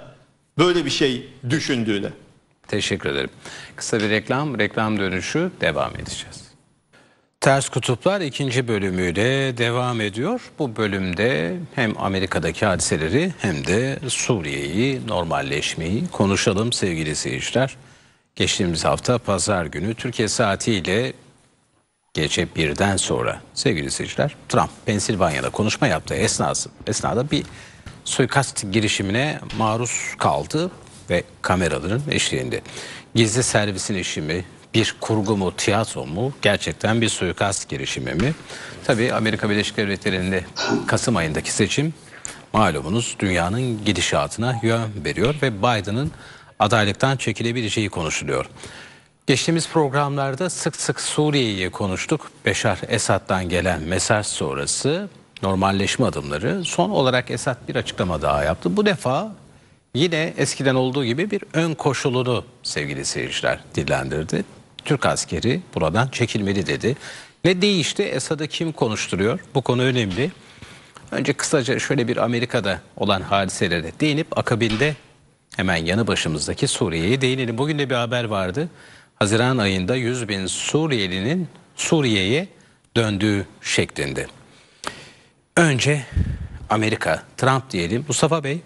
böyle bir şey düşündüğüne. Teşekkür ederim. Kısa bir reklam, reklam dönüşü devam edeceğiz. Ters Kutuplar ikinci bölümüyle devam ediyor. Bu bölümde hem Amerika'daki hadiseleri hem de Suriye'yi, normalleşmeyi konuşalım sevgili seyirciler. Geçtiğimiz hafta pazar günü Türkiye saatiyle gece birden sonra sevgili seyirciler, Trump Pensilvanya'da konuşma yaptığı esnası, esnada bir suikast girişimine maruz kaldı ve kameraların eşliğinde. Gizli servisin işi mi, bir kurgu mu, tiyatro mu, gerçekten bir suikast girişimi mi? Tabii Amerika Birleşik Devletleri'nde Kasım ayındaki seçim malumunuz dünyanın gidişatına yön veriyor ve Biden'ın adaylıktan çekilebileceği konuşuluyor. Geçtiğimiz programlarda sık sık Suriye'yi konuştuk. Beşar Esad'dan gelen mesaj sonrası normalleşme adımları. Son olarak Esad bir açıklama daha yaptı. Bu defa yine eskiden olduğu gibi bir ön koşulunu sevgili seyirciler dillendirdi. Türk askeri buradan çekilmeli dedi. Ne değişti? Esad'ı kim konuşturuyor? Bu konu önemli. Önce kısaca şöyle bir Amerika'da olan hadiselere değinip akabinde hemen yanı başımızdaki Suriye'ye değinelim. Bugün de bir haber vardı. Haziran ayında yüz bin Suriyelinin Suriye'ye döndüğü şeklinde. Önce Amerika, Trump diyelim. Mustafa Bey.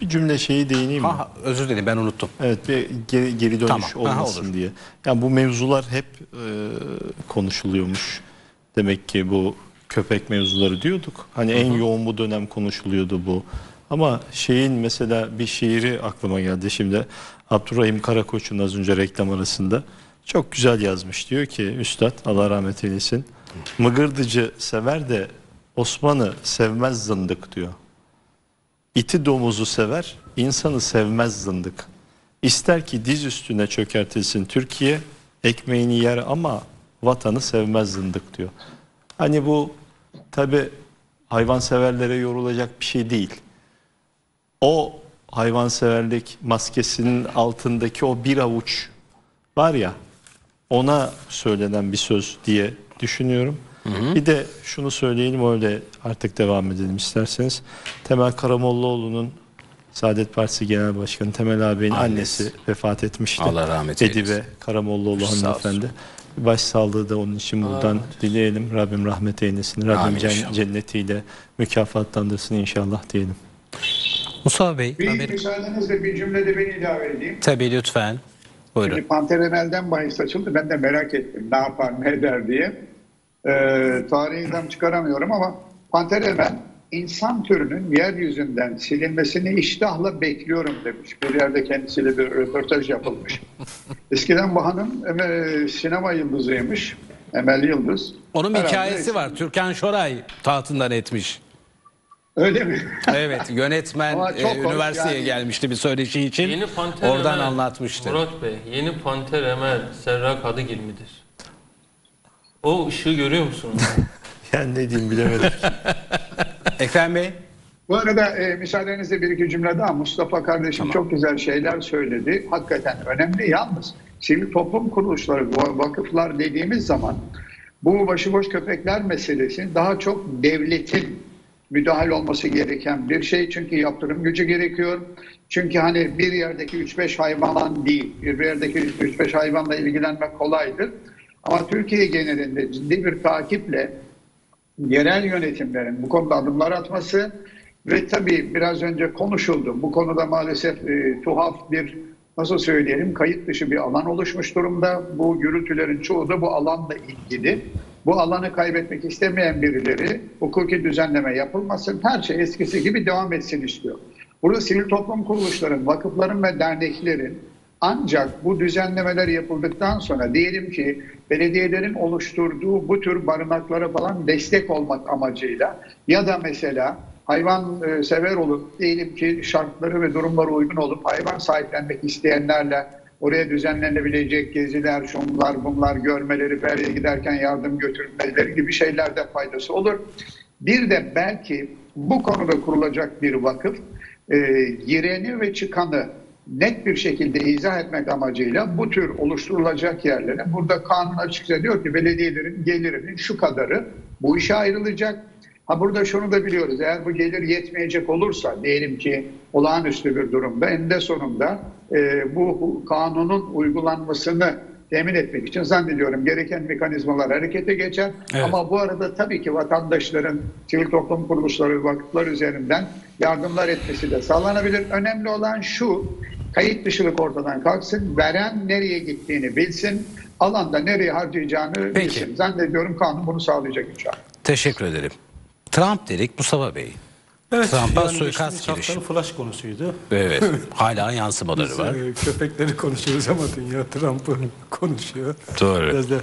Bir cümle şeyi değineyim mi? Ha, özür dilerim, ben unuttum. Evet, bir geri, geri dönüş tamam, olmasın diye. Yani bu mevzular hep e, konuşuluyormuş. Demek ki bu köpek mevzuları diyorduk. Hani Hı-hı. en yoğun bu dönem konuşuluyordu bu. Ama şeyin mesela bir şiiri aklıma geldi şimdi. Abdurrahim Karakoç'un az önce reklam arasında çok güzel yazmış. Diyor ki Üstad, Allah rahmet eylesin. Mıgırdıcı sever de Osman'ı sevmez zındık diyor. İti domuzu sever, insanı sevmez zındık. İster ki diz üstüne çökertilsin Türkiye, ekmeğini yer ama vatanı sevmez zındık diyor. Hani bu tabi hayvanseverlere yorulacak bir şey değil. O hayvanseverlik maskesinin altındaki o bir avuç var ya, ona söylenen bir söz diye düşünüyorum. Bir de şunu söyleyelim, öyle artık devam edelim isterseniz. Temel Karamollaoğlu'nun, Saadet Partisi Genel Başkanı Temel ağabeyin annesi, annesi vefat etmişti. Allah rahmet eylesin. Edibe Karamollaoğlu hanımefendi. Başsağlığı da onun için buradan Aa, dileyelim. Rabbim rahmet eylesin. Rabbim cenn cennetiyle mükafatlandırsın inşallah diyelim. Musa Bey. Bir Amerika... müsaadenizle bir cümlede beni ilave edeyim. Tabii lütfen. Buyurun. Şimdi Panterenel'den bahis açıldı. Ben de merak ettim. Ne yapar, ne eder diye. Ee, tarihi tam çıkaramıyorum ama Panterenel insan türünün yeryüzünden silinmesini iştahla bekliyorum demiş. Bir yerde kendisiyle bir röportaj yapılmış. Eskiden bu hanım e, sinema yıldızıymış. Emel Yıldız. Onun herhalde hikayesi var. Türkan Şoray tahtından etmiş. Öyle mi? Evet, yönetmen e, üniversiteye yani gelmişti bir söyleşi için. Yeni Panter oradan Emel anlatmıştı. Murat Bey, yeni Panterenel Serra Kadıgil midir? O ışığı görüyor musunuz? Yani ne diyeyim bilemedim. Ekrem Bey? Bu arada e, müsaadenizle bir iki cümle daha. Mustafa kardeşim tamam, çok güzel şeyler söyledi. Hakikaten önemli. Yalnız sivil toplum kuruluşları, vakıflar dediğimiz zaman bu başıboş köpekler meselesini daha çok devletin müdahil olması gereken bir şey. Çünkü yaptırım gücü gerekiyor. Çünkü hani bir yerdeki üç beş hayvan değil, bir yerdeki üç beş hayvanla ilgilenmek kolaydır. Ama Türkiye genelinde ciddi bir takiple yerel yönetimlerin bu konuda adımlar atması ve tabii biraz önce konuşuldu. Bu konuda maalesef e, tuhaf bir, nasıl söyleyelim, kayıt dışı bir alan oluşmuş durumda. Bu gürültülerin çoğu da bu alanla ilgili. Bu alanı kaybetmek istemeyen birileri hukuki düzenleme yapılmasın, her şey eskisi gibi devam etsin istiyor. Burada sivil toplum kuruluşların, vakıfların ve derneklerin ancak bu düzenlemeler yapıldıktan sonra, diyelim ki belediyelerin oluşturduğu bu tür barınaklara falan destek olmak amacıyla ya da mesela hayvan sever olup, diyelim ki şartları ve durumlara uygun olup hayvan sahiplenmek isteyenlerle oraya düzenlenebilecek geziler, şunlar, bunlar, görmeleri, belediye giderken yardım götürmeleri gibi şeylerde faydası olur. Bir de belki bu konuda kurulacak bir vakıf e, gireni ve çıkanı net bir şekilde izah etmek amacıyla bu tür oluşturulacak yerlere, burada kanun açıkça diyor ki belediyelerin gelirinin şu kadarı bu işe ayrılacak. Ha burada şunu da biliyoruz, eğer bu gelir yetmeyecek olursa, diyelim ki olağanüstü bir durumda, eninde sonunda e, bu kanunun uygulanmasını temin etmek için zannediyorum gereken mekanizmalar harekete geçer. Evet. Ama bu arada tabii ki vatandaşların, sivil toplum kuruluşları, vakıflar üzerinden yardımlar etmesi de sağlanabilir. Önemli olan şu, kayıt dışılık ortadan kalksın, veren nereye gittiğini bilsin, alanda nereye harcayacağını Peki. bilsin. Zannediyorum kanun bunu sağlayacak inşallah. Teşekkür ederim. Trump dedik, Mustafa Bey. Evet, Trump'a yani suikast girişimi. Flash konusuydu. Evet, hala yansımaları biz var. Köpekleri konuşuyoruz ama dünya Trump'ı konuşuyor. Doğru. Biraz da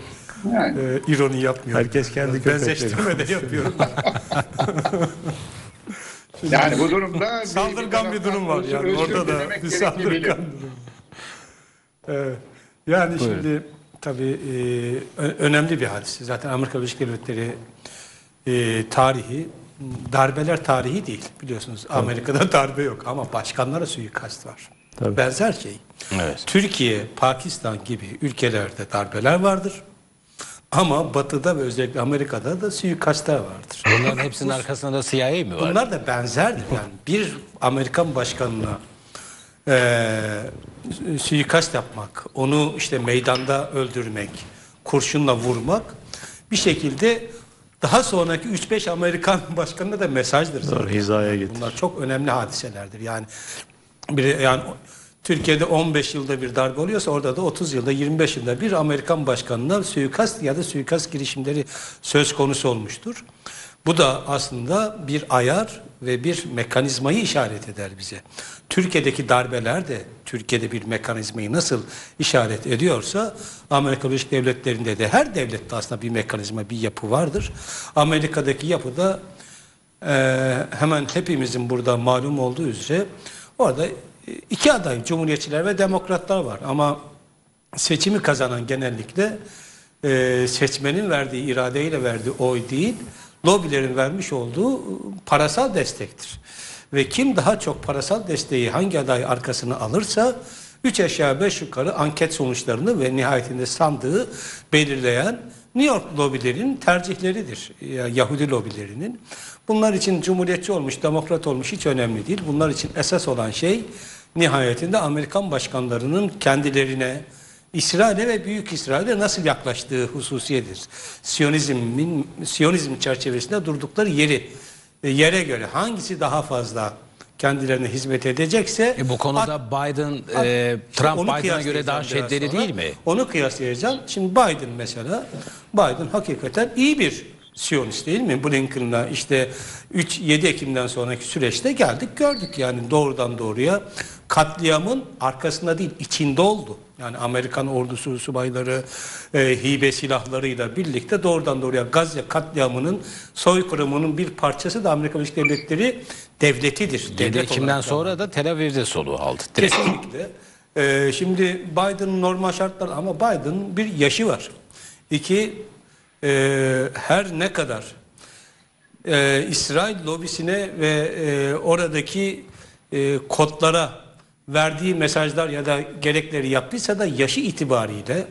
yani. e, ironi yapmıyor. Herkes kendi köpekleri. Benzeştirme de yapıyorum. Yani bu durumda bir saldırgan bir durum var. Yani orada da bir saldırgan durum. Evet. Yani Buyurun. Şimdi tabii e, önemli bir hadise. Zaten Amerika Birleşik Devletleri E, tarihi, darbeler tarihi değil biliyorsunuz. Tabii. Amerika'da darbe yok ama başkanlara suikast var. Tabii. Benzer şey. Evet. Türkiye, Pakistan gibi ülkelerde darbeler vardır. Ama Batı'da ve özellikle Amerika'da da suikastlar vardır. Bunların hepsinin arkasında da C I A mi var? Bunlar da benzerdir. Yani bir Amerikan başkanına e, suikast yapmak, onu işte meydanda öldürmek, kurşunla vurmak bir şekilde daha sonraki üç beş Amerikan başkanına da mesajdır zaten. Doğru, hizaya getir. Bunlar çok önemli hadiselerdir. Yani bir yani Türkiye'de on beş yılda bir darbe oluyorsa orada da otuz yılda, yirmi beş yılda bir Amerikan başkanına suikast ya da suikast girişimleri söz konusu olmuştur. Bu da aslında bir ayar ve bir mekanizmayı işaret eder bize. Türkiye'deki darbeler de Türkiye'de bir mekanizmayı nasıl işaret ediyorsa Amerika Birleşik Devletleri'nde de, her devlette aslında bir mekanizma, bir yapı vardır. Amerika'daki yapıda e, hemen hepimizin burada malum olduğu üzere orada iki aday, Cumhuriyetçiler ve Demokratlar var ama seçimi kazanan genellikle e, seçmenin verdiği iradeyle verdiği oy değil, lobilerin vermiş olduğu parasal destektir. Ve kim daha çok parasal desteği hangi aday arkasına alırsa üç aşağı beş yukarı anket sonuçlarını ve nihayetinde sandığı belirleyen New York lobilerin tercihleridir. Yahudi lobilerinin. Bunlar için Cumhuriyetçi olmuş, Demokrat olmuş hiç önemli değil. Bunlar için esas olan şey nihayetinde Amerikan başkanlarının kendilerine, İsrail'e ve Büyük İsrail'e nasıl yaklaştığı hususiyedir. Siyonizmin, Siyonizm çerçevesinde durdukları yeri, yere göre hangisi daha fazla kendilerine hizmet edecekse... E bu konuda at, Biden, at, e, Trump Biden'a göre daha şiddetli değil mi? Onu kıyaslayacağım. Şimdi Biden mesela, Biden hakikaten iyi bir Siyonist değil mi? Blinken'la işte üç yedi Ekim'den sonraki süreçte geldik gördük yani doğrudan doğruya katliamın arkasında değil içinde oldu. Yani Amerikan ordusu subayları e, hibe silahlarıyla birlikte doğrudan doğruya Gazze katliamının, soykırımının bir parçası da Amerika Birleşik Devletleri devletidir. yedi Ekim'den sonra da Tel Aviv'de soluğu aldı. Kesinlikle. E, şimdi Biden'ın normal şartlar ama Biden'ın bir yaşı var. İki, e, her ne kadar e, İsrail lobisine ve e, oradaki e, kodlara verdiği mesajlar ya da gerekleri yaptıysa da yaşı itibariyle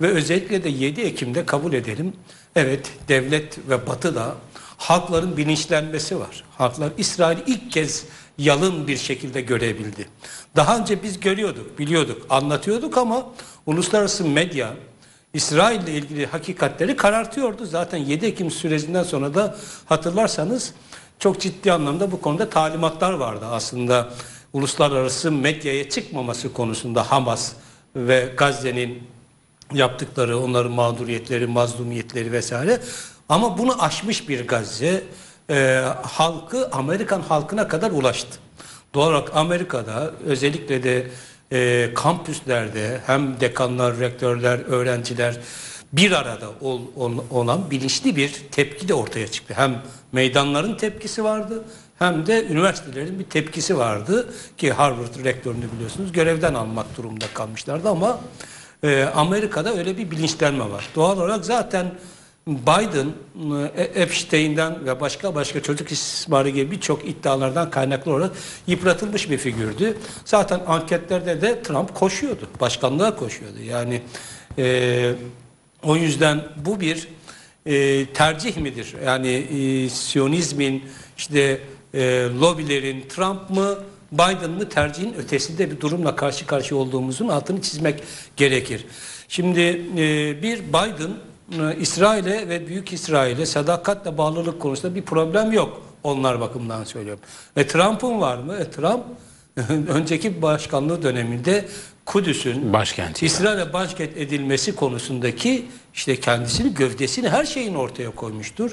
ve özellikle de yedi Ekim'de kabul edelim. Evet, devlet ve batıda halkların bilinçlenmesi var. Halklar İsrail'i ilk kez yalın bir şekilde görebildi. Daha önce biz görüyorduk, biliyorduk, anlatıyorduk ama uluslararası medya İsrail ile ilgili hakikatleri karartıyordu. Zaten yedi Ekim sürecinden sonra da hatırlarsanız çok ciddi anlamda bu konuda talimatlar vardı aslında. Uluslararası medyaya çıkmaması konusunda Hamas ve Gazze'nin yaptıkları, onların mağduriyetleri, mazlumiyetleri vesaire. Ama bunu aşmış bir Gazze e, halkı Amerikan halkına kadar ulaştı. Doğal olarak Amerika'da özellikle de e, kampüslerde hem dekanlar, rektörler, öğrenciler bir arada ol, ol, olan bilinçli bir tepki de ortaya çıktı. Hem meydanların tepkisi vardı, hem de üniversitelerin bir tepkisi vardı ki Harvard rektörünü biliyorsunuz görevden almak durumunda kalmışlardı ama e, Amerika'da öyle bir bilinçlenme var. Doğal olarak zaten Biden e, Epstein'den ve başka başka çocuk istismarı gibi birçok iddialardan kaynaklı olarak yıpratılmış bir figürdü. Zaten anketlerde de Trump koşuyordu, başkanlığa koşuyordu. Yani e, o yüzden bu bir e, tercih midir? Yani e, Siyonizmin işte E, lobilerin Trump mı Biden mı tercihin ötesinde bir durumla karşı karşıya olduğumuzun altını çizmek gerekir. Şimdi e, bir Biden e, İsrail'e ve Büyük İsrail'e sadakatle bağlılık konusunda bir problem yok. Onlar bakımından söylüyorum. E Trump'ın var mı? E Trump önceki başkanlığı döneminde Kudüs'ün İsrail'e başkent edilmesi konusundaki işte kendisini, gövdesini, her şeyini ortaya koymuştur.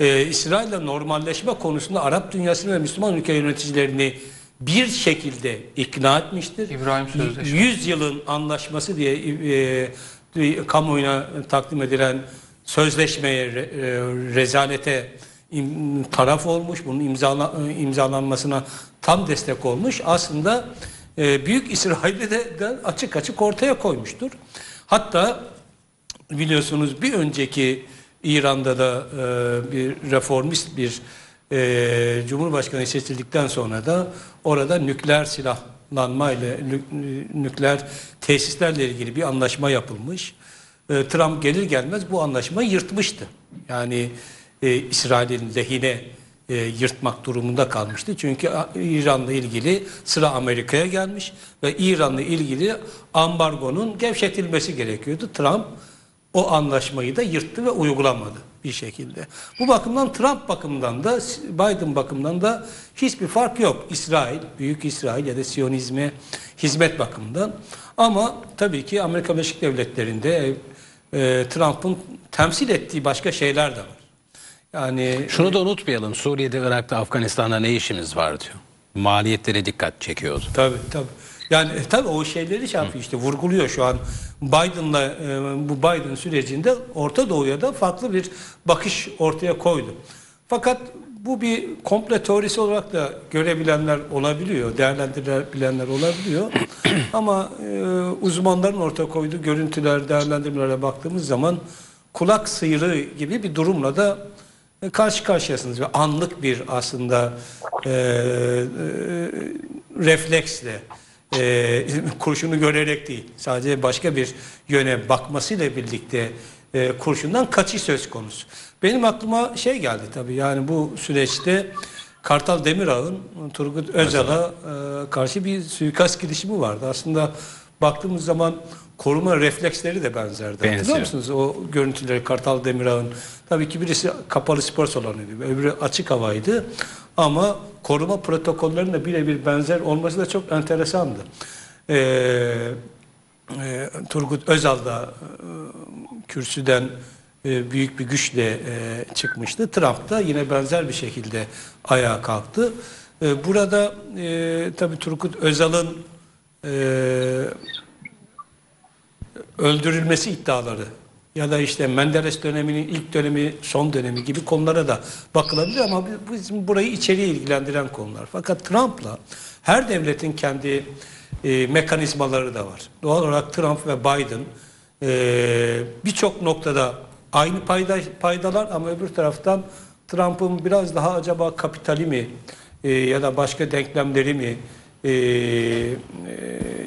Ee, İsrail'le normalleşme konusunda Arap dünyasını ve Müslüman ülke yöneticilerini bir şekilde ikna etmiştir. İbrahim Sözleşmesi. yüz yılın anlaşması diye e, kamuoyuna takdim edilen sözleşmeye, e, rezalete im, taraf olmuş. Bunun imzala, imzalanmasına tam destek olmuş. Aslında e, Büyük İsrail'i de, de açık açık ortaya koymuştur. Hatta biliyorsunuz bir önceki İran'da da e, bir reformist bir e, Cumhurbaşkanı seçildikten sonra da orada nükleer silahlanma ile nük, nükleer tesislerle ilgili bir anlaşma yapılmış. E, Trump gelir gelmez bu anlaşmayı yırtmıştı. Yani e, İsrail'in lehine e, yırtmak durumunda kalmıştı. Çünkü İran'la ilgili sıra Amerika'ya gelmiş ve İran'la ilgili ambargonun gevşetilmesi gerekiyordu. Trump o anlaşmayı da yırttı ve uygulamadı bir şekilde. Bu bakımdan Trump bakımından da Biden bakımından da hiçbir fark yok. İsrail, Büyük İsrail ya da Siyonizme hizmet bakımından. Ama tabii ki Amerika Birleşik Devletleri'nde e, Trump'ın temsil ettiği başka şeyler de var. Yani şunu da unutmayalım. Suriye'de, Irak'ta, Afganistan'da ne işimiz var diyor. Maliyetlere dikkat çekiyordu. Tabii tabii. Yani e, tabii o şeyleri şey yapıyor işte vurguluyor şu an Biden'la e, bu Biden sürecinde Orta Doğu'ya da farklı bir bakış ortaya koydu. Fakat bu bir komple teorisi olarak da görebilenler olabiliyor, değerlendirebilenler olabiliyor. Ama e, uzmanların ortaya koyduğu görüntüler, değerlendirmelere baktığımız zaman kulak sıyırığı gibi bir durumla da e, karşı karşıyasınız ve anlık bir aslında e, e, refleksle. E, kurşunu görerek değil, sadece başka bir yöne bakmasıyla birlikte e, kurşundan kaçış söz konusu. Benim aklıma şey geldi tabii yani bu süreçte Kartal Demirağ'ın Turgut Özal'a e, karşı bir suikast girişimi vardı. Aslında baktığımız zaman koruma refleksleri de benzerdi. Benziyor. Hatırlıyor musunuz o görüntüleri Kartal Demirağ'ın? Tabii ki birisi kapalı spor salonuydu, öbürü açık havaydı. Ama koruma protokollerinde birebir benzer olması da çok enteresandı. Ee, e, Turgut Özal da e, kürsüden e, büyük bir güçle e, çıkmıştı. Trump da yine benzer bir şekilde ayağa kalktı. E, burada e, tabii Turgut Özal'ın e, öldürülmesi iddiaları ya da işte Menderes döneminin ilk dönemi, son dönemi gibi konulara da bakılabilir ama bizim burayı içeriye ilgilendiren konular. Fakat Trump'la her devletin kendi e, mekanizmaları da var. Doğal olarak Trump ve Biden e, birçok noktada aynı payda, paydalar ama öbür taraftan Trump'ın biraz daha acaba kapitali mi e, ya da başka denklemleri mi e, e,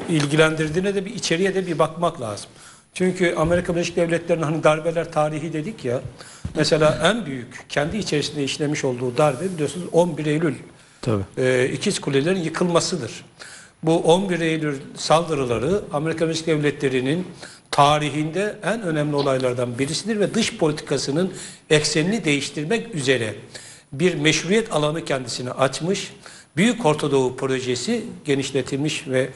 ilgilendirdiğine de bir içeriye de bir bakmak lazım. Çünkü Amerika Birleşik Devletleri'nin hani darbeler tarihi dedik ya, mesela en büyük kendi içerisinde işlemiş olduğu darbe biliyorsunuz on bir Eylül Tabii. E, İkiz Kulelerin yıkılmasıdır. Bu on bir Eylül saldırıları Amerika Birleşik Devletleri'nin tarihinde en önemli olaylardan birisidir ve dış politikasının eksenini değiştirmek üzere bir meşruiyet alanı kendisine açmış. Büyük Orta Doğu projesi genişletilmiş ve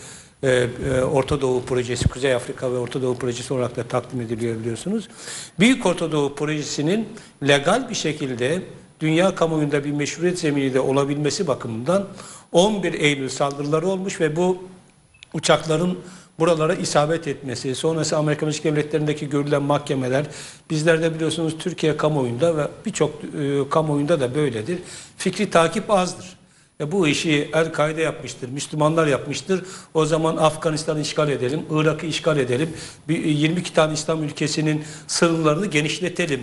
e, e, Orta Doğu projesi, Kuzey Afrika ve Orta Doğu projesi olarak da takdim ediliyor biliyorsunuz. Büyük Orta Doğu projesinin legal bir şekilde dünya kamuoyunda bir meşruiyet zemini de olabilmesi bakımından on bir Eylül saldırıları olmuş ve bu uçakların buralara isabet etmesi, sonrası Amerika Birleşik Devletleri'ndeki görülen mahkemeler, bizlerde biliyorsunuz Türkiye kamuoyunda ve birçok e, kamuoyunda da böyledir. Fikri takip azdır. E, bu işi El-Kaide yapmıştır, Müslümanlar yapmıştır. O zaman Afganistan'ı işgal edelim, Irak'ı işgal edelim, yirmi iki tane İslam ülkesinin sınırlarını genişletelim.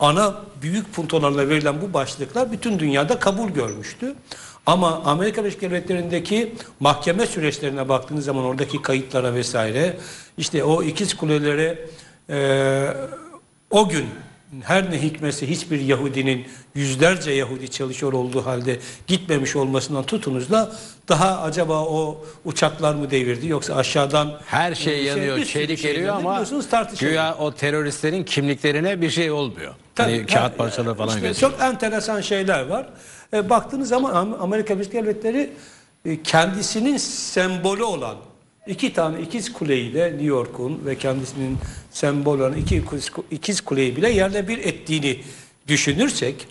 Ana büyük puntolarla verilen bu başlıklar bütün dünyada kabul görmüştü. Ama Amerika Birleşik Devletleri'ndeki mahkeme süreçlerine baktığınız zaman oradaki kayıtlara vesaire, işte o ikiz kulelere e, o gün her ne hikmetse hiçbir Yahudinin yüzlerce Yahudi çalışıyor olduğu halde gitmemiş olmasından tutunuz da daha acaba o uçaklar mı devirdi yoksa aşağıdan her şey, şey yanıyor, çelik şey eriyor ama güya o teröristlerin kimliklerine bir şey olmuyor. Tabii, hani kağıt parçaları falan işte gösteriyor. Çok enteresan şeyler var. E, baktığınız zaman Amerika Birleşik Devletleri e, kendisinin sembolü olan iki tane ikiz kuleyi de New York'un ve kendisinin sembolü olan iki ikiz kuleyi bile yerle bir ettiğini düşünürsek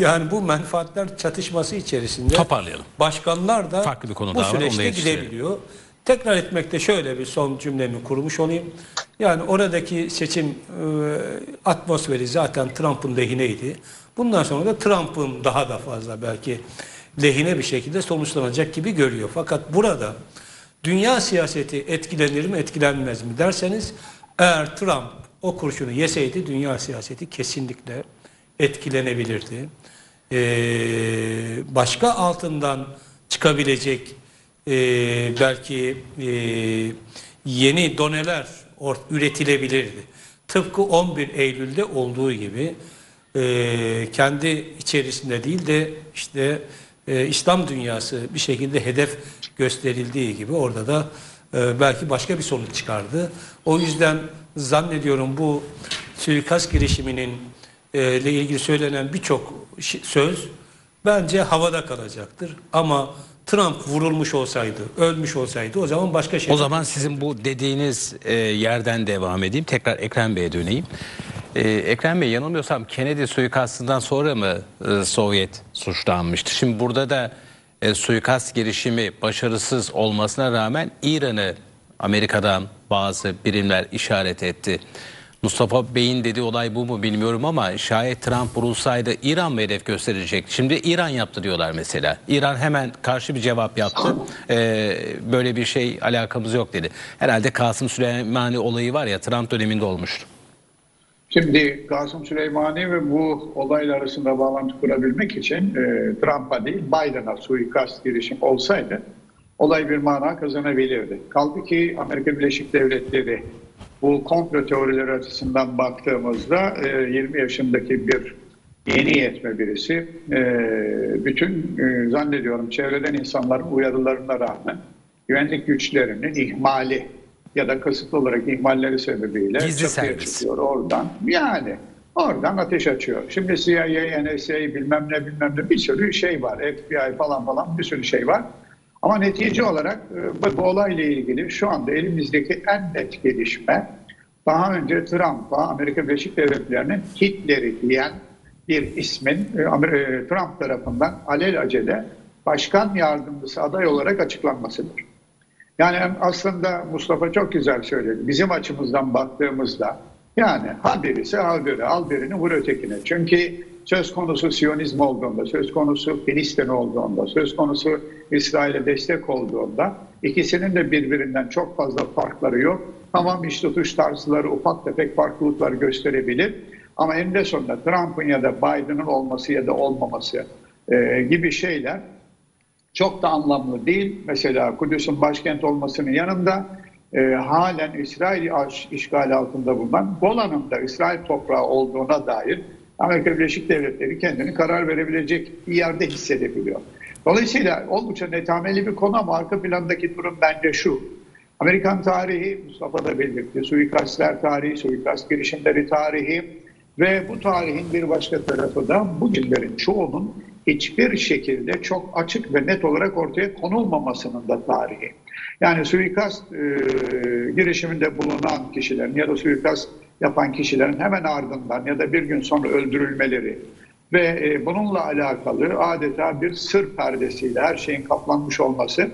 yani bu menfaatler çatışması içerisinde toparlayalım. Başkanlar da farklı konuda bu süreçte gidebiliyor. Tekrar etmekte şöyle bir son cümlemi kurmuş olayım. Yani oradaki seçim e, atmosferi zaten Trump'ın lehineydi. Bundan sonra da Trump'ın daha da fazla belki lehine bir şekilde sonuçlanacak gibi görüyor. Fakat burada dünya siyaseti etkilenir mi etkilenmez mi derseniz eğer Trump o kurşunu yeseydi dünya siyaseti kesinlikle etkilenebilirdi. Ee, başka altından çıkabilecek e, belki e, yeni doneler üretilebilirdi. Tıpkı on bir Eylül'de olduğu gibi e, kendi içerisinde değil de işte e, İslam dünyası bir şekilde hedef gösterildiği gibi orada da e, belki başka bir sonuç çıkardı. O yüzden zannediyorum bu suikast girişiminin e, ile ilgili söylenen birçok söz bence havada kalacaktır. Ama Trump vurulmuş olsaydı, ölmüş olsaydı o zaman başka şey. O zaman sizin bu dediğiniz e, yerden devam edeyim. Tekrar Ekrem Bey'e döneyim. E, Ekrem Bey, yanılmıyorsam Kennedy suikastından sonra mı e, Sovyet suçlanmıştı? Şimdi burada da E, suikast girişimi başarısız olmasına rağmen İran'ı Amerika'dan bazı birimler işaret etti. Mustafa Bey'in dediği olay bu mu bilmiyorum ama şayet Trump vurulsaydı İran mı hedef gösterecek? Şimdi İran yaptı diyorlar mesela. İran hemen karşı bir cevap yaptı. E, böyle bir şey alakamız yok dedi. Herhalde Kasım Süleymani olayı var ya, Trump döneminde olmuştu. Şimdi Kasım Süleymani ve bu olaylar arasında bağlantı kurabilmek için e, Trump'a değil Biden'a suikast girişim olsaydı olay bir mana kazanabilirdi. Kaldı ki Amerika Birleşik Devletleri bu komplo teorileri açısından baktığımızda e, yirmi yaşındaki bir yeni yetme birisi e, bütün e, zannediyorum çevreden insanların uyarılarına rağmen güvenlik güçlerinin ihmali ya da kasıtlı olarak ihmalleri sebebiyle çatıya çıkıyor oradan. Yani oradan ateş açıyor. Şimdi C I A, N S A bilmem ne bilmem ne bir sürü şey var. F B I falan falan bir sürü şey var. Ama netice olarak bu, bu olayla ilgili şu anda elimizdeki en net gelişme daha önce Trump'a, Amerika Birleşik Devletleri'nin Hitler'i diyen bir ismin Trump tarafından alelacele başkan yardımcısı aday olarak açıklanmasıdır. Yani aslında Mustafa çok güzel söyledi. Bizim açımızdan baktığımızda yani ha birisi al biri, al birini vur ötekine. Çünkü söz konusu Siyonizm olduğunda, söz konusu Filistin olduğunda, söz konusu İsrail'e destek olduğunda ikisinin de birbirinden çok fazla farkları yok. Tamam, iş tutuş tarzları ufak tefek farklılıklar gösterebilir. Ama eninde sonunda Trump'ın ya da Biden'ın olması ya da olmaması e, gibi şeyler çok da anlamlı değil. Mesela Kudüs'ün başkent olmasının yanında e, halen İsrail işgali altında bulunan Golan'ın da İsrail toprağı olduğuna dair Amerika Birleşik Devletleri kendini karar verebilecek bir yerde hissedebiliyor. Dolayısıyla oldukça netameli bir konu ama arka plandaki durum bence şu. Amerikan tarihi, Mustafa da belirtti, suikastler tarihi, suikast girişimleri tarihi ve bu tarihin bir başka tarafı da bugünlerin çoğunun hiçbir şekilde çok açık ve net olarak ortaya konulmamasının da tarihi. Yani suikast e, girişiminde bulunan kişilerin ya da suikast yapan kişilerin hemen ardından ya da bir gün sonra öldürülmeleri ve e, bununla alakalı adeta bir sır perdesiyle her şeyin kaplanmış olması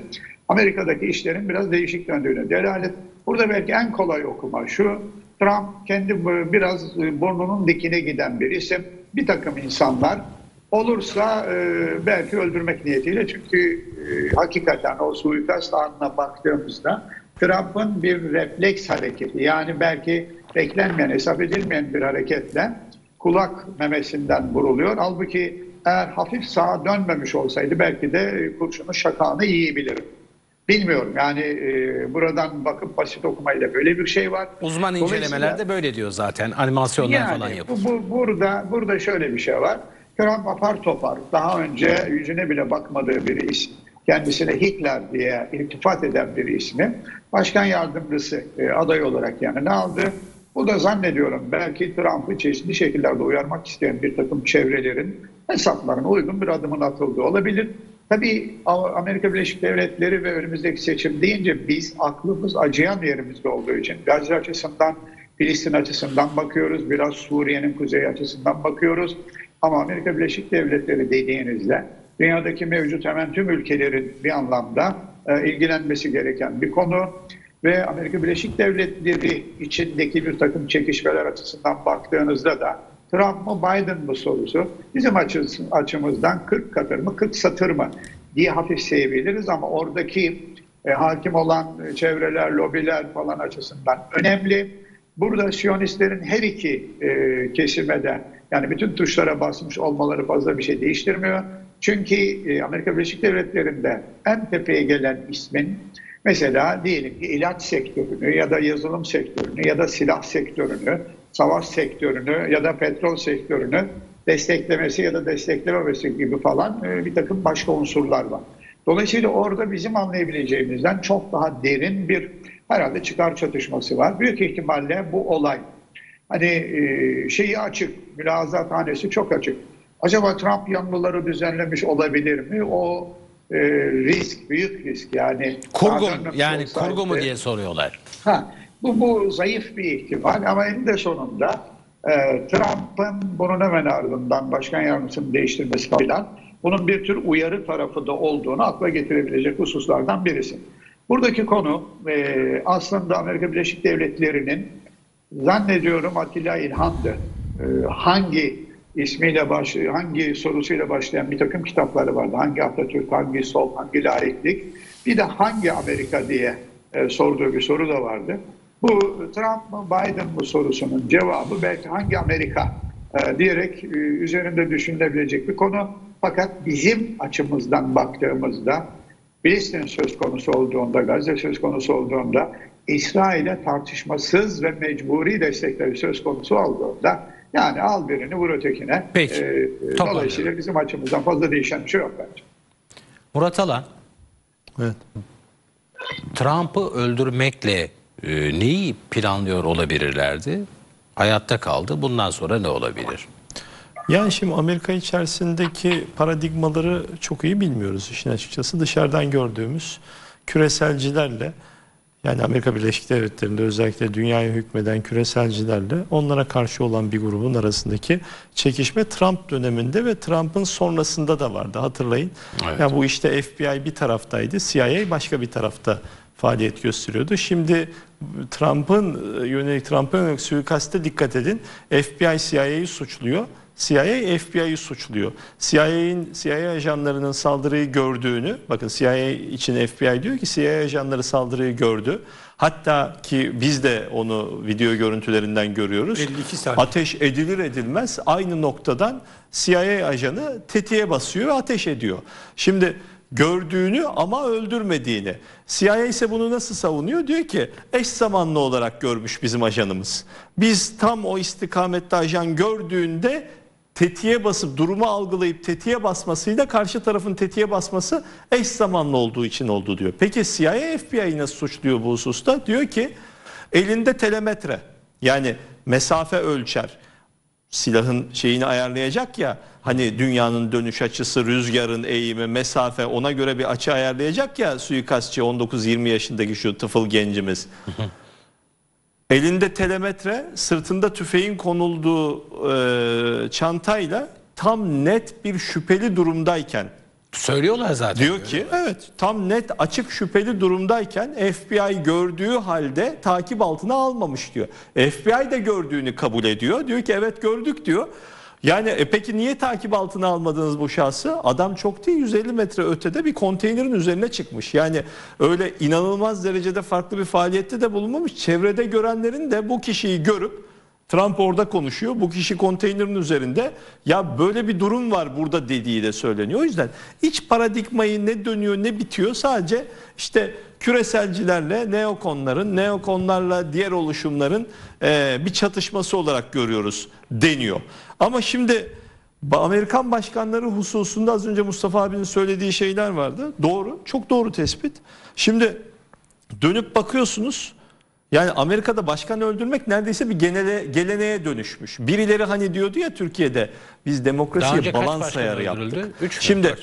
Amerika'daki işlerin biraz değişik döndüğüne delalet. Burada belki en kolay okuma şu, Trump kendi biraz burnunun dikine giden bir isim. Bir takım insanlar olursa e, belki öldürmek niyetiyle çünkü e, hakikaten o suikast anına baktığımızda Trump'ın bir refleks hareketi yani belki beklenmeyen, hesap edilmeyen bir hareketle kulak memesinden vuruluyor. Halbuki eğer hafif sağa dönmemiş olsaydı belki de kurşunun şakağını yiyebilirim. Bilmiyorum yani e, buradan bakıp basit okumayla böyle bir şey var. Uzman incelemelerde böyle diyor zaten animasyonlar yani, falan yapıyor. Bu, burada, burada şöyle bir şey var. Trump apar topar daha önce yüzüne bile bakmadığı bir isim. Kendisine Hitler diye iltifat eden bir ismi. Başkan yardımcısı e, aday olarak yanına aldı. Bu da zannediyorum belki Trump'ı çeşitli şekillerde uyarmak isteyen bir takım çevrelerin hesaplarına uygun bir adımın atıldığı olabilir. Tabii Amerika Birleşik Devletleri ve önümüzdeki seçim deyince biz aklımız acıyan yerimizde olduğu için Gazze açısından, Filistin açısından bakıyoruz, biraz Suriye'nin kuzeyi açısından bakıyoruz. Ama Amerika Birleşik Devletleri dediğinizde dünyadaki mevcut hemen tüm ülkelerin bir anlamda e, ilgilenmesi gereken bir konu ve Amerika Birleşik Devletleri içindeki bir takım çekişmeler açısından baktığınızda da Trump mı Biden mı sorusu bizim açımızdan kırk katır mı kırk satır mı diye hafifleyebiliriz ama oradaki e, hakim olan çevreler, lobiler falan açısından önemli. Burada Siyonistlerin her iki e, kesime de yani bütün tuşlara basmış olmaları fazla bir şey değiştirmiyor. Çünkü e, Amerika Birleşik Devletleri'nde en tepeye gelen ismin mesela diyelim ki ilaç sektörünü ya da yazılım sektörünü ya da silah sektörünü, savaş sektörünü ya da petrol sektörünü desteklemesi ya da desteklememesi gibi falan bir takım başka unsurlar var. Dolayısıyla orada bizim anlayabileceğimizden çok daha derin bir herhalde çıkar çatışması var. Büyük ihtimalle bu olay hani şeyi açık, mülazathanesi çok açık. Acaba Trump yanlıları düzenlemiş olabilir mi? O e, risk, büyük risk yani. Kurgu yani kurgu mu diye soruyorlar. Ha. Bu, bu zayıf bir ihtimal ama eninde sonunda e, Trump'ın bunun hemen ardından başkan yardımcısını değiştirmesi falan bunun bir tür uyarı tarafı da olduğunu akla getirebilecek hususlardan birisi. Buradaki konu e, aslında Amerika Birleşik Devletleri'nin zannediyorum Atilla İlhan'dı. E, hangi ismiyle baş, hangi sorusuyla başlayan bir takım kitapları vardı. Hangi Atatürk, hangi sol, hangi laiklik, bir de hangi Amerika diye e, sorduğu bir soru da vardı. Bu Trump mı Biden mı sorusunun cevabı belki hangi Amerika e, diyerek e, üzerinde düşünülebilecek bir konu. Fakat bizim açımızdan baktığımızda Filistin söz konusu olduğunda, Gazze söz konusu olduğunda, İsrail'e tartışmasız ve mecburi destekleri söz konusu olduğunda yani al birini vur ötekine. Peki. E, dolayısıyla bizim açımızdan fazla değişen bir şey yok bence. Murat Alan, evet. Trump'ı öldürmekle Ee, neyi planlıyor olabilirlerdi? Hayatta kaldı. Bundan sonra ne olabilir? Yani şimdi Amerika içerisindeki paradigmaları çok iyi bilmiyoruz işin açıkçası. Dışarıdan gördüğümüz küreselcilerle yani Amerika Birleşik Devletleri'nde özellikle dünyaya hükmeden küreselcilerle onlara karşı olan bir grubun arasındaki çekişme Trump döneminde ve Trump'ın sonrasında da vardı. Hatırlayın. Evet. Yani bu işte F B I bir taraftaydı. C I A başka bir tarafta faaliyet gösteriyordu. Şimdi Trump'ın yönelik Trump'ın yönelik suikaste dikkat edin. F B I C I A'yı suçluyor. C I A F B I'yi suçluyor. C I A'nin C I A ajanlarının saldırıyı gördüğünü, bakın C I A için F B I diyor ki C I A ajanları saldırıyı gördü. Hatta ki biz de onu video görüntülerinden görüyoruz. elli iki saniye. Ateş edilir edilmez aynı noktadan C I A ajanı tetiğe basıyor ve ateş ediyor. Şimdi gördüğünü ama öldürmediğini. C I A ise bunu nasıl savunuyor? Diyor ki eş zamanlı olarak görmüş bizim ajanımız. Biz tam o istikamette ajan gördüğünde tetiğe basıp durumu algılayıp tetiğe basmasıyla karşı tarafın tetiğe basması eş zamanlı olduğu için oldu diyor. Peki C I A F B I'yi nasıl suçluyor bu hususta? Diyor ki elinde telemetre, yani mesafe ölçer. Silahın şeyini ayarlayacak ya, hani dünyanın dönüş açısı, rüzgarın eğimi, mesafe, ona göre bir açı ayarlayacak ya suikastçı on dokuz yirmi yaşındaki şu tıfıl gencimiz. Elinde telemetre, sırtında tüfeğin konulduğu e, çantayla tam net bir şüpheli durumdayken. Söylüyorlar zaten. Diyor ki evet, tam net açık şüpheli durumdayken F B I gördüğü halde takip altına almamış diyor. F B I de gördüğünü kabul ediyor. Diyor ki evet gördük diyor. Yani e peki niye takip altına almadınız bu şahsı? Adam çok değil yüz elli metre ötede bir konteynerin üzerine çıkmış. Yani öyle inanılmaz derecede farklı bir faaliyette de bulunmamış. Çevrede görenlerin de bu kişiyi görüp Trump orada konuşuyor, bu kişi konteynerin üzerinde, ya böyle bir durum var burada dediği de söyleniyor. O yüzden iç paradigmayı ne dönüyor ne bitiyor, sadece işte küreselcilerle neokonların, neokonlarla diğer oluşumların e, bir çatışması olarak görüyoruz deniyor. Ama şimdi Amerikan başkanları hususunda az önce Mustafa abinin söylediği şeyler vardı. Doğru, çok doğru tespit. Şimdi dönüp bakıyorsunuz. Yani Amerika'da başkan öldürmek neredeyse bir genele, geleneğe dönüşmüş. Birileri hani diyordu ya Türkiye'de biz demokrasiye balans ayarı yaptık. Şimdi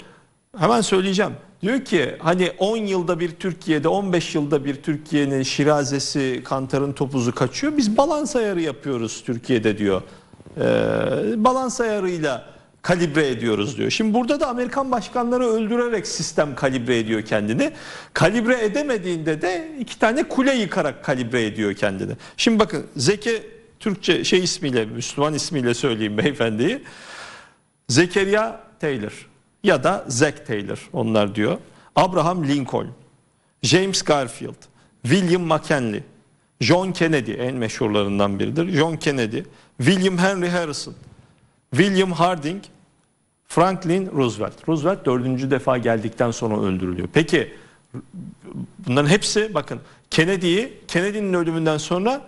hemen söyleyeceğim. Diyor ki hani on yılda bir Türkiye'de, on beş yılda bir Türkiye'nin şirazesi, kantarın topuzu kaçıyor. Biz balans ayarı yapıyoruz Türkiye'de diyor. Ee, balans ayarıyla kalibre ediyoruz diyor. Şimdi burada da Amerikan başkanları öldürerek sistem kalibre ediyor kendini. Kalibre edemediğinde de iki tane kule yıkarak kalibre ediyor kendini. Şimdi bakın Zeki, Türkçe şey ismiyle, Müslüman ismiyle söyleyeyim beyefendiyi. Zekeriya Taylor ya da Zack Taylor onlar diyor. Abraham Lincoln, James Garfield, William McKinley, John Kennedy en meşhurlarından biridir. John Kennedy, William Henry Harrison, William Harding, Franklin Roosevelt. Roosevelt dördüncü defa geldikten sonra öldürülüyor. Peki bunların hepsi, bakın Kennedy'yi, Kennedy'nin ölümünden sonra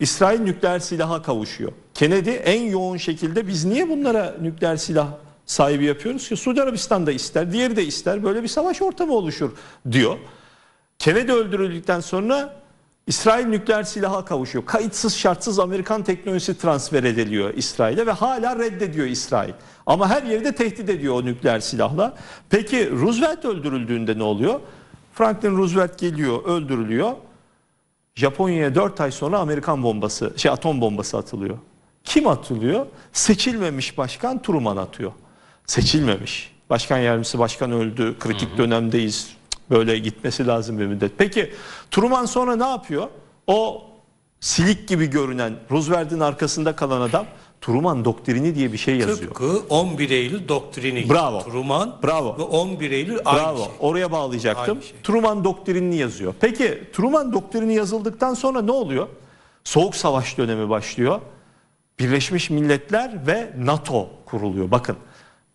İsrail nükleer silaha kavuşuyor. Kennedy en yoğun şekilde biz niye bunlara nükleer silah sahibi yapıyoruz ki? Suudi Arabistan da ister, diğeri de ister, böyle bir savaş ortamı oluşur diyor. Kennedy öldürüldükten sonra İsrail nükleer silaha kavuşuyor. Kayıtsız şartsız Amerikan teknolojisi transfer ediliyor İsrail'e ve hala reddediyor İsrail. Ama her yeri de tehdit ediyor o nükleer silahla. Peki Roosevelt öldürüldüğünde ne oluyor? Franklin Roosevelt geliyor, öldürülüyor. Japonya'ya dört ay sonra Amerikan bombası, şey atom bombası atılıyor. Kim atılıyor? Seçilmemiş başkan Truman atıyor. Seçilmemiş. Başkan yardımcısı, başkan öldü, kritik dönemdeyiz. Böyle gitmesi lazım bir müddet. Peki Truman sonra ne yapıyor? O silik gibi görünen Roosevelt'in arkasında kalan adam Truman doktrini diye bir şey yazıyor. Tıpkı on bir Eylül doktrini. Bravo. Truman Bravo. Ve on bir Eylül aynı Bravo. Şey. Oraya bağlayacaktım. Şey. Truman doktrinini yazıyor. Peki Truman doktrini yazıldıktan sonra ne oluyor? Soğuk Savaş dönemi başlıyor. Birleşmiş Milletler ve NATO kuruluyor. Bakın.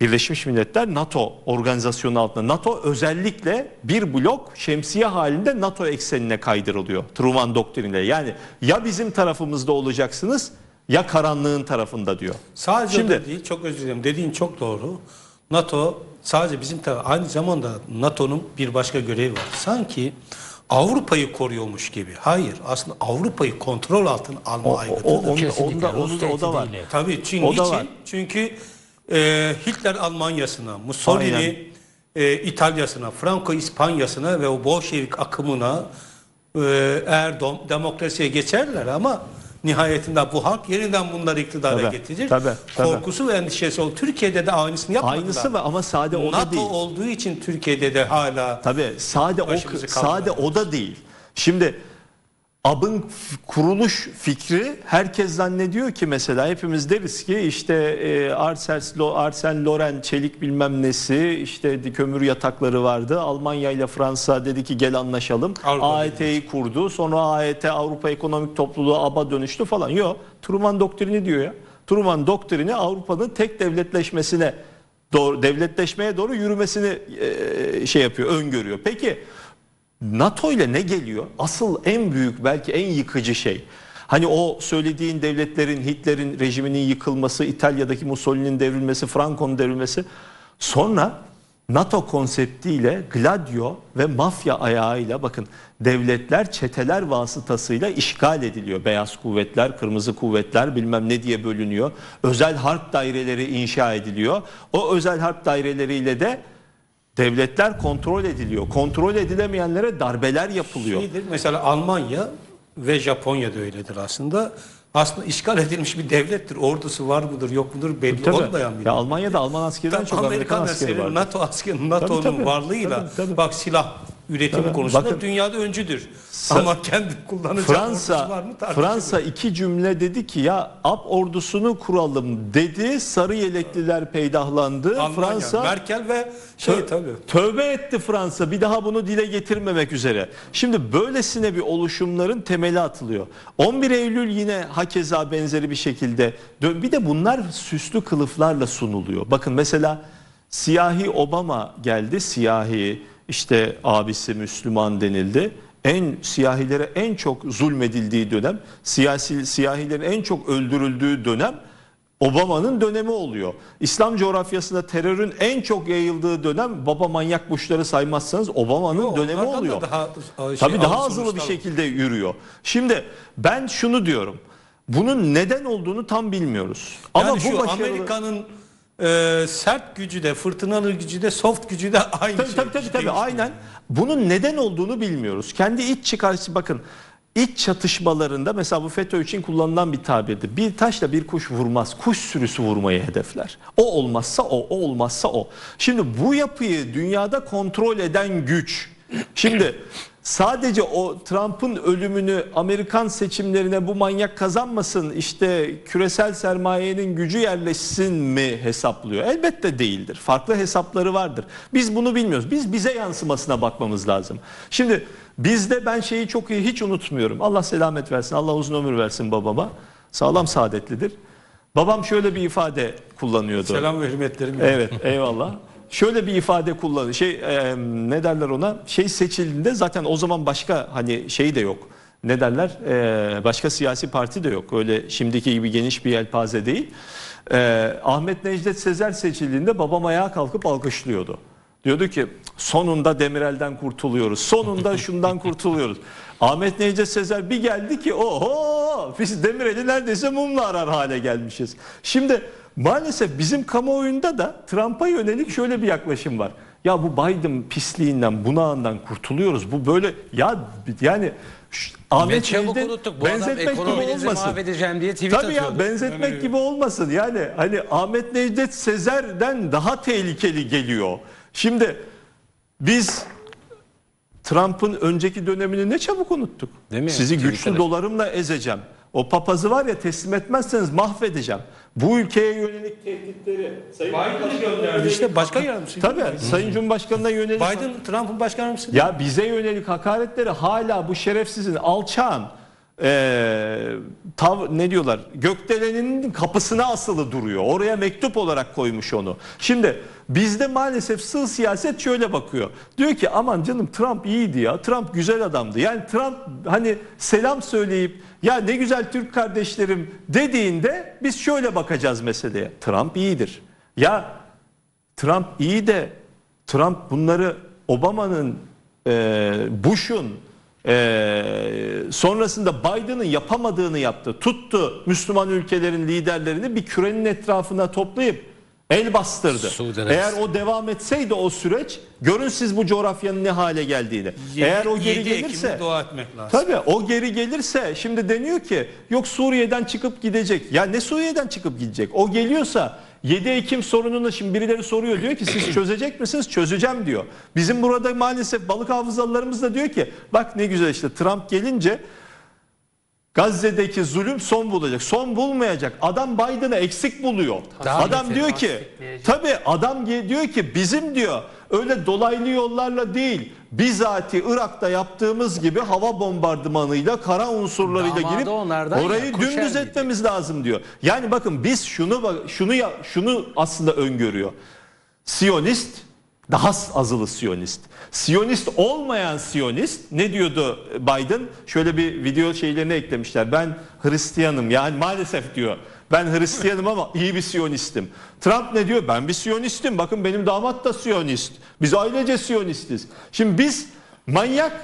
Birleşmiş Milletler NATO organizasyonu altında. NATO özellikle bir blok şemsiye halinde NATO eksenine kaydırılıyor. Truman doktriniyle. Yani ya bizim tarafımızda olacaksınız ya karanlığın tarafında diyor. Sadece Şimdi, değil, çok özür dilerim. Dediğin çok doğru. NATO sadece bizim tarafı. Aynı zamanda NATO'nun bir başka görevi var. Sanki Avrupa'yı koruyormuş gibi. Hayır, aslında Avrupa'yı kontrol altına alma aygıtıdır. O, o, onda, onda, onda, o da var. Tabii Çin o da için. Var. Çünkü Ee, Hitler Almanya'sına, Mussolini e, İtalya'sına, Franco İspanya'sına ve o Bolşevik akımına e, eğer dom, demokrasiye geçerler ama nihayetinde bu halk yeniden bunları iktidara tabii, getirir. Tabii, tabii. Korkusu ve endişesi oldu. Türkiye'de de aynısını yapmadılar. Aynısı mı? Ama sade o da değil. NATO olduğu için Türkiye'de de hala tabii, sade, o, sade o da değil. Şimdi A B B'ın kuruluş fikri, herkes zannediyor ki mesela hepimiz deriz ki işte e, Arsen Loren çelik bilmem nesi, işte kömür yatakları vardı. Almanya ile Fransa dedi ki gel anlaşalım. A E T'yi kurdu. Sonra A E T Avrupa Ekonomik Topluluğu A B B'a dönüştü falan. Yok. Truman doktrini diyor ya. Truman doktrini Avrupa'nın tek devletleşmesine doğru, devletleşmeye doğru yürümesini e, şey yapıyor, öngörüyor. Peki NATO ile ne geliyor? Asıl en büyük, belki en yıkıcı şey. Hani o söylediğin devletlerin, Hitler'in rejiminin yıkılması, İtalya'daki Mussolini'nin devrilmesi, Franco'nun devrilmesi. Sonra NATO konseptiyle, Gladio ve mafya ayağıyla, bakın, devletler çeteler vasıtasıyla işgal ediliyor. Beyaz kuvvetler, kırmızı kuvvetler bilmem ne diye bölünüyor. Özel harp daireleri inşa ediliyor. O özel harp daireleriyle de devletler kontrol ediliyor. Kontrol edilemeyenlere darbeler yapılıyor. Şeydir, mesela Almanya ve Japonya'da öyledir aslında. Aslında işgal edilmiş bir devlettir. Ordusu var mıdır yok mudur belli tabii. olmayan bir. Ya Almanya'da Alman askerinden tabii, çok Amerikan, Amerikan askeri var. NATO askeri, NATO'nun varlığıyla tabii, tabii. bak silah üretimi tabii. konusunda bakın, dünyada öncüdür. Ama kendi kullanacak Fransa, var mı? Fransa iki cümle dedi ki ya A B ordusunu kuralım dedi. Sarı yelekliler peydahlandı. Almanya, Fransa, Merkel ve şey tö tabii. tövbe etti Fransa. Bir daha bunu dile getirmemek üzere. Şimdi böylesine bir oluşumların temeli atılıyor. on bir Eylül yine hakeza benzeri bir şekilde. Bir de bunlar süslü kılıflarla sunuluyor. Bakın mesela siyahi Obama geldi. Siyahi İşte abisi Müslüman denildi. En siyahilere en çok zulmedildiği dönem, siyasi siyahilerin en çok öldürüldüğü dönem Obama'nın dönemi oluyor. İslam coğrafyasında terörün en çok yayıldığı dönem, baba manyak Bush'ları saymazsanız Obama'nın dönemi oluyor. Da daha, şey, Tabii daha azılı bir şekilde yürüyor. Şimdi ben şunu diyorum. Bunun neden olduğunu tam bilmiyoruz. Yani ama şu başarılı... Amerika'nın Ee, sert gücü de, fırtınalı gücü de, soft gücü de aynı tabii, şey. Tabii tabii tabii aynen. Bunun neden olduğunu bilmiyoruz. Kendi iç çıkarsı, bakın, iç çatışmalarında mesela bu FETÖ için kullanılan bir tabirdi. Bir taşla bir kuş vurmaz. Kuş sürüsü vurmayı hedefler. O olmazsa o, o olmazsa o. Şimdi bu yapıyı dünyada kontrol eden güç. Şimdi sadece o Trump'ın ölümünü, Amerikan seçimlerine bu manyak kazanmasın, işte küresel sermayenin gücü yerleşsin mi hesaplıyor? Elbette değildir. Farklı hesapları vardır. Biz bunu bilmiyoruz. Biz bize yansımasına bakmamız lazım. Şimdi bizde ben şeyi çok iyi hiç unutmuyorum. Allah selamet versin, Allah uzun ömür versin babama. Sağlam saadetlidir. Babam şöyle bir ifade kullanıyordu. Selam ve hürmetlerim. Evet, eyvallah. Şöyle bir ifade kullanıyor. Şey e, ne derler ona? Şey seçildiğinde zaten o zaman başka hani şey de yok. Ne derler? E, başka siyasi parti de yok. Öyle şimdiki gibi geniş bir yelpaze değil. E, Ahmet Necdet Sezer seçildiğinde babam ayağa kalkıp alkışlıyordu. Diyordu ki sonunda Demirel'den kurtuluyoruz. Sonunda şundan kurtuluyoruz. Ahmet Necdet Sezer bir geldi ki oho biz Demirel'i neredeyse mumla arar hale gelmişiz. Şimdi maalesef bizim kamuoyunda da Trump'a yönelik şöyle bir yaklaşım var. Ya bu Biden pisliğinden, bunağından kurtuluyoruz. Bu böyle ya yani Ahmet Necdet benzetmek gibi olmasın. Diye tweet Tabii atıyordu. ya benzetmek Öyle. gibi olmasın. Yani hani Ahmet Necdet Sezer'den daha tehlikeli geliyor. Şimdi biz Trump'ın önceki dönemini ne çabuk unuttuk. Değil mi? Sizi Twitter'da güçlü dolarımla ezeceğim. O papazı var ya, teslim etmezseniz mahvedeceğim. Bu ülkeye yönelik tehditleri Sayın Biden'a gönderdi. İşte başka yardımcısı. Tabii Hı. Sayın Cumhurbaşkanı'na yönelik. Biden, Trump'ın başkan yardımcısı. Ya bize yönelik hakaretleri hala bu şerefsizin, alçağın ee, tav, ne diyorlar? gökdelenin kapısına asılı duruyor. Oraya mektup olarak koymuş onu. Şimdi bizde maalesef sığ siyaset şöyle bakıyor. Diyor ki aman canım Trump iyiydi ya. Trump güzel adamdı. Yani Trump hani selam söyleyip ya ne güzel Türk kardeşlerim dediğinde biz şöyle bakacağız meseleye. Trump iyidir. Ya Trump iyi de Trump bunları Obama'nın, Bush'un, Ee, sonrasında Biden'ın yapamadığını yaptı. Tuttu Müslüman ülkelerin liderlerini bir kürenin etrafına toplayıp el bastırdı. Sudan'ın. Eğer o devam etseydi o süreç, görün siz bu coğrafyanın ne hale geldiğini. Yedi, Eğer o geri gelirse dua etmek lazım. Tabii o geri gelirse şimdi deniyor ki yok Suriye'den çıkıp gidecek. Ya ne Suriye'den çıkıp gidecek? O geliyorsa yedi Ekim sorununu şimdi birileri soruyor, diyor ki siz çözecek misiniz? Çözeceğim diyor. Bizim burada maalesef balık hafızalarımız da diyor ki bak ne güzel işte Trump gelince Gazze'deki zulüm son bulacak. Son bulmayacak. Adam Biden'ı eksik buluyor. Daha adam diyor ki tabii adam diyor ki bizim diyor öyle dolaylı yollarla değil, bizatihi Irak'ta yaptığımız gibi hava bombardımanıyla, kara unsurlarıyla Damada girip orayı ya, dümdüz etmemiz lazım diyor. Yani bakın biz şunu şunu şunu aslında öngörüyor. Siyonist, daha azılı Siyonist. Siyonist olmayan Siyonist ne diyordu Biden? Şöyle bir video şeylerine eklemişler. Ben Hristiyanım, yani maalesef diyor. Ben Hristiyanım ama iyi bir Siyonistim. Trump ne diyor? Ben bir Siyonistim. Bakın benim damat da Siyonist. Biz ailece Siyonistiz. Şimdi biz manyak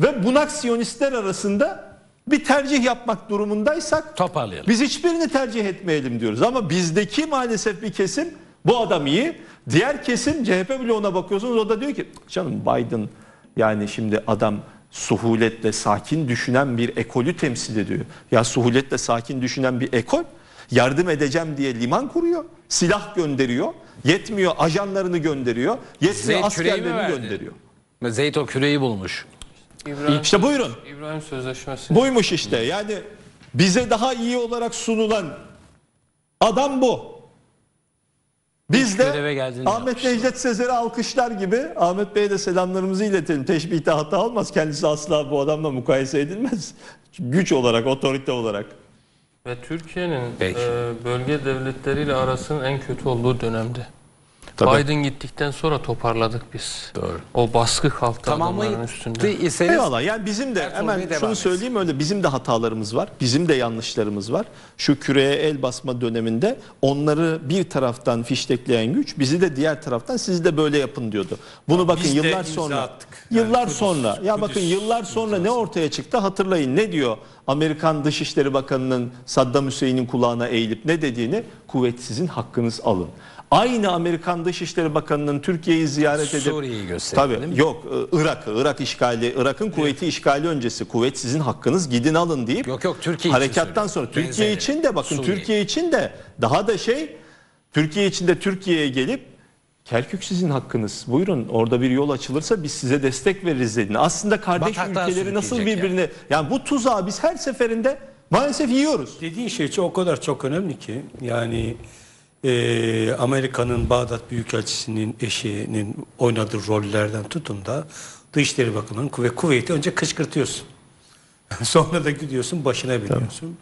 ve bunak Siyonistler arasında bir tercih yapmak durumundaysak toparlayalım. Biz hiçbirini tercih etmeyelim diyoruz. Ama bizdeki maalesef bir kesim bu adam iyi. Diğer kesim C H P bile ona bakıyorsunuz. O da diyor ki canım Biden yani şimdi adam suhuletle sakin düşünen bir ekolü temsil ediyor. Ya suhuletle sakin düşünen bir ekol yardım edeceğim diye liman kuruyor. Silah gönderiyor. Yetmiyor ajanlarını gönderiyor. Yetmiyor Zeyt askerlerini gönderiyor. Zeyt o küreyi bulmuş. İbrahim, işte buyurun. İbrahim Sözleşmesi. Buymuş işte. Yani bize daha iyi olarak sunulan adam bu. Biz de Ahmet Necdet Sezer'i alkışlar gibi Ahmet Bey'e de selamlarımızı iletelim. Teşbihte hata olmaz. Kendisi asla bu adamla mukayese edilmez. Güç olarak, otorite olarak. Ve Türkiye'nin e, bölge devletleriyle arasının en kötü olduğu dönemde. Tabii. Biden gittikten sonra toparladık biz. Doğru. O baskı kalktı tamamlayıp adamların üstünde. Iseniz, eyvallah. Yani bizim de hemen şunu söyleyeyim öyle bizim de hatalarımız var. Bizim de yanlışlarımız var. Şu küreye el basma döneminde onları bir taraftan fiştekleyen güç bizi de diğer taraftan siz de böyle yapın diyordu. Bunu ya bakın yıllar sonra attık. Yıllar yani, sonra Kudüs, ya Kudüs, bakın yıllar sonra Kudüs. Ne ortaya çıktı hatırlayın. Ne diyor? Amerikan Dışişleri Bakanı'nın Saddam Hüseyin'in kulağına eğilip ne dediğini kuvvetsizin hakkınız alın. Aynı Amerikan Dışişleri Bakanı'nın Türkiye'yi ziyaret edip Suriye'yi gösterdi. Tabii yok Irak, Irak işgali, Irak'ın kuvveti işgali öncesi kuvvet sizin hakkınız gidin alın deyip yok yok Türkiye harekattan sonra Türkiye Benzeri. için de bakın Suriye. Türkiye için de daha da şey Türkiye için de Türkiye'ye gelip Kerkük sizin hakkınız. Buyurun orada bir yol açılırsa biz size destek veririz dediğini. Aslında kardeş Bataktan ülkeleri nasıl birbirine yani. yani bu tuzağı biz her seferinde maalesef yiyoruz. Dediğin şey o kadar çok önemli ki yani Ee, Amerika'nın Bağdat Büyükelçisi'nin eşinin oynadığı rollerden tutun da Dışişleri Bakanı'nın ve Kuveyt'i önce kışkırtıyorsun. Sonra da gidiyorsun başına biniyorsun. Tamam.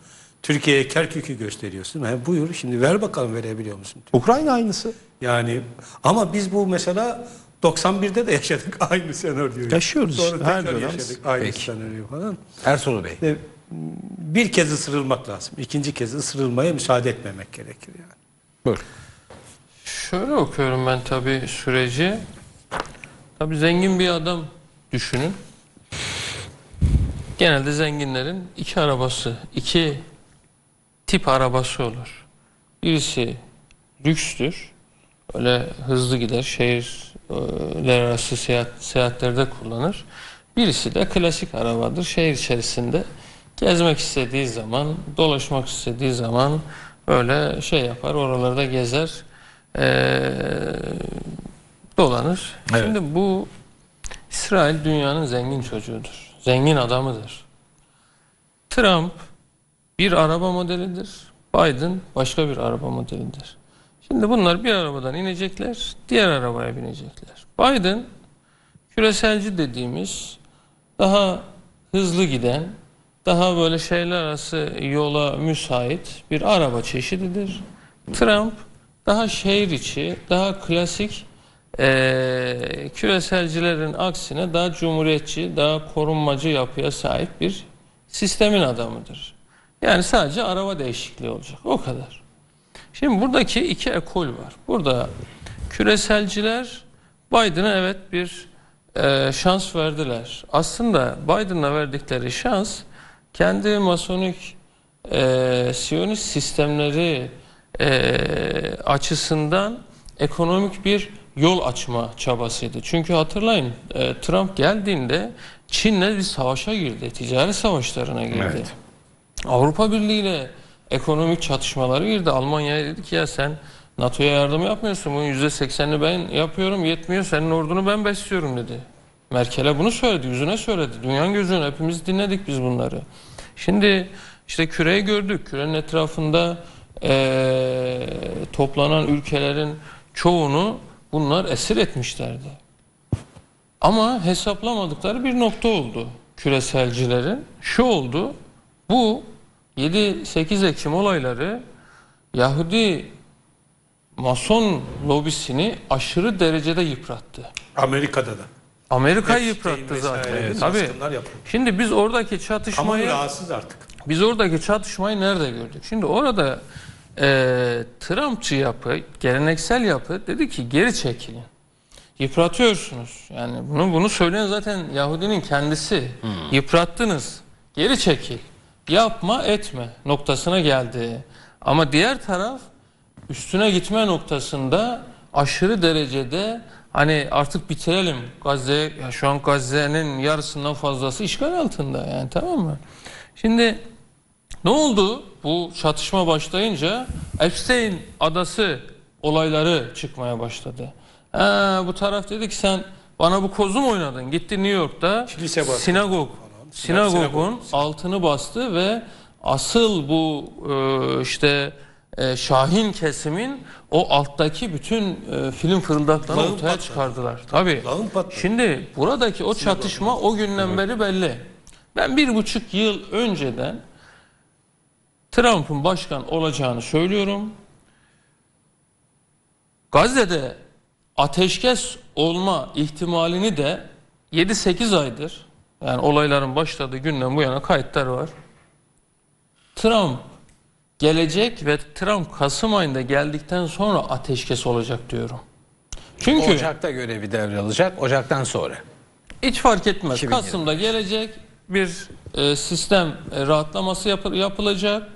Türkiye'ye Kerkük'ü gösteriyorsun. Yani buyur şimdi ver bakalım verebiliyor musun? Ukrayna aynısı. Yani ama biz bu mesela doksan birde de yaşadık aynı senaryoyu. Yaşıyoruz. Sonra her tekrar dönem. yaşadık aynı Peki. senaryoyu falan. Ertuğrul Bey. Ve bir kez ısırılmak lazım. İkinci kez ısırılmaya müsaade etmemek gerekir yani. Buyur. Şöyle okuyorum ben tabii süreci. Tabii zengin bir adam düşünün. Genelde zenginlerin iki arabası, iki tip arabası olur. Birisi lükstür. Öyle hızlı gider, şehirler arası seyahat, seyahatlerde kullanır. Birisi de klasik arabadır. Şehir içerisinde gezmek istediği zaman, dolaşmak istediği zaman öyle şey yapar, oralarda gezer, ee, dolanır. Evet. Şimdi bu İsrail dünyanın zengin çocuğudur, zengin adamıdır. Trump bir araba modelidir, Biden başka bir araba modelidir. Şimdi bunlar bir arabadan inecekler, diğer arabaya binecekler. Biden küreselci dediğimiz daha hızlı giden, daha böyle şeyler arası yola müsait bir araba çeşididir. Trump daha şehir içi, daha klasik e, küreselcilerin aksine daha cumhuriyetçi, daha korunmacı yapıya sahip bir sistemin adamıdır. Yani sadece araba değişikliği olacak. O kadar. Şimdi buradaki iki ekol var. Burada küreselciler Biden'a evet bir e, şans verdiler. Aslında Biden'a verdikleri şans kendi masonik e, siyonist sistemleri e, açısından ekonomik bir yol açma çabasıydı. Çünkü hatırlayın e, Trump geldiğinde Çin'le bir savaşa girdi. Ticari savaşlarına girdi. Evet. Avrupa Birliği ile ekonomik çatışmaları girdi. Almanya'ya dedi ki ya sen NATO'ya yardım yapmıyorsun. Bunun yüzde seksenini ben yapıyorum. Yetmiyor. Senin ordunu ben besliyorum dedi. Merkel'e bunu söyledi, yüzüne söyledi. Dünyanın gözünün hepimiz dinledik biz bunları. Şimdi işte küreyi gördük. Kürenin etrafında ee, toplanan ülkelerin çoğunu bunlar esir etmişlerdi. Ama hesaplamadıkları bir nokta oldu küreselcilerin. Şu oldu, bu yedi sekiz Ekim olayları Yahudi Mason lobisini aşırı derecede yıprattı. Amerika'da da. Amerika'yı yıprattı zaten. Evet, tabii. Şimdi biz oradaki çatışmayı... Ama rahatsız artık. Biz oradaki çatışmayı nerede gördük? Şimdi orada e, Trumpçı yapı, geleneksel yapı dedi ki geri çekilin. Yıpratıyorsunuz. Yani bunu bunu söyleyen zaten Yahudinin kendisi. Hmm. Yıprattınız. Geri çekil. Yapma etme noktasına geldi. Ama diğer taraf üstüne gitme noktasında aşırı derecede hani artık bitirelim Gazze, ya şu an Gazze'nin yarısından fazlası işgal altında yani, tamam mı? Şimdi ne oldu? Bu çatışma başlayınca Epstein adası olayları çıkmaya başladı. Ee, bu taraf dedi ki sen bana bu kozu mu oynadın? Gitti New York'ta sinagog, sinagogun altını bastı ve asıl bu e, işte e, şahin kesimin o alttaki bütün e, film fırıldaklarını ortaya patladı. çıkardılar. Tabii. Şimdi buradaki o çatışma o günden beri belli. Ben bir buçuk yıl önceden Trump'ın başkan olacağını söylüyorum. Gazze'de ateşkes olma ihtimalini de yedi sekiz aydır, yani olayların başladığı günden bu yana kayıtlar var. Trump gelecek ve Trump Kasım ayında geldikten sonra ateşkes olacak diyorum. Çünkü Ocak'ta görevi devralacak, Ocak'tan sonra. Hiç fark etmez. iki bin yirmi. Kasım'da gelecek, bir e, sistem e, rahatlaması yap yapılacak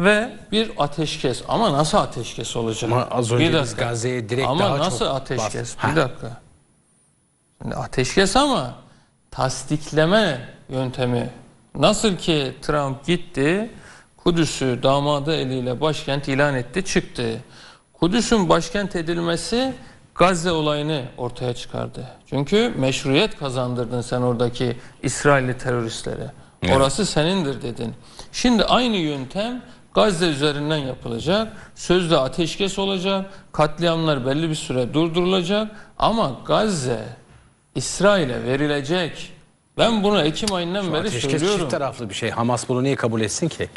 ve bir ateşkes. Ama nasıl ateşkes olacak? Ama az önce biz Gazze'ye direkt ama daha nasıl çok ateşkes? Bas. Bir dakika. Şimdi ateşkes ama tasdikleme yöntemi. Nasıl ki Trump gitti, Kudüs'ü damadı eliyle başkent ilan etti, çıktı. Kudüs'ün başkent edilmesi Gazze olayını ortaya çıkardı. Çünkü meşruiyet kazandırdın sen oradaki İsrailli teröristlere. Evet. Orası senindir dedin. Şimdi aynı yöntem Gazze üzerinden yapılacak. Sözde ateşkes olacak. Katliamlar belli bir süre durdurulacak. Ama Gazze İsrail'e verilecek. Ben bunu Ekim ayından Şu beri ateşkes söylüyorum. Çift taraflı bir şey. Hamas bunu niye kabul etsin ki?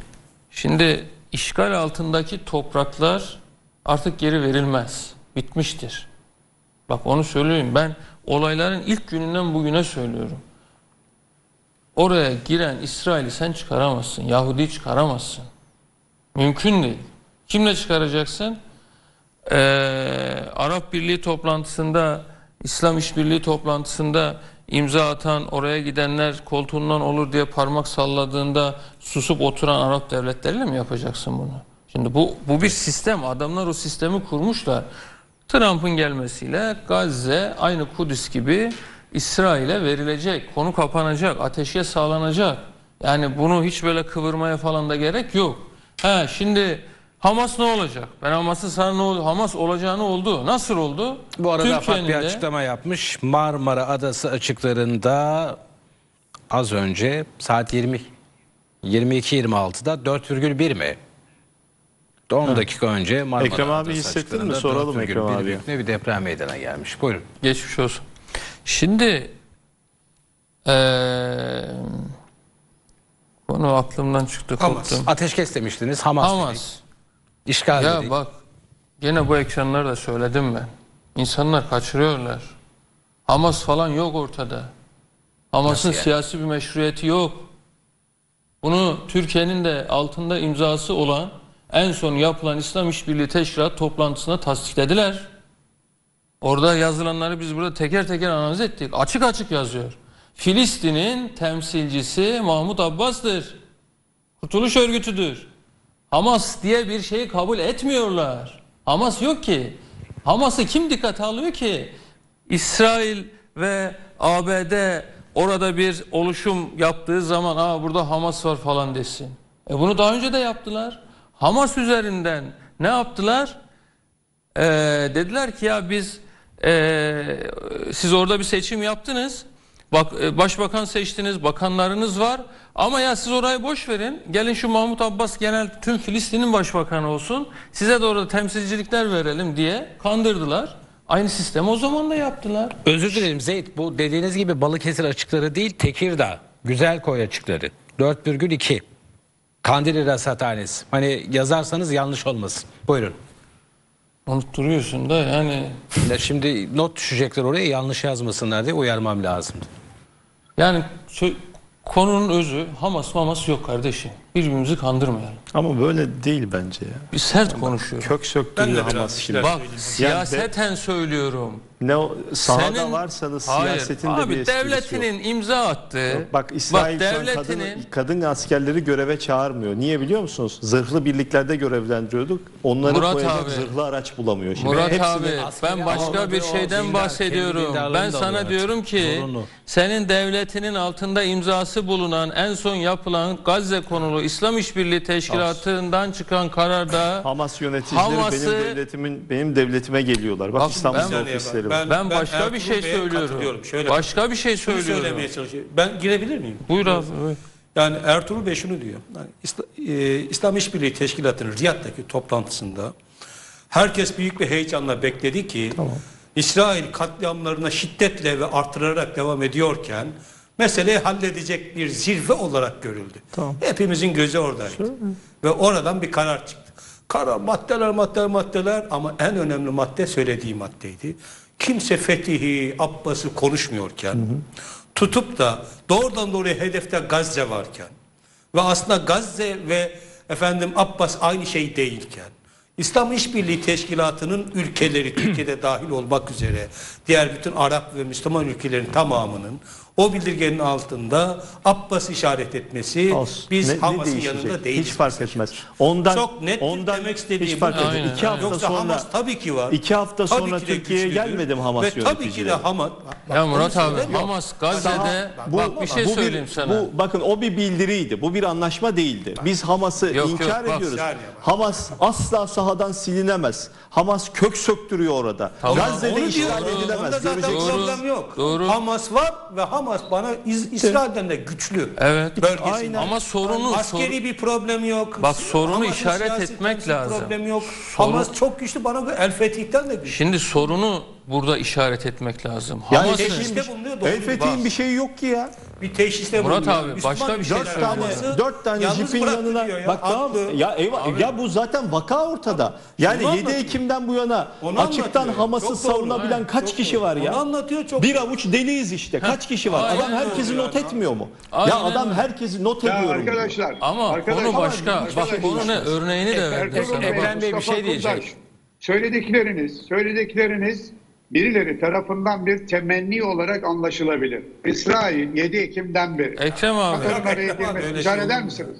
Şimdi işgal altındaki topraklar artık geri verilmez. Bitmiştir. Bak onu söyleyeyim. Ben olayların ilk gününden bugüne söylüyorum. Oraya giren İsrail'i sen çıkaramazsın. Yahudi çıkaramazsın. Mümkün değil. Kimle çıkaracaksın? Ee, Arap Birliği toplantısında, İslam İşbirliği toplantısında imza atan, oraya gidenler koltuğundan olur diye parmak salladığında susup oturan Arap devletleriyle mi yapacaksın bunu? Şimdi bu, bu bir sistem. Adamlar o sistemi kurmuşlar. Trump'ın gelmesiyle Gazze aynı Kudüs gibi İsrail'e verilecek. Konu kapanacak. Ateşkes sağlanacak. Yani bunu hiç böyle kıvırmaya falan da gerek yok. He, şimdi Hamas ne olacak? Ben Hamas'ın sana ne oldu? Hamas olacağını oldu. Nasıl oldu? Bu arada Türkiye'nin bir açıklama yapmış. Marmara Adası açıklarında az önce saat yirmi, yirmi iki yirmi altıda dört virgül bir mi? on dakika önce Marmara Ekrem abi hissettin mi? Soralım Ekrem abi. Ne bir deprem meydana gelmiş. Buyurun. Geçmiş olsun. Şimdi ee, konu aklımdan çıktı. Hamas. Koptum. Ateşkes demiştiniz. Hamas. Hamas. İşgal ya dedik. Bak gene bu ekranları da söyledim ben. İnsanlar kaçırıyorlar. Hamas falan yok ortada. Hamas'ın yani? Siyasi bir meşruiyeti yok. Bunu Türkiye'nin de altında imzası olan en son yapılan İslam İşbirliği Teşkilat toplantısında tasdiklediler. Orada yazılanları biz burada teker teker analiz ettik. Açık açık yazıyor. Filistin'in temsilcisi Mahmut Abbas'tır. Kurtuluş örgütüdür. Hamas diye bir şeyi kabul etmiyorlar. Hamas yok ki. Hamas'ı kim dikkate alıyor ki? İsrail ve A B D orada bir oluşum yaptığı zaman "Aa burada Hamas var" falan desin. E bunu daha önce de yaptılar. Hamas üzerinden ne yaptılar? Ee, dediler ki ya biz e, siz orada bir seçim yaptınız. Bak, e, başbakan seçtiniz, bakanlarınız var. Ama ya siz orayı boş verin. Gelin şu Mahmut Abbas genel tüm Filistin'in başbakanı olsun. Size de orada temsilcilikler verelim diye kandırdılar. Aynı sistemi o zaman da yaptılar. Özür dilerim Zeyt, bu dediğiniz gibi Balıkesir açıkları değil, Tekirdağ. Güzelkoy açıkları. dört virgül iki. Kandil Rasathanesi. Hani yazarsanız yanlış olmasın. Buyurun. Unutturuyorsun da yani. Ya şimdi not düşecekler oraya, yanlış yazmasınlar diye uyarmam lazımdı. Yani konunun özü Hamas mamas yok kardeşim. Birbirimizi kandırmayalım. Ama böyle değil bence ya. Bir sert yani konuşuyorum. Kök söktürüyor Hamas şimdi. Bak yani siyaseten de, söylüyorum. Ne o, sahada senin, varsanız hayır, siyasetin abi, de bir esprisi devletinin yok. İmza attı. Bak İsrail bak, devletinin, kadın, kadın askerleri göreve çağırmıyor. Niye biliyor musunuz? Zırhlı birliklerde görevlendiriyorduk. Onları Murat koyacak abi, zırhlı araç bulamıyor. Şimdi Murat abi ben başka bir şeyden bahsediyorum. Ben sana diyorum ki zorunu, senin devletinin altında imzası bulunan en son yapılan Gazze konulu İslam İşbirliği Teşkilatı'ndan çıkan kararda Hamas yöneticileri Hamas'ı, benim devletimin benim devletime geliyorlar. Bak, bak İstanbul ofisleri. Ben, ben başka ben bir şey Bey'e söylüyorum. Şöyle başka bir, bir şey söylüyorum. Söylemeye çalışıyorum. Ben girebilir miyim? Buyur abi. Buyur. Yani Ertuğrul Bey şunu diyor. Yani İslam, e, İslam İşbirliği Teşkilatı'nın Riyad'daki toplantısında herkes büyük bir heyecanla bekledi ki tamam, İsrail katliamlarına şiddetle ve artırarak devam ediyorken meseleyi halledecek bir zirve olarak görüldü. Tamam. Hepimizin gözü oradaydı. Şöyle. Ve oradan bir karar çıktı. Karar maddeler maddeler maddeler ama en önemli madde söylediği maddeydi. Kimse Fethi'yi, Abbas'ı konuşmuyorken, hı hı, tutup da doğrudan doğruya hedefte Gazze varken ve aslında Gazze ve efendim Abbas aynı şey değilken, İslam İşbirliği Teşkilatı'nın ülkeleri Türkiye'de dahil olmak üzere diğer bütün Arap ve Müslüman ülkelerin tamamının o bildirgenin altında Abbas işaret etmesi, olsun, biz Hamas'ın yanında değiliz. Hiç fark etmez. Ondan çok net ondan demek istediğim. Hiç fark etmez. İki hafta Yoksa sonra Hamas tabii ki var. İki hafta tabii sonra Türkiye'ye gelmedim Hamas ve yöneticileri. Tabii ki de Hamas. Bak, ya Murat abi, Hamas Gazze'de bu, bak, bir şey bu söyleyeyim bir, sana. Bu, bakın o bir bildiriydi. Bu bir anlaşma değildi. Biz Hamas'ı inkar yok, ediyoruz. Bak, Hamas asla sahadan silinemez. Hamas kök söktürüyor orada. Tamam. Gazze'de işgal edilemez. Doğru, yok. Doğru. Hamas var ve Hamas Hamas bana İz İsrail'den de güçlü. Evet. Aynen. Ama sorunu askeri bir problem yok. Bak sorunu Hamas işaret etmek lazım. Problem yok. Sorun... Hamas çok güçlü, bana El Fetih'ten de güçlü. Şimdi sorunu burada işaret etmek lazım. Yani teşhiste bulunuyor. El Fetih'in bir şeyi yok ki ya. Bir teşhiste bulunuyor. Murat abi Müslüman başka bir şey söylüyor. Dört tane jipin yanına. Ya, bak tamam. Ya, ya bu zaten vaka ortada. Yani onu yedi Ekim'den bu yana onu açıktan anlatıyor. Haması çok savunabilen doğru, kaç çok kişi doğru var ya? Onu anlatıyor çok. Bir avuç deliyiz işte. Ha. Kaç kişi var? Aynen. Adam herkesi not etmiyor mu? Aynen. Ya adam herkesi not ya ediyor. Arkadaşlar. Diyor. Ama arkadaşlar, konu başka. Bak bunun örneğini de verdim sana. Ekrem Bey bir şey diyecek. Söyledikleriniz, söyledikleriniz birileri tarafından bir temenni olarak anlaşılabilir. İsrail yedi Ekim'den beri. Ekrem abi. İşaret eder misiniz?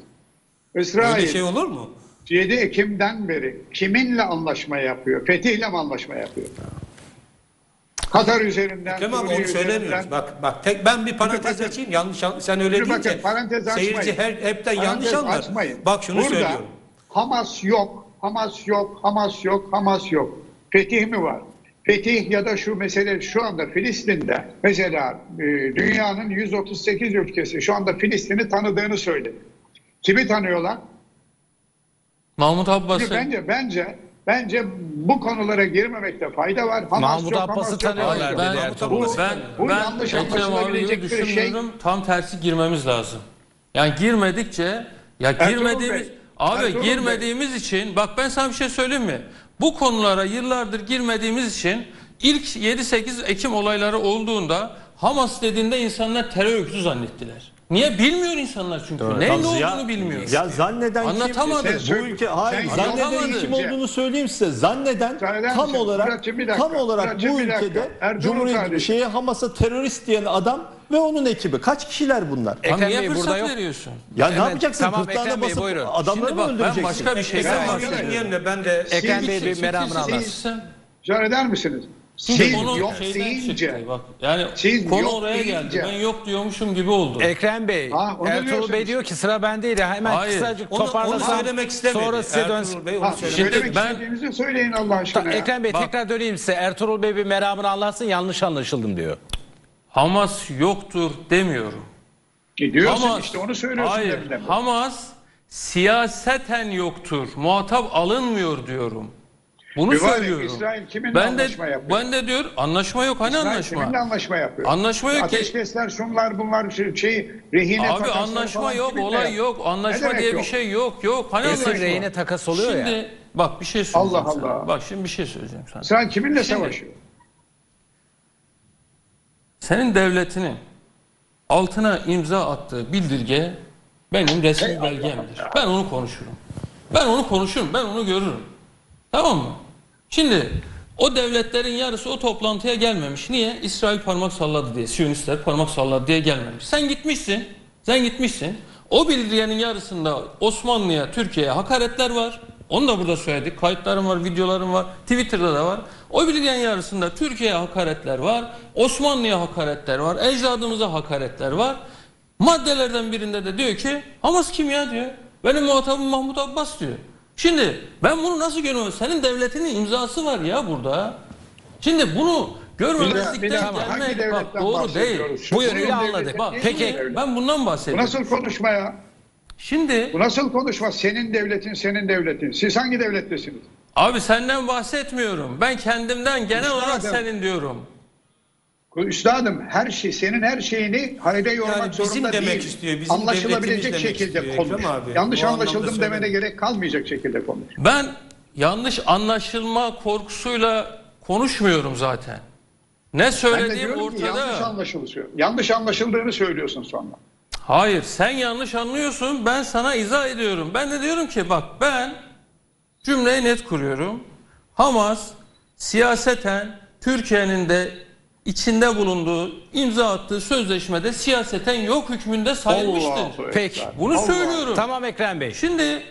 İsrail. Öyle şey olur mu? yedi Ekim'den beri kiminle anlaşma yapıyor? Fethi'yle mi anlaşma yapıyor? Katar üzerinden. Tamam onu söylemiyoruz. Bak bak tek ben bir parantez bakın, açayım. Yanlış sen öyle bakın, deyince parantez seyirci her hepten yanlış anlar. Bak şunu burada söylüyorum. Hamas yok. Hamas yok. Hamas yok. Hamas yok. Fetih mi var? Fetih ya da şu mesele şu anda Filistin'de mesela dünyanın yüz otuz sekiz ülkesi şu anda Filistin'i tanıdığını söyledi. Kimi tanıyorlar? Mahmut Abbas'ı. Bence bence bence bu konulara girmemekte fayda var. Hamas Mahmut yok, Abbas'ı tanıyorlar. Ben, ben, bu, ben, bu ben yanlış anlaşılabilecek bir şey. Tam tersi girmemiz lazım. Yani girmedikçe ya girmediğimiz abi Ertuğrul girmediğimiz Bey için bak ben sana bir şey söyleyeyim mi? Bu konulara yıllardır girmediğimiz için ilk yedi sekiz Ekim olayları olduğunda Hamas dediğinde insanlar terör örgütü zannettiler. Niye bilmiyor insanlar çünkü. Evet. Neyin ne olduğunu bilmiyor. Ya zanneden anlatamadım. Kim? Sen bu ülke hayır. Zanneden kim olduğunu söyleyeyim size. Zanneden Söyler tam olarak Muratcığım, dakika, tam olarak Muratcığım, bu ülkede Cumhuriyet şeye Hamas'a terörist diyen adam ve onun ekibi. Kaç kişiler bunlar? Ekrem niye Bey fırsat yok veriyorsun? Ya evet, ne yapacaksın? Tamam, Ekrem Bey buyurun. Adamları bak, öldüreceksin. Ben başka bir şeyden bahsediyorum. Ben de Ekrem Bey bir meramını anlatsın. Rica eder misiniz? Siz konu yok deyince bak, yani siz konu oraya geldi. Ben yok diyormuşum gibi oldu. Ekrem Bey, ha, Ertuğrul Bey diyor ki sıra bendeydi. Hemen hayır, kısacık toparlasam söylemek istemedi. Sonra size dönsün. Söylemek ben, istediğinizi söyleyin Allah aşkına. Ekrem Bey bak, tekrar döneyim size. Ertuğrul Bey bir meramını anlatsın. Yanlış anlaşıldım diyor. Hamas yoktur demiyorum. E diyorsun Hamas, işte onu söylüyorsun. Hayır, Hamas siyaseten yoktur. Muhatap alınmıyor diyorum. Bunu Güvallik, söylüyorum. İsrail kiminle ben anlaşma de, yapıyor? Ben de diyor anlaşma yok. Hani İsrail anlaşma? Kiminle anlaşma yapıyor? Anlaşma yok ki. Ateşkesler şunlar bunlar şey rehine abi anlaşma yok. Olay yok. Anlaşma diye yok bir şey yok. Yok. Hani anlaşma? Rehine takas oluyor şimdi, ya. Bak bir şey söyleyeceğim. Allah sana. Allah. Bak şimdi bir şey söyleyeceğim sana. Sen kiminle şimdi, savaşıyorsun? Senin devletinin altına imza attığı bildirge benim resmi hey belgemdir. Allah. Ben onu konuşurum. Ben onu konuşurum. Ben onu görürüm. Tamam mı? Şimdi o devletlerin yarısı o toplantıya gelmemiş. Niye? İsrail parmak salladı diye. Siyonistler parmak salladı diye gelmemiş. Sen gitmişsin. Sen gitmişsin. O bildirgenin yarısında Osmanlı'ya, Türkiye'ye hakaretler var. Onu da burada söyledik. Kayıtlarım var, videolarım var. Twitter'da da var. O bildirgenin yarısında Türkiye'ye hakaretler var. Osmanlı'ya hakaretler var. Ecdadımıza hakaretler var. Maddelerden birinde de diyor ki Hamas kim ya diyor. Benim muhatabım Mahmut Abbas diyor. Şimdi ben bunu nasıl görüyorum? Senin devletinin imzası var ya burada. Şimdi bunu görmemezlikten gelmek bak doğru değil. Bu yönüyle anladık. Bak, peki ben bundan bahsediyorum. Bu nasıl konuşma ya? Şimdi bu nasıl konuşma? Senin devletin, senin devletin. Siz hangi devlettesiniz? Abi senden bahsetmiyorum. Ben kendimden genel Üstadım. olarak senin diyorum. Üstadım her şey, senin her şeyini harebe yormak yani zorunda demek değil. Istiyor, bizim anlaşılabilecek şekilde konuş. Yanlış o anlaşıldım demene gerek kalmayacak şekilde konuş. Ben yanlış anlaşılma korkusuyla konuşmuyorum zaten. Ne söylediğim ortada. Yanlış anlaşılıyor. Yanlış anlaşıldığını söylüyorsun sonra. Hayır, sen yanlış anlıyorsun. Ben sana izah ediyorum. Ben de diyorum ki bak ben cümleyi net kuruyorum. Hamas siyaseten Türkiye'nin de içinde bulunduğu, imza attığı sözleşmede siyaseten yok hükmünde sayılmıştır. Peki, bunu Allah. söylüyorum. Tamam Ekrem Bey. Şimdi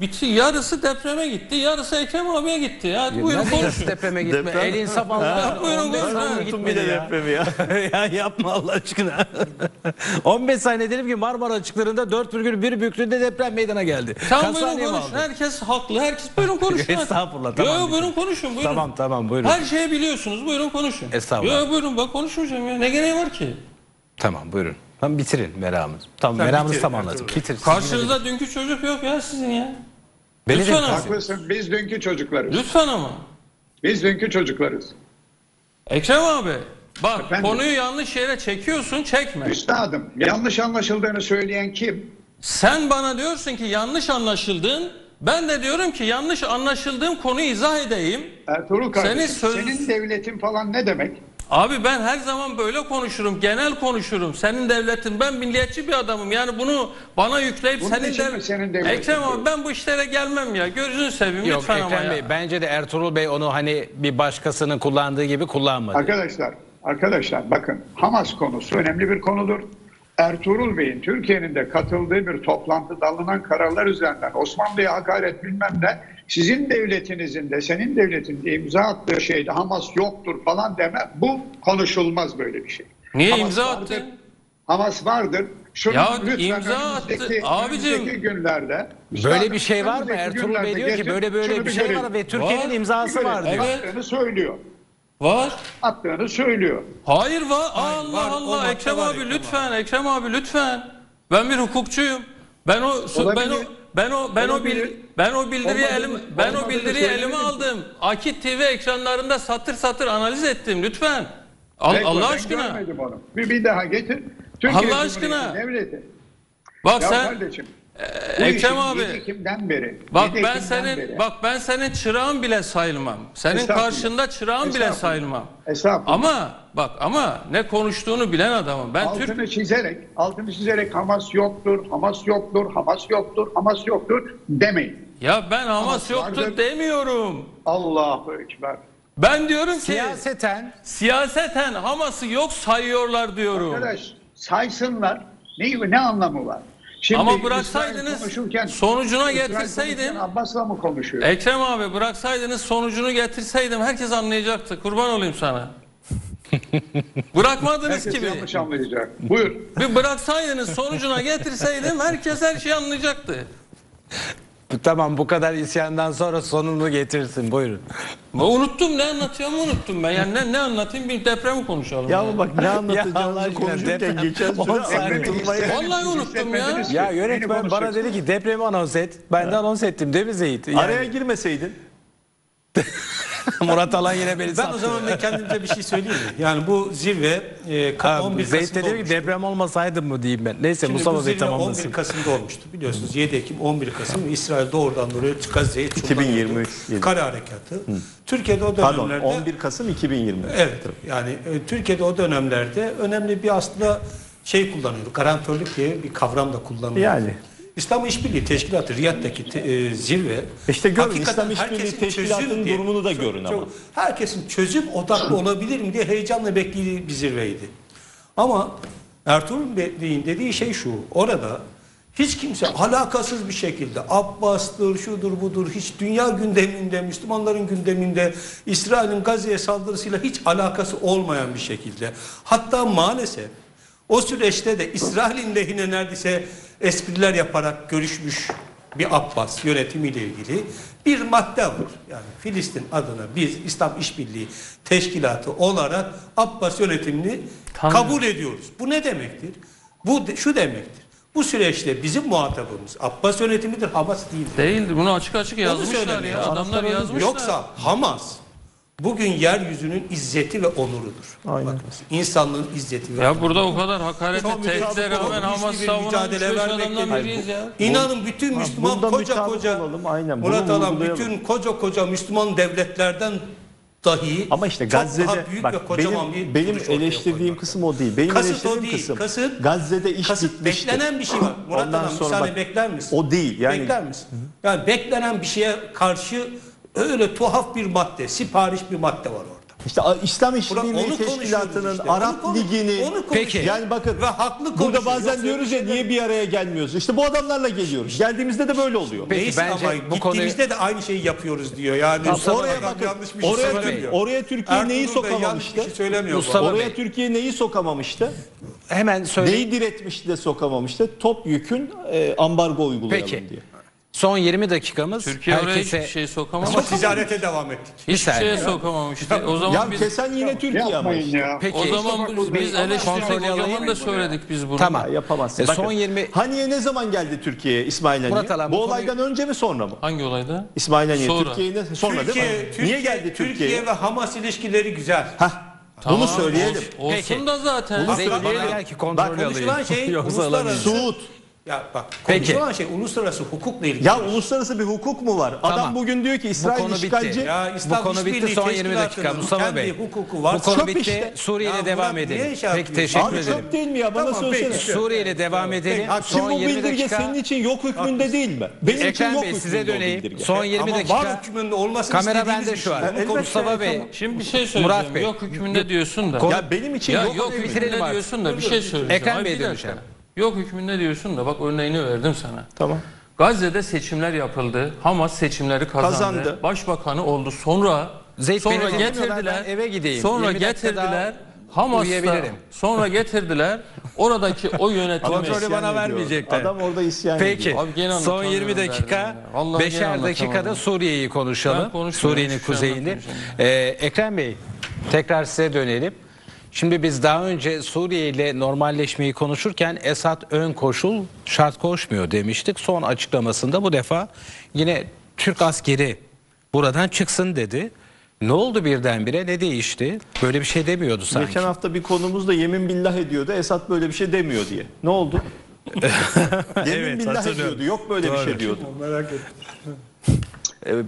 bitti, yarısı depreme gitti, yarısı Ekrem abiye gitti. Ya buyurun konuşun. Depreme gitme. Deprem. Elin sabahlar. Buyurun konuşun. Bir de depremi ya. Ya yapma Allah aşkına. on beş saniye dedim ki Marmara açıklarında dört virgül bir büyüklüğünde deprem meydana geldi. Sen buyurun konuşun. Herkes haklı. Herkes buyurun konuşun. Estağfurullah. Tamam. Yo, buyurun konuşun. Buyurun. Tamam tamam buyurun. Her şeyi biliyorsunuz. Buyurun konuşun. Estağfurullah. Yo, buyurun bak konuşmayacağım ya. Ne gereği var ki? Tamam buyurun. Tam bitirin meramız. Tam meramızı tamamladım. Bitir. Karşınızda dünkü çocuk yok ya sizin ya. Beni lütfen haklısın. Biz dünkü çocuklarız. Lütfen ama. Biz dünkü çocuklarız. Ekrem abi bak efendim, konuyu yanlış yere çekiyorsun, çekme. Üstadım yanlış anlaşıldığını söyleyen kim? Sen bana diyorsun ki yanlış anlaşıldın. Ben de diyorum ki yanlış anlaşıldığım konuyu izah edeyim. Ertuğrul kardeşim söz... senin devletin falan ne demek? Abi ben her zaman böyle konuşurum, genel konuşurum. Senin devletin, ben milliyetçi bir adamım. Yani bunu bana yükleyip bunun senin devletin. Dev Ekrem abi ben bu işlere gelmem ya. Gözünü seveyim yok, lütfen Ekrem ama Bey, ya. Bence de Ertuğrul Bey onu hani bir başkasının kullandığı gibi kullanmadı. Arkadaşlar, arkadaşlar bakın Hamas konusu önemli bir konudur. Ertuğrul Bey'in Türkiye'nin de katıldığı bir toplantıda alınan kararlar üzerinden Osmanlı'ya hakaret bilmem ne, sizin devletinizin de senin devletin de imza attığı şeyde Hamas yoktur falan deme, bu konuşulmaz böyle bir şey. Niye Hamas imza vardır, attı? Hamas vardır. Şunu ya imza attı abicim. Günlerde, böyle bir şey var mı? Ertuğrul Bey diyor ki böyle böyle bir şey var ve Türkiye'nin imzası var diyor. Evet. Söylüyor. Var. Attığını söylüyor. Hayır var. Hayır, Allah var, Allah. Ekrem abi Ekrem lütfen. Var. Ekrem abi lütfen. Ben bir hukukçuyum. Ben o olabilir. ben o ben o ben olabilir. o bil, ben o bildiriyi elim olabilir. ben olabilir. o bildiriyi olabilir. elime aldım. Akit T V ekranlarında satır satır analiz ettim lütfen. Al, Peki, Allah aşkına. Bir bir daha getir. Türkiye Allah aşkına. Devleti. Bak ya sen kardeşim, Ee, Ekrem abi beri, bak ben senin beri. bak ben senin çırağın bile sayılmam. Senin karşında çırağın bile sayılmam. Ama bak ama ne konuştuğunu bilen adamım. Ben altını Türk... çizerek, altını çizerek Hamas yoktur, Hamas yoktur, Hamas yoktur, Hamas yoktur demeyin. Ya ben Hamas, Hamas yoktur vardır. demiyorum. Allahu ekber. Ben diyorum ki siyaseten siyaseten Hamas'ı yok sayıyorlar diyorum. Arkadaş saysınlar. Ne ne anlamı var? Şimdi ama bıraksaydınız sonucuna getirseydim Abbas'la mı konuşuyor? Ekrem abi bıraksaydınız sonucunu getirseydim herkes anlayacaktı. Kurban olayım sana. Bırakmadınız herkes gibi. Yanlış anlayacak. Buyur. Bir bıraksaydınız sonucuna getirseydim herkes her şeyi anlayacaktı. Tamam bu kadar isyandan sonra sonunu getirsin buyurun. Ben unuttum ne anlatacağımı unuttum ben. Yani ne, ne anlatayım bir depremi konuşalım. Ya yani. Bak ne anlatacağımızı konuşurken geçen süre tutmayı. Vallahi unuttum ya. Ya yönetmen bana dedi ki depremi anons et. Ben de anons ettim değil mi Zeyit? Yani... Araya girmeseydin. Murat Alan yine beni ben sattı. Ben o zaman ben kendimce bir şey söyleyeyim mi? Yani bu zirve e, on bir Kasım'da olmuştu. Deprem olmasaydı mı diyeyim ben. Neyse şimdi Mustafa Bey tamamlasın. on bir Kasım'da olmuştu. Biliyorsunuz yedi Ekim on bir Kasım İsrail doğrudan doğruya Gazze'ye iki bin yirmi üç kara harekatı. Hı. Türkiye'de o dönemlerde pardon, on bir Kasım iki bin yirmi. Evet. Yani e, Türkiye'de o dönemlerde önemli bir aslında şey kullanıyordu. Garantörlük diye bir kavram da kullanılıyor. Yani İslam İşbirliği Teşkilatı Riyad'daki te, e, zirve. İşte görün İslam İşbirliği Teşkilatı'nın durumunu da görün ama. Herkesin çözüm odaklı olabilir mi diye heyecanla beklediği bir zirveydi. Ama Ertuğrul Bey'in dediği şey şu. Orada hiç kimse alakasız bir şekilde Abbas'tır, şudur budur, hiç dünya gündeminde, Müslümanların gündeminde İsrail'in Gazze'ye saldırısıyla hiç alakası olmayan bir şekilde. Hatta maalesef o süreçte de İsrail'in lehine neredeyse espriler yaparak görüşmüş bir Abbas yönetimiyle ilgili bir madde var. Yani Filistin adına biz İslam İşbirliği Teşkilatı olarak Abbas yönetimini tamam. kabul ediyoruz. Bu ne demektir? Bu de, şu demektir. Bu süreçte bizim muhatabımız Abbas yönetimidir, Hamas değildir. Değildir. Bunu açık açık yazmışlar ya. Adamlar yazmışlar. Yoksa Hamas bugün yeryüzünün izzeti ve onurudur. Bakın, insanlığın izzeti ve ya onurudur. Burada o kadar hakarete, tehditlere rağmen Hamas savunan insanlardan biriyiz ya. İnanın bütün Müslüman ha, koca koca Murat Alan bütün koca koca Müslüman devletlerden dahi ama işte Gazze'de bak benim, benim eleştirdiğim kısım o değil. Benim kasıt o değil. Kısım, kasıt, Gazze'de iş kasıt, beklenen bir şey var. Murat Alan bir saniye bekler misin? O değil. Yani, bekler misin? Hı. Yani beklenen bir şeye karşı öyle tuhaf bir madde, sipariş bir madde var orada. İşte İslam İşbirliği Teşkilatı'nın işte. Arap onu, Ligi'ni onu peki. Yani bakın ve haklı burada bazen yok, diyoruz ya niye bir araya gelmiyoruz? İşte bu adamlarla geliyoruz. Geldiğimizde de böyle oluyor. Peki, Neyse, bence ama bu gittiğimizde konuyu... de aynı şeyi yapıyoruz diyor. Yani oraya bakın. Yanlış bir şey oraya, Türk, oraya Türkiye Ertuğrul neyi sokamamıştı? Şey oraya Bey. Türkiye neyi sokamamıştı? Hemen söyle. Neyi diretmişti de sokamamıştı? Top yükün e, ambargo uygulayalım peki. diye. Son yirmi dakikamız Türkiye herkese şey sokamamış. Ama ticarete devam ettik. Hiç şeye sokamamıştı. O zaman ya biz kesen yine Türkiye ama. Ya. Peki. O zaman biz, biz eleştirdik. O zaman da söyledik ya. Biz bunu. Tamam yapamazsın. E, son yirmi Haniye ne zaman geldi Türkiye'ye İsmail Haniye? Bu olaydan konuyu... önce mi sonra mı? Hangi olayda? İsmail Haniye Türkiye'ye sonra Türkiye, değil mi? Türkiye, niye geldi Türkiye'ye? Türkiye ve Hamas ilişkileri güzel. Hah. Tamam, bunu söyleyelim. Olsun peki. da zaten. Bunu söyleyelim ki kontrol alayım. Şey uluslararası Suud. Ya bak konuşulan şey uluslararası hukukla ilgili. Ya uluslararası bir hukuk mu var? Tamam. Adam bugün diyor ki İsrail işgalci. Ya İslam bu konu bitti son yirmi dakika Mustafa Bey. Hukuku var. Bu konu bitti. Işte. Suriye ile devam edelim. Peki teşekkür abi, ederim. Abi değil mi ya? Bana tamam, söylesene. Suriye ile devam edelim. Peki, son bu bildirge dakika... senin için yok hükmünde Haklısın. Değil mi? Benim Ekrem için yok hükmünde. Bey size döneyim. Son yirmi dakika. Ama var hükmünde olmasın. Kamera bende şu an. Mustafa Bey. Şimdi bir şey söyleyeceğim. Yok hükmünde diyorsun da. Ya benim için yok hükmünde diyorsun da bir şey söyleyeceğim. Ekrem Bey döneceğim. Yok hükmünde diyorsun da bak örneğini verdim sana. Tamam. Gazze'de seçimler yapıldı. Hamas seçimleri kazandı. kazandı. Başbakanı oldu. Sonra Zeyt sonra getirdiler. Eve gideyim. Sonra getirdiler. Hamas'ta. Sonra getirdiler. Oradaki o yönetimi kontrolü bana vermeyecekler. Adam orada isyan Peki. ediyor. Peki. Son yirmi dakika beşer dakikada Suriye'yi konuşalım. Suriye'nin kuzeyini. Ee, Ekrem Bey tekrar size dönelim. Şimdi biz daha önce Suriye ile normalleşmeyi konuşurken Esad ön koşul şart koşmuyor demiştik. Son açıklamasında bu defa yine Türk askeri buradan çıksın dedi. Ne oldu birdenbire? Ne değişti? Böyle bir şey demiyordu sanki. Geçen hafta bir konumuzda yemin billah ediyordu. Esad böyle bir şey demiyor diye. Ne oldu? yemin evet, billah ediyordu. Yok böyle Doğru. bir şey diyordu. Merak ettim.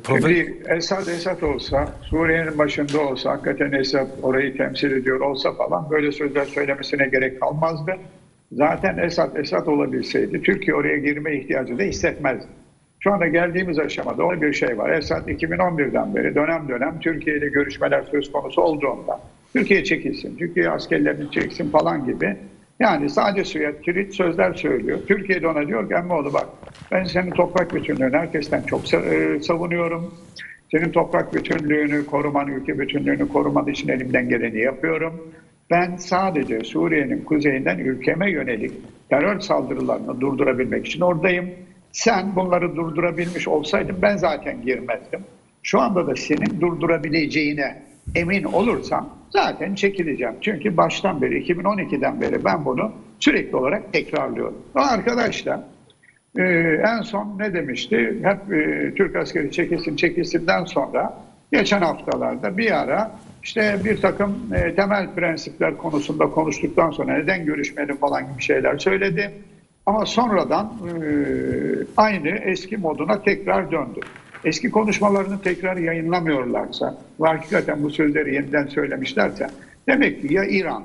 Şimdi Esad Esad olsa, Suriye'nin başında olsa, hakikaten Esad orayı temsil ediyor olsa falan böyle sözler söylemesine gerek kalmazdı. Zaten Esad Esad olabilseydi Türkiye oraya girme ihtiyacı da hissetmezdi. Şu anda geldiğimiz aşamada öyle bir şey var. Esad iki bin on birden beri dönem dönem Türkiye ile görüşmeler söz konusu olduğunda Türkiye çekilsin, Türkiye askerlerini çeksin falan gibi. Yani sadece suya kilit sözler söylüyor. Türkiye'de ona diyor ki Emmoğlu bak ben senin toprak bütünlüğünü herkesten çok savunuyorum. Senin toprak bütünlüğünü koruman, ülke bütünlüğünü koruman için elimden geleni yapıyorum. Ben sadece Suriye'nin kuzeyinden ülkeme yönelik terör saldırılarını durdurabilmek için oradayım. Sen bunları durdurabilmiş olsaydın ben zaten girmezdim. Şu anda da senin durdurabileceğine emin olursam zaten çekileceğim. Çünkü baştan beri iki bin on ikiden beri ben bunu sürekli olarak tekrarlıyorum. Arkadaşlar en son ne demişti? Hep Türk askeri çekilsin çekilsinden sonra Geçen haftalarda bir ara işte bir takım e, temel prensipler konusunda konuştuktan sonra neden görüşmedim falan gibi şeyler söyledi. Ama sonradan e, aynı eski moduna tekrar döndü. Eski konuşmalarını tekrar yayınlamıyorlarsa ve hakikaten bu sözleri yeniden söylemişlerse demek ki ya İran,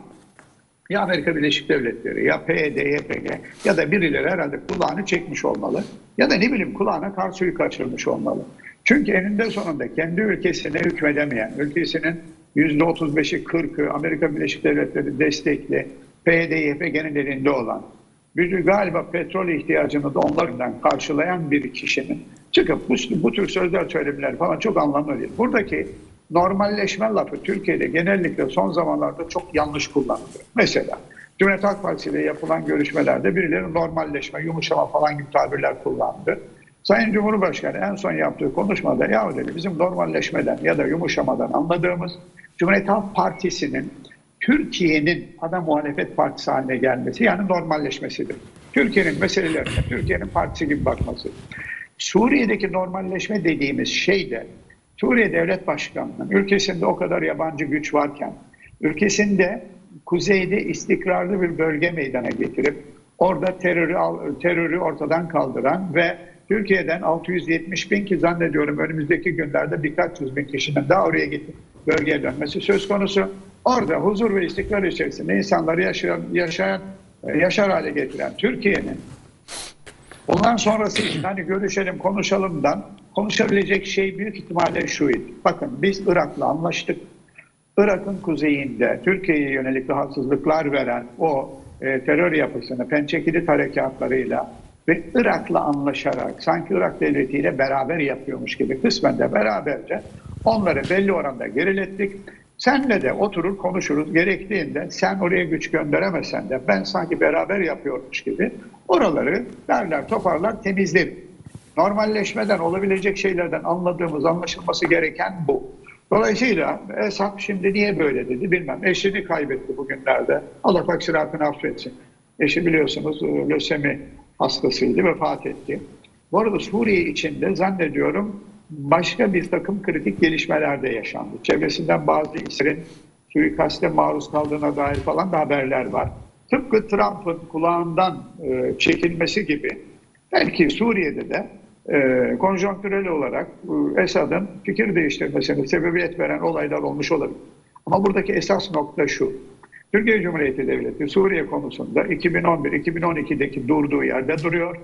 ya Amerika Birleşik Devletleri, ya P Y D, Y P G ya da birileri herhalde kulağını çekmiş olmalı. Ya da ne bileyim kulağına kar suyu kaçırmış olmalı. Çünkü eninde sonunda kendi ülkesine hükmedemeyen, ülkesinin yüzde otuz beşi kırkı Amerika Birleşik Devletleri destekli, P Y D, Y P G'nin elinde olan, bütün galiba petrol ihtiyacını da onlardan karşılayan bir kişinin çıkıp bu, bu tür sözler söylemeleri falan çok anlamlı değil. Buradaki normalleşme lafı Türkiye'de genellikle son zamanlarda çok yanlış kullanılıyor. Mesela Cumhuriyet Halk Partisi ile yapılan görüşmelerde birileri normalleşme, yumuşama falan gibi tabirler kullandı. Sayın Cumhurbaşkanı en son yaptığı konuşmada ya dedi bizim normalleşmeden ya da yumuşamadan anladığımız Cumhuriyet Halk Partisi'nin Türkiye'nin ana muhalefet partisi haline gelmesi yani normalleşmesidir. Türkiye'nin meselelerine Türkiye'nin partisi gibi bakması. Suriye'deki normalleşme dediğimiz şey de Suriye Devlet Başkanı'nın ülkesinde o kadar yabancı güç varken, ülkesinde kuzeyde istikrarlı bir bölge meydana getirip orada terörü, terörü ortadan kaldıran ve Türkiye'den altı yüz yetmiş bin ki zannediyorum önümüzdeki günlerde birkaç yüz bin kişinin daha oraya gidip bölgeye dönmesi söz konusu. Orada huzur ve istikrar içerisinde insanları yaşayan, yaşayan, yaşar hale getiren Türkiye'nin ondan sonrası için hani görüşelim konuşalımdan konuşabilecek şey büyük ihtimalle şuydu. Bakın biz Irak'la anlaştık. Irak'ın kuzeyinde Türkiye'ye yönelik rahatsızlıklar veren o e, terör yapısını pençekili harekatlarıyla ve Irak'la anlaşarak sanki Irak devletiyle beraber yapıyormuş gibi kısmen de beraberce onları belli oranda gerilettik. Senle de oturur konuşuruz gerektiğinde sen oraya güç gönderemesen de ben sanki beraber yapıyormuş gibi oraları derler toparlar temizler. Normalleşmeden olabilecek şeylerden anladığımız anlaşılması gereken bu. Dolayısıyla Esad şimdi niye böyle dedi bilmem. Eşini kaybetti bugünlerde. Allah bak sıratını affetsin. Eşi biliyorsunuz lösemi hastasıydı vefat etti. Bu arada Suriye içinde zannediyorum başka bir takım kritik gelişmeler de yaşandı. Çevresinden bazı İsrail'in suikaste maruz kaldığına dair falan da haberler var. Tıpkı Trump'ın kulağından e, çekilmesi gibi belki Suriye'de de e, konjonktürel olarak e, Esad'ın fikir değiştirmesine sebebiyet veren olaylar olmuş olabilir. Ama buradaki esas nokta şu. Türkiye Cumhuriyeti Devleti Suriye konusunda iki bin on bir iki bin on iki'deki durduğu yerde duruyor.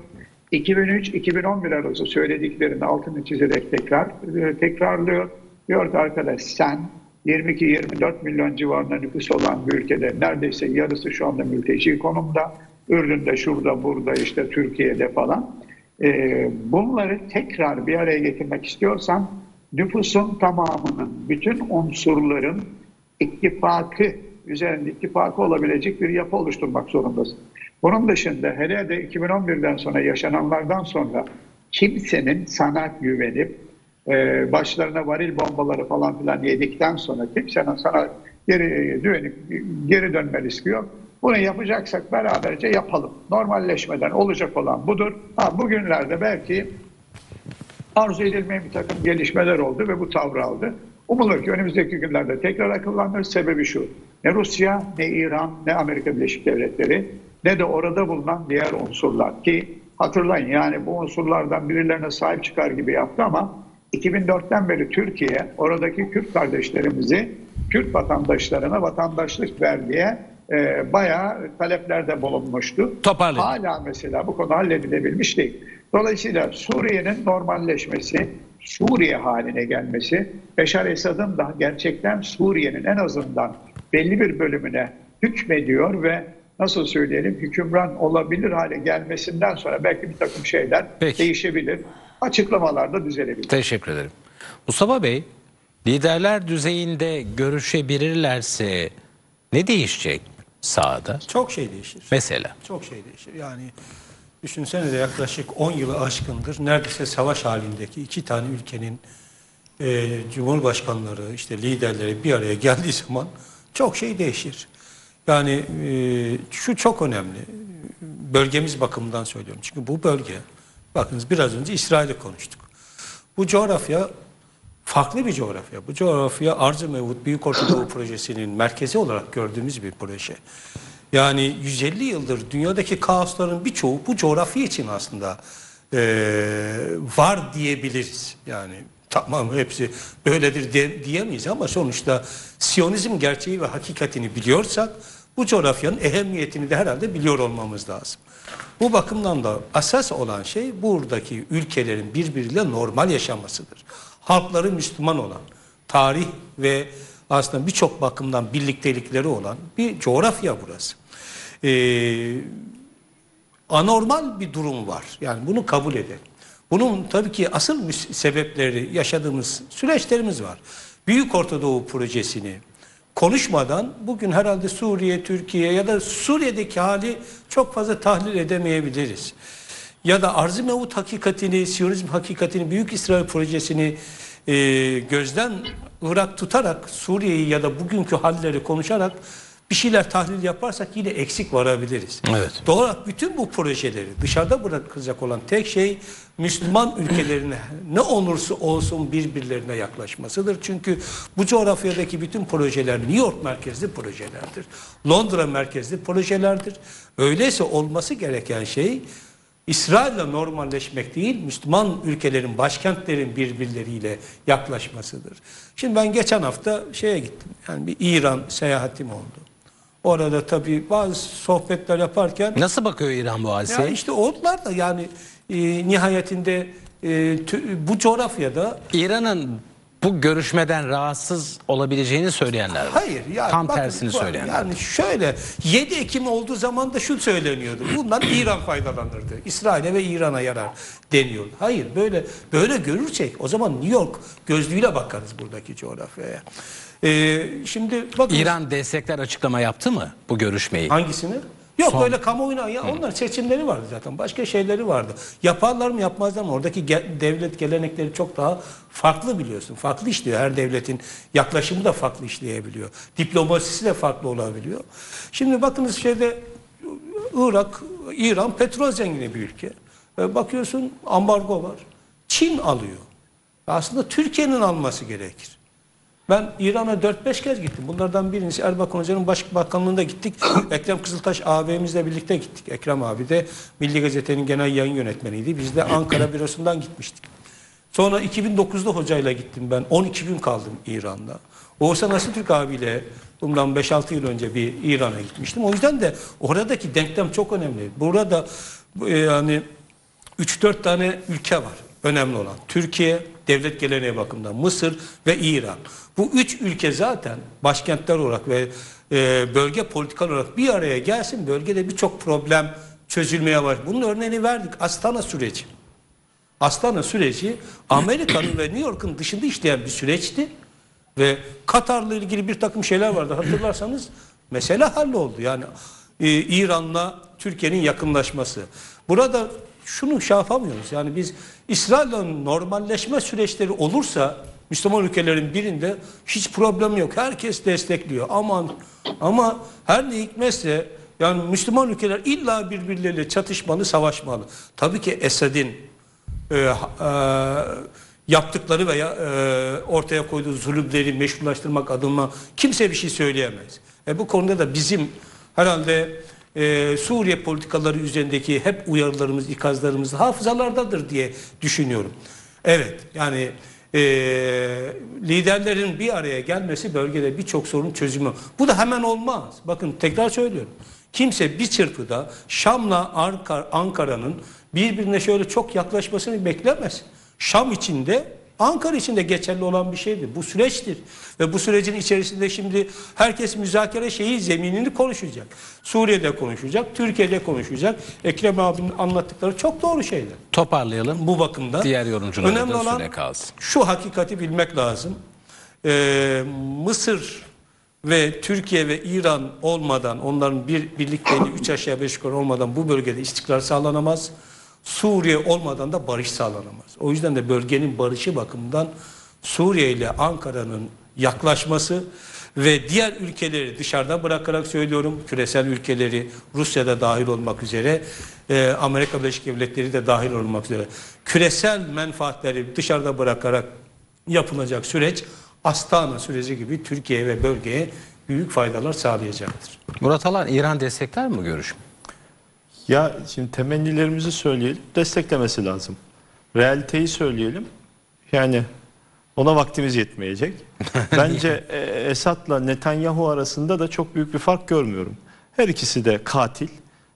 iki bin üç iki bin on bir arası söylediklerini altını çizerek tekrar tekrarlıyor. Diyor ki arkadaş sen yirmi iki yirmi dört milyon civarında nüfus olan bir ülkede neredeyse yarısı şu anda mülteci konumda. Ürdün'de, şurada, burada, işte Türkiye'de falan. Bunları tekrar bir araya getirmek istiyorsan nüfusun tamamının, bütün unsurların ittifakı, üzerinde ittifakı olabilecek bir yapı oluşturmak zorundasın. Bunun dışında hele de iki bin on bir'den sonra yaşananlardan sonra kimsenin sana güvenip e, başlarına varil bombaları falan filan yedikten sonra kimsenin sana geri, dönüp, geri dönme riski yok. Bunu yapacaksak beraberce yapalım. Normalleşmeden olacak olan budur. Ha, bugünlerde belki arzu edilmeyen bir takım gelişmeler oldu ve bu tavrı aldı. Umulur ki önümüzdeki günlerde tekrar akıllanır. Sebebi şu, ne Rusya, ne İran, ne Amerika Birleşik Devletleri ne de orada bulunan diğer unsurlar ki hatırlayın yani bu unsurlardan birilerine sahip çıkar gibi yaptı ama iki bin dört'ten beri Türkiye oradaki Kürt kardeşlerimizi, Kürt vatandaşlarına vatandaşlık ver diye e, bayağı taleplerde bulunmuştu. Toparlayın. Hala mesela bu konu halledilebilmiş değil. Dolayısıyla Suriye'nin normalleşmesi, Suriye haline gelmesi, Beşar Esad'ın da gerçekten Suriye'nin en azından belli bir bölümüne hükmediyor ve nasıl söyleyelim hükümran olabilir hale gelmesinden sonra belki bir takım şeyler Peki. değişebilir. Açıklamalar da düzelebilir. Teşekkür ederim. Mustafa Bey, liderler düzeyinde görüşebilirlerse ne değişecek sahada? Çok şey değişir. Mesela? Çok şey değişir. Yani düşünsenize yaklaşık on yılı aşkındır neredeyse savaş halindeki iki tane ülkenin e, cumhurbaşkanları, işte liderleri bir araya geldiği zaman çok şey değişir. Yani e, şu çok önemli, bölgemiz bakımından söylüyorum. Çünkü bu bölge, bakınız biraz önce İsrail'le konuştuk. Bu coğrafya farklı bir coğrafya. Bu coğrafya arz-ı mevcut Büyük Ortadoğu projesinin merkezi olarak gördüğümüz bir proje. Yani yüz elli yıldır dünyadaki kaosların birçoğu bu coğrafya için aslında e, var diyebiliriz. Yani tamam hepsi böyledir de, diyemeyiz ama sonuçta Siyonizm gerçeği ve hakikatini biliyorsak bu coğrafyanın ehemmiyetini de herhalde biliyor olmamız lazım. Bu bakımdan da asas olan şey buradaki ülkelerin birbiriyle normal yaşamasıdır. Halkları Müslüman olan, tarih ve aslında birçok bakımdan birliktelikleri olan bir coğrafya burası. Ee, anormal bir durum var. Yani bunu kabul edelim. Bunun tabii ki asıl sebepleri yaşadığımız süreçlerimiz var. Büyük Ortadoğu projesini konuşmadan bugün herhalde Suriye, Türkiye ya da Suriye'deki hali çok fazla tahlil edemeyebiliriz. Ya da arz-ı mevut hakikatini, Siyonizm hakikatini, Büyük İsrail projesini e, gözden ırak tutarak Suriye'yi ya da bugünkü halleri konuşarak bir şeyler tahlil yaparsak yine eksik varabiliriz. Evet. Doğal olarak bütün bu projeleri dışarıda bırakılacak olan tek şey Müslüman ülkelerine ne olursa olsun birbirlerine yaklaşmasıdır. Çünkü bu coğrafyadaki bütün projeler New York merkezli projelerdir. Londra merkezli projelerdir. Öyleyse olması gereken şey İsrail'le normalleşmek değil, Müslüman ülkelerin, başkentlerin birbirleriyle yaklaşmasıdır. Şimdi ben geçen hafta şeye gittim. Yani bir İran seyahatim oldu. Orada tabii bazı sohbetler yaparken... Nasıl bakıyor İran bu hadiseye? Ya işte onlar da yani e, nihayetinde e, tü, bu coğrafyada... İran'ın bu görüşmeden rahatsız olabileceğini söyleyenler var. Hayır. Yani tam bakın, tersini söyleyenler. Yani şöyle yedi Ekim olduğu zaman da şu söyleniyordu. Bundan İran faydalanırdı. İsrail'e ve İran'a yarar deniyordu. Hayır böyle böyle görürsek o zaman New York gözlüğüyle bakarız buradaki coğrafyaya. Ee, şimdi bakın. İran destekler açıklama yaptı mı bu görüşmeyi? Hangisini? Yok Son. Böyle kamuoyuna ya onlar seçimleri vardı zaten. Başka şeyleri vardı. Yaparlar mı yapmazlar mı? Oradaki devlet gelenekleri çok daha farklı biliyorsun. Farklı işliyor. Her devletin yaklaşımı da farklı işleyebiliyor. Diplomasisi de farklı olabiliyor. Şimdi bakınız şeyde Irak, İran petrol zengini bir ülke. Bakıyorsun ambargo var. Çin alıyor. Aslında Türkiye'nin alması gerekir. Ben İran'a dört beş kez gittim. Bunlardan birincisi Erbakan Hoca'nın başbakanlığında gittik. Ekrem Kızıltaş ağabeyimizle birlikte gittik. Ekrem abi de Milli Gazete'nin genel yayın yönetmeniydi. Biz de Ankara bürosundan gitmiştik. Sonra iki bin dokuzda hocayla gittim ben. on iki gün kaldım İran'da. Oğuzhan Asatürk abiyle bundan beş altı yıl önce bir İran'a gitmiştim. O yüzden de oradaki denklem çok önemli. Burada yani üç dört tane ülke var. Önemli olan Türkiye, devlet geleneği bakımından Mısır ve İran. Bu üç ülke zaten başkentler olarak ve e, bölge politikal olarak bir araya gelsin bölgede birçok problem çözülmeye var. Bunun örneğini verdik. Astana süreci. Astana süreci Amerika'nın ve New York'un dışında işleyen bir süreçti. Ve Katar'la ilgili bir takım şeyler vardı. Hatırlarsanız mesele halloldu. Yani e, İran'la Türkiye'nin yakınlaşması. Burada şunu şey yapamıyoruz. Yani biz İsrail'le normalleşme süreçleri olursa Müslüman ülkelerin birinde hiç problem yok. Herkes destekliyor. Aman ama her ne hikmetse yani Müslüman ülkeler illa birbirleriyle çatışmalı, savaşmalı. Tabii ki Esad'in e, e, yaptıkları veya e, ortaya koyduğu zulümleri meşrulaştırmak adına kimse bir şey söyleyemez. E, bu konuda da bizim herhalde Ee, Suriye politikaları üzerindeki hep uyarılarımız, ikazlarımız hafızalardadır diye düşünüyorum. Evet yani e, liderlerin bir araya gelmesi bölgede birçok sorun çözümü. Bu da hemen olmaz. Bakın tekrar söylüyorum. Kimse bir çırpıda Şam'la Ankara'nın birbirine şöyle çok yaklaşmasını beklemez. Şam içinde Ankara için de geçerli olan bir şeydir. Bu süreçtir. Ve bu sürecin içerisinde şimdi herkes müzakere şeyi, zeminini konuşacak. Suriye'de konuşacak, Türkiye'de konuşacak. Ekrem abinin anlattıkları çok doğru şeyler. Toparlayalım. Bu bakımda. Diğer yorumcuların önemli olan şu hakikati bilmek lazım. Ee, Mısır ve Türkiye ve İran olmadan, onların bir birlikteliği üç aşağı beş yukarı olmadan bu bölgede istikrar sağlanamaz. Suriye olmadan da barış sağlanamaz. O yüzden de bölgenin barışı bakımından Suriye ile Ankara'nın yaklaşması ve diğer ülkeleri dışarıda bırakarak söylüyorum, küresel ülkeleri Rusya'da dahil olmak üzere, Amerika Birleşik Devletleri de dahil olmak üzere küresel menfaatleri dışarıda bırakarak yapılacak süreç Astana süreci gibi Türkiye ve bölgeye büyük faydalar sağlayacaktır. Murat Alan, İran destekler mi görüşüm? Ya şimdi temennilerimizi söyleyelim, desteklemesi lazım. Realiteyi söyleyelim. Yani ona vaktimiz yetmeyecek. Bence Esad'la Netanyahu arasında da çok büyük bir fark görmüyorum. Her ikisi de katil.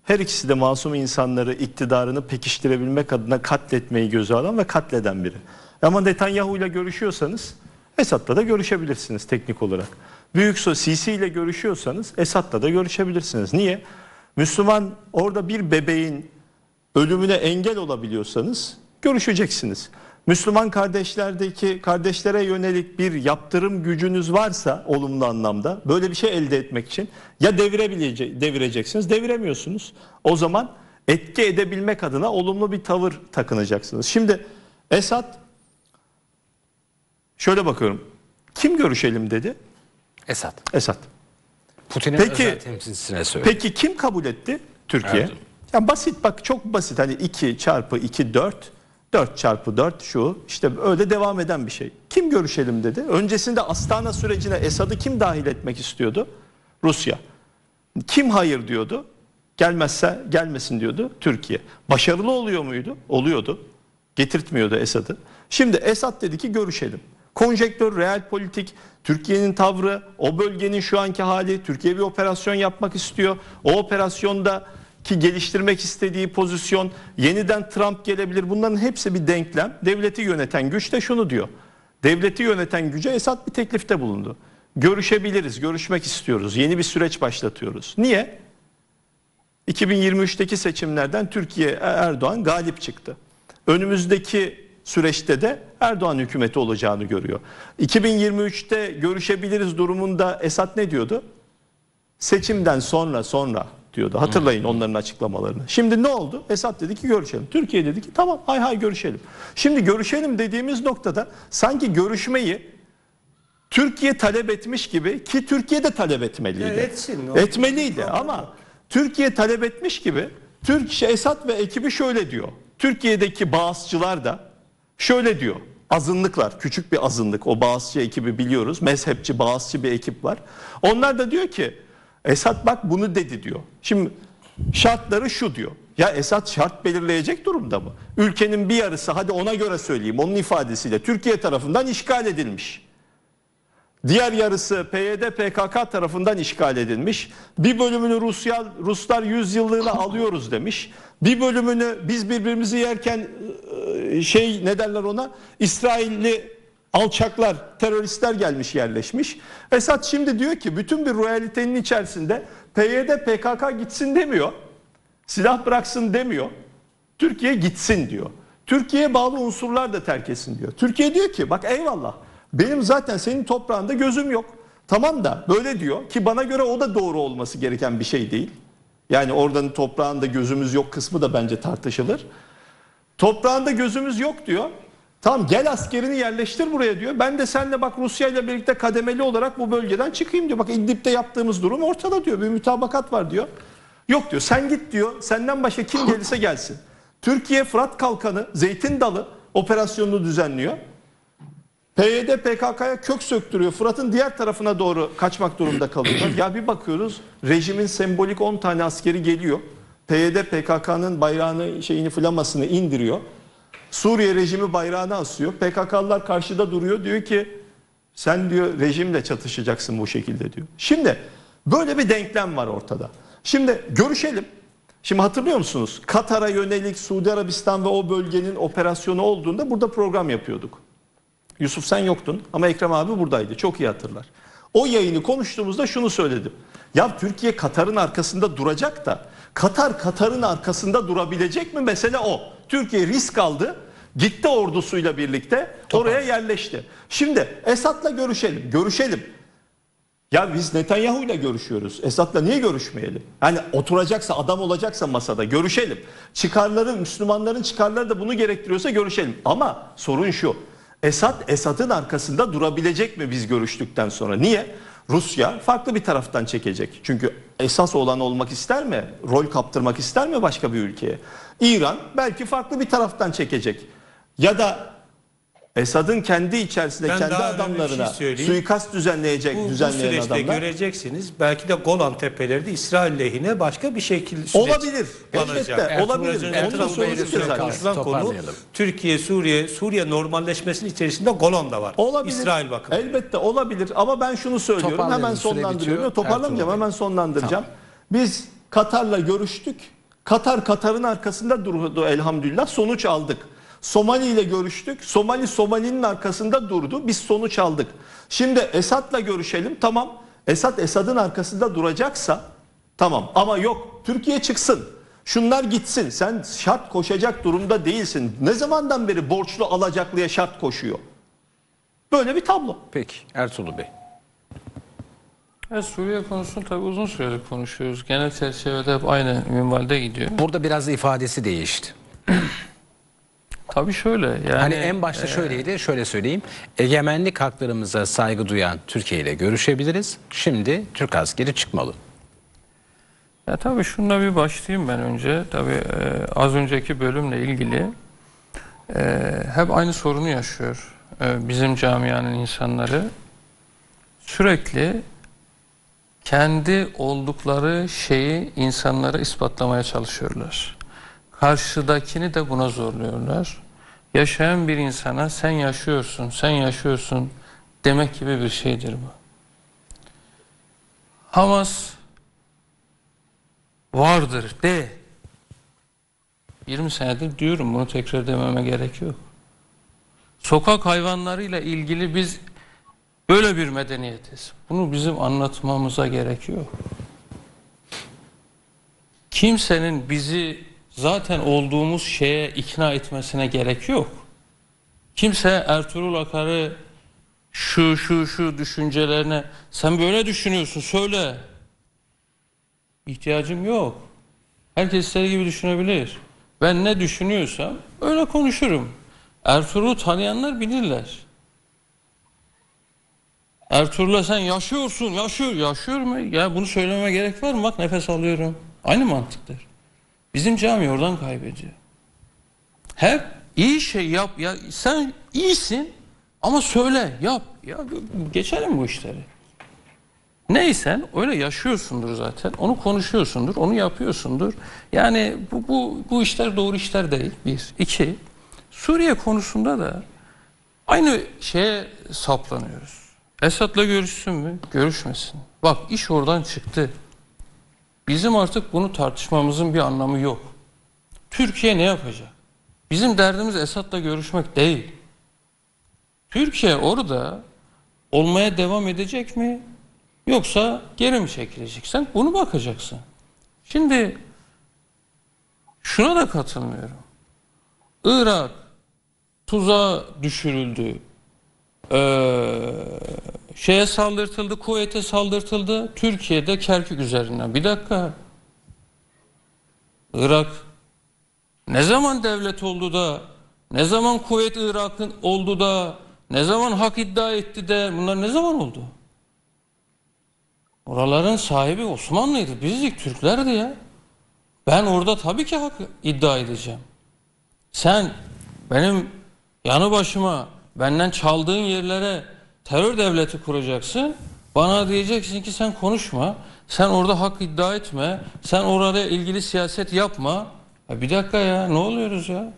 Her ikisi de masum insanları iktidarını pekiştirebilmek adına katletmeyi göze alan ve katleden biri. Ama Netanyahu ile görüşüyorsanız Esad'la da görüşebilirsiniz teknik olarak. Büyük Sisi ile görüşüyorsanız Esad'la da görüşebilirsiniz. Niye? Müslüman orada bir bebeğin ölümüne engel olabiliyorsanız görüşeceksiniz. Müslüman kardeşlerdeki kardeşlere yönelik bir yaptırım gücünüz varsa olumlu anlamda böyle bir şey elde etmek için ya devirebilece- devireceksiniz, deviremiyorsunuz. O zaman etki edebilmek adına olumlu bir tavır takınacaksınız. Şimdi Esad şöyle bakıyorum. Kim görüşelim dedi? Esad. Esad. Putin'in özel temsilcisine söyledi. Peki kim kabul etti? Türkiye. Evet. Yani basit bak, çok basit. Hani iki çarpı iki dört. dört çarpı dört şu işte öyle devam eden bir şey. Kim görüşelim dedi. Öncesinde Astana sürecine Esad'ı kim dahil etmek istiyordu? Rusya. Kim hayır diyordu? Gelmezse gelmesin diyordu Türkiye. Başarılı oluyor muydu? Oluyordu. Getirtmiyordu Esad'ı. Şimdi Esad dedi ki görüşelim. Konjektör, real politik, Türkiye'nin tavrı, o bölgenin şu anki hali, Türkiye bir operasyon yapmak istiyor. O operasyonda ki geliştirmek istediği pozisyon, yeniden Trump gelebilir. Bunların hepsi bir denklem. Devleti yöneten güç de şunu diyor. Devleti yöneten güce Esad bir teklifte bulundu. Görüşebiliriz, görüşmek istiyoruz. Yeni bir süreç başlatıyoruz. Niye? iki bin yirmi üçteki seçimlerden Türkiye, Erdoğan galip çıktı. Önümüzdeki süreçte de Erdoğan hükümeti olacağını görüyor. iki bin yirmi üçte görüşebiliriz durumunda Esad ne diyordu? Seçimden sonra sonra diyordu. Hatırlayın onların açıklamalarını. Şimdi ne oldu? Esad dedi ki görüşelim. Türkiye dedi ki tamam hay hay görüşelim. Şimdi görüşelim dediğimiz noktada sanki görüşmeyi Türkiye talep etmiş gibi, ki Türkiye de talep etmeliydi. Evet, etsin, etmeliydi olur. Ama Türkiye talep etmiş gibi Türk Esad ve ekibi şöyle diyor. Türkiye'deki bağızcılar da şöyle diyor. Azınlıklar, küçük bir azınlık, o bağızcı ekibi biliyoruz. Mezhepçi, bağızcı bir ekip var. Onlar da diyor ki Esad bak bunu dedi diyor. Şimdi şartları şu diyor. Ya Esad şart belirleyecek durumda mı? Ülkenin bir yarısı, hadi ona göre söyleyeyim onun ifadesiyle, Türkiye tarafından işgal edilmiş. Diğer yarısı P Y D P K K tarafından işgal edilmiş. Bir bölümünü Rusya, Ruslar yüzyıllığına alıyoruz demiş. Bir bölümünü biz birbirimizi yerken şey ne derler ona? İsrailli alçaklar, teröristler gelmiş yerleşmiş. Esad şimdi diyor ki bütün bir realitenin içerisinde P Y D P K K gitsin demiyor. Silah bıraksın demiyor. Türkiye gitsin diyor. Türkiye'ye bağlı unsurlar da terk etsin diyor. Türkiye diyor ki bak eyvallah benim zaten senin toprağında gözüm yok. Tamam da böyle diyor ki bana göre o da doğru olması gereken bir şey değil. Yani oradanın toprağında gözümüz yok kısmı da bence tartışılır. Toprağında gözümüz yok diyor. Tamam gel askerini yerleştir buraya diyor. Ben de seninle bak Rusya ile birlikte kademeli olarak bu bölgeden çıkayım diyor. Bak İdlib'de yaptığımız durum ortada diyor. Bir mutabakat var diyor. Yok diyor sen git diyor. Senden başka kim gelirse gelsin. Türkiye Fırat Kalkanı, Zeytin Dalı operasyonunu düzenliyor. P Y D P K K'ya kök söktürüyor. Fırat'ın diğer tarafına doğru kaçmak durumunda kalıyorlar. Ya bir bakıyoruz rejimin sembolik on tane askeri geliyor. P Y D P K K'nın bayrağını, şeyini, flamasını indiriyor. Suriye rejimi bayrağını asıyor. P K K'lılar karşıda duruyor. Diyor ki sen diyor rejimle çatışacaksın bu şekilde diyor. Şimdi böyle bir denklem var ortada. Şimdi görüşelim. Şimdi hatırlıyor musunuz? Katar'a yönelik Suudi Arabistan ve o bölgenin operasyonu olduğunda burada program yapıyorduk. Yusuf sen yoktun ama Ekrem abi buradaydı. Çok iyi hatırlar. O yayını konuştuğumuzda şunu söyledim. Ya Türkiye Katar'ın arkasında duracak da Katar Katar'ın arkasında durabilecek mi? Mesele o. Türkiye risk aldı. Gitti ordusuyla birlikte oraya yerleşti. Şimdi Esad'la görüşelim. Görüşelim. Ya biz Netanyahu'yla görüşüyoruz. Esad'la niye görüşmeyelim? Yani oturacaksa, adam olacaksa masada görüşelim. Çıkarları, Müslümanların çıkarları da bunu gerektiriyorsa görüşelim. Ama sorun şu. Esad, Esad'ın arkasında durabilecek mi biz görüştükten sonra? Niye? Rusya farklı bir taraftan çekecek. Çünkü esas olan olmak ister mi? Rol kaptırmak ister mi başka bir ülkeye? İran belki farklı bir taraftan çekecek. Ya da Esad'ın kendi içerisinde ben kendi adamlarına şey suikast düzenleyecek bu, düzenleyen adamlar. Bu süreçte adamlar. Göreceksiniz belki de Golan Tepeleri de İsrail lehine başka bir şekilde süreç olabilir. Elbette olabilir. Ertuğrul Bey'in konu Türkiye, Suriye, Suriye normalleşmesinin içerisinde Golan da var. Olabilir. İsrail bakımı. Elbette olabilir ama ben şunu söylüyorum, hemen sonlandırıyorum. Toparlamayacağım, hemen sonlandıracağım. Tamam. Biz Katar'la görüştük. Katar Katar'ın arkasında durdu elhamdülillah. Sonuç aldık. Somali ile görüştük. Somali Somali'nin arkasında durdu. Biz sonuç aldık. Şimdi Esad'la görüşelim. Tamam. Esad Esad'ın arkasında duracaksa tamam. Ama yok. Türkiye çıksın. Şunlar gitsin. Sen şart koşacak durumda değilsin. Ne zamandan beri borçlu alacaklıya şart koşuyor? Böyle bir tablo. Peki Ertuğrul Bey. Evet, Suriye konusunu tabii uzun süredir konuşuyoruz. Genel çerçevede hep aynı minvalde gidiyor. Burada biraz ifadesi değişti. Tabii şöyle. Yani, hani en başta şöyleydi, şöyle söyleyeyim. Egemenlik haklarımıza saygı duyan Türkiye ile görüşebiliriz. Şimdi Türk askeri çıkmalı. Ya tabii şununla bir başlayayım ben önce. Tabii az önceki bölümle ilgili hep aynı sorunu yaşıyor bizim camianın insanları. Sürekli kendi oldukları şeyi insanlara ispatlamaya çalışıyorlar. Karşıdakini de buna zorluyorlar. Yaşayan bir insana sen yaşıyorsun, sen yaşıyorsun demek gibi bir şeydir bu. Hamas vardır de. yirmi senedir diyorum, bunu tekrar dememe gerek yok. Sokak hayvanlarıyla ilgili biz böyle bir medeniyetiz. Bunu bizim anlatmamıza gerek yok. Kimsenin bizi zaten olduğumuz şeye ikna etmesine gerek yok. Kimse Ertuğrul Akar'ı şu şu şu düşüncelerine sen böyle düşünüyorsun söyle. İhtiyacım yok. Herkes istediği gibi düşünebilir. Ben ne düşünüyorsam öyle konuşurum. Ertuğrul'u tanıyanlar bilirler. Ertuğrul'a sen yaşıyorsun, yaşıyor, yaşıyor mu? Ya bunu söylememe gerek var mı? Bak nefes alıyorum. Aynı mantıktır. Bizim cami oradan kaybediyor. Hep iyi şey yap. Ya sen iyisin ama söyle, yap. Ya geçelim bu işleri. Neysen öyle yaşıyorsundur zaten. Onu konuşuyorsundur, onu yapıyorsundur. Yani bu, bu, bu işler doğru işler değil. Bir. İki. Suriye konusunda da aynı şeye saplanıyoruz. Esad'la görüşsün mü? Görüşmesin. Bak iş oradan çıktı. Bizim artık bunu tartışmamızın bir anlamı yok. Türkiye ne yapacak? Bizim derdimiz Esad'la görüşmek değil. Türkiye orada olmaya devam edecek mi? Yoksa geri mi çekilecek? Sen bunu bakacaksın. Şimdi şuna da katılmıyorum. Irak tuzağa düşürüldü. Ee, şeye saldırtıldı, Kuveyt'e saldırtıldı, Türkiye'de Kerkük üzerinden. Bir dakika. Irak ne zaman devlet oldu da, ne zaman Kuveyt Irak'ın oldu da, ne zaman hak iddia etti de, bunlar ne zaman oldu? Oraların sahibi Osmanlıydı, bizdik, Türklerdi ya. Ben orada tabii ki hak iddia edeceğim. Sen benim yanı başıma, benden çaldığın yerlere terör devleti kuracaksın. Bana diyeceksin ki sen konuşma. Sen orada hak iddia etme. Sen orada ilgili siyaset yapma. Ya bir dakika ya, ne oluyoruz ya?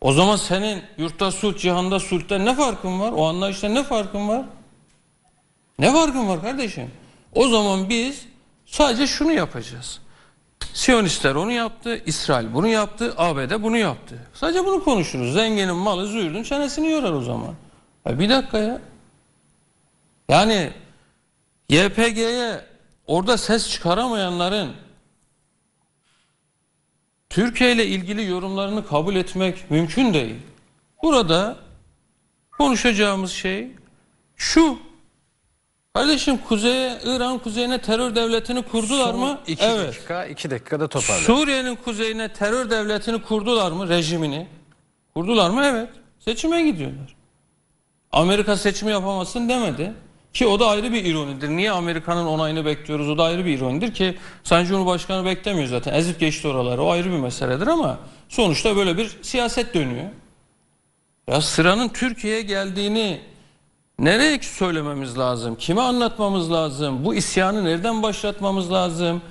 O zaman senin yurtta sulh, cihanda sulh'ten ne farkın var? O anlayışta ne farkın var? Ne farkın var kardeşim? O zaman biz sadece şunu yapacağız. Siyonistler onu yaptı, İsrail bunu yaptı, A B D bunu yaptı. Sadece bunu konuşuruz. Zenginin malı züğürdün çenesini yorar o zaman. Ya bir dakika ya. Yani Y P G'ye orada ses çıkaramayanların Türkiye ile ilgili yorumlarını kabul etmek mümkün değil. Burada konuşacağımız şey şu. Kardeşim kuzeye, İran kuzeyine terör devletini kurdular Son mı? İki evet. dakika, iki dakikada toparlayalım. Suriye'nin kuzeyine terör devletini kurdular mı? Rejimini. Kurdular mı? Evet. Seçime gidiyorlar. Amerika seçimi yapamazsın demedi. Ki o da ayrı bir ironidir. Niye Amerika'nın onayını bekliyoruz? O da ayrı bir ironidir ki Sayın Cumhurbaşkanı beklemiyor zaten. Ezip geçti oraları. O ayrı bir meseledir ama sonuçta böyle bir siyaset dönüyor. Ya sıranın Türkiye'ye geldiğini nereye söylememiz lazım? Kime anlatmamız lazım? Bu isyanı nereden başlatmamız lazım?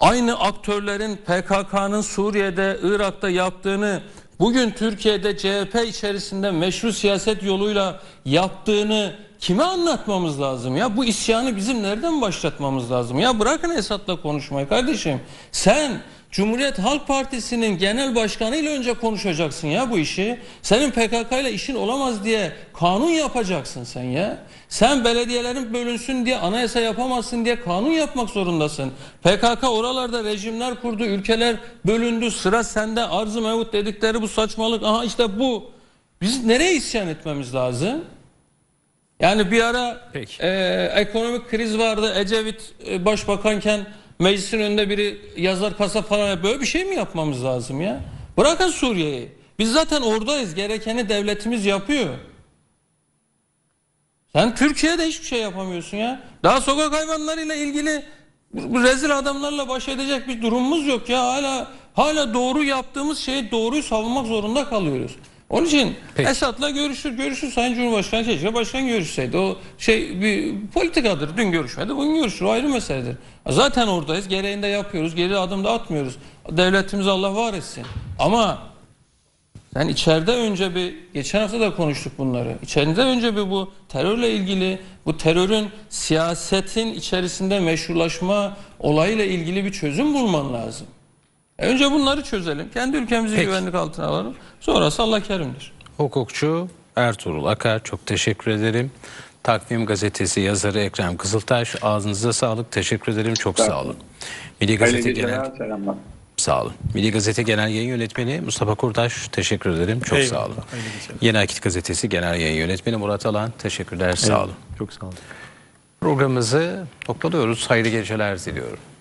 Aynı aktörlerin P K K'nın Suriye'de, Irak'ta yaptığını bugün Türkiye'de C H P içerisinde meşru siyaset yoluyla yaptığını kime anlatmamız lazım? Ya bu isyanı bizim nereden başlatmamız lazım? Ya bırakın Esad'la konuşmayı kardeşim. Sen Cumhuriyet Halk Partisi'nin genel başkanıyla önce konuşacaksın ya bu işi. Senin P K K ile işin olamaz diye kanun yapacaksın sen ya. Sen belediyelerin bölünsün diye, anayasa yapamazsın diye kanun yapmak zorundasın. P K K oralarda rejimler kurdu, ülkeler bölündü, sıra sende, arz-ı mevut dedikleri bu saçmalık. Aha işte bu. Biz nereye isyan etmemiz lazım? Yani bir ara e, ekonomik kriz vardı. Ecevit e, başbakanken meclisin önünde biri yazar kasa falan, böyle bir şey mi yapmamız lazım ya? Bırakın Suriye'yi. Biz zaten oradayız. Gerekeni devletimiz yapıyor. Sen Türkiye'de hiçbir şey yapamıyorsun ya. Daha sokak hayvanlarıyla ilgili bu rezil adamlarla baş edecek bir durumumuz yok ya. Hala hala doğru yaptığımız şeyi doğruyu savunmak zorunda kalıyoruz. Onun için peki. Esad'la görüşür, görüşür. Sayın Cumhurbaşkanı, Keşke Başkan görüşseydi. O şey bir politikadır. Dün görüşmedi, bugün görüşür. O ayrı meseledir. Zaten oradayız. Gereğini de yapıyoruz. Geri adım da atmıyoruz. Devletimizi Allah var etsin. Ama yani içeride önce bir, geçen hafta da konuştuk bunları. İçeride önce bir bu terörle ilgili, bu terörün siyasetin içerisinde meşrulaşma olayıyla ilgili bir çözüm bulman lazım. Önce bunları çözelim. Kendi ülkemizi Peki. güvenlik altına alalım. Sonrası Allah kerimdir. Hukukçu Ertuğrul Akar, çok teşekkür ederim. Takvim gazetesi yazarı Ekrem Kızıltaş, ağzınıza sağlık. Teşekkür ederim. Çok sağ olun. Milli Gazete Genel selamlar. Sağ olun. Milli Gazete Genel Yayın Yönetmeni Mustafa Kurdaş, teşekkür ederim. Çok Eyvallah. Sağ olun. Yeni Akit Gazetesi Genel Yayın Yönetmeni Murat Alan, teşekkürler. Eyvallah. Sağ olun. Çok sağ olun. Programımızı noktalıyoruz. Hayırlı geceler diliyorum.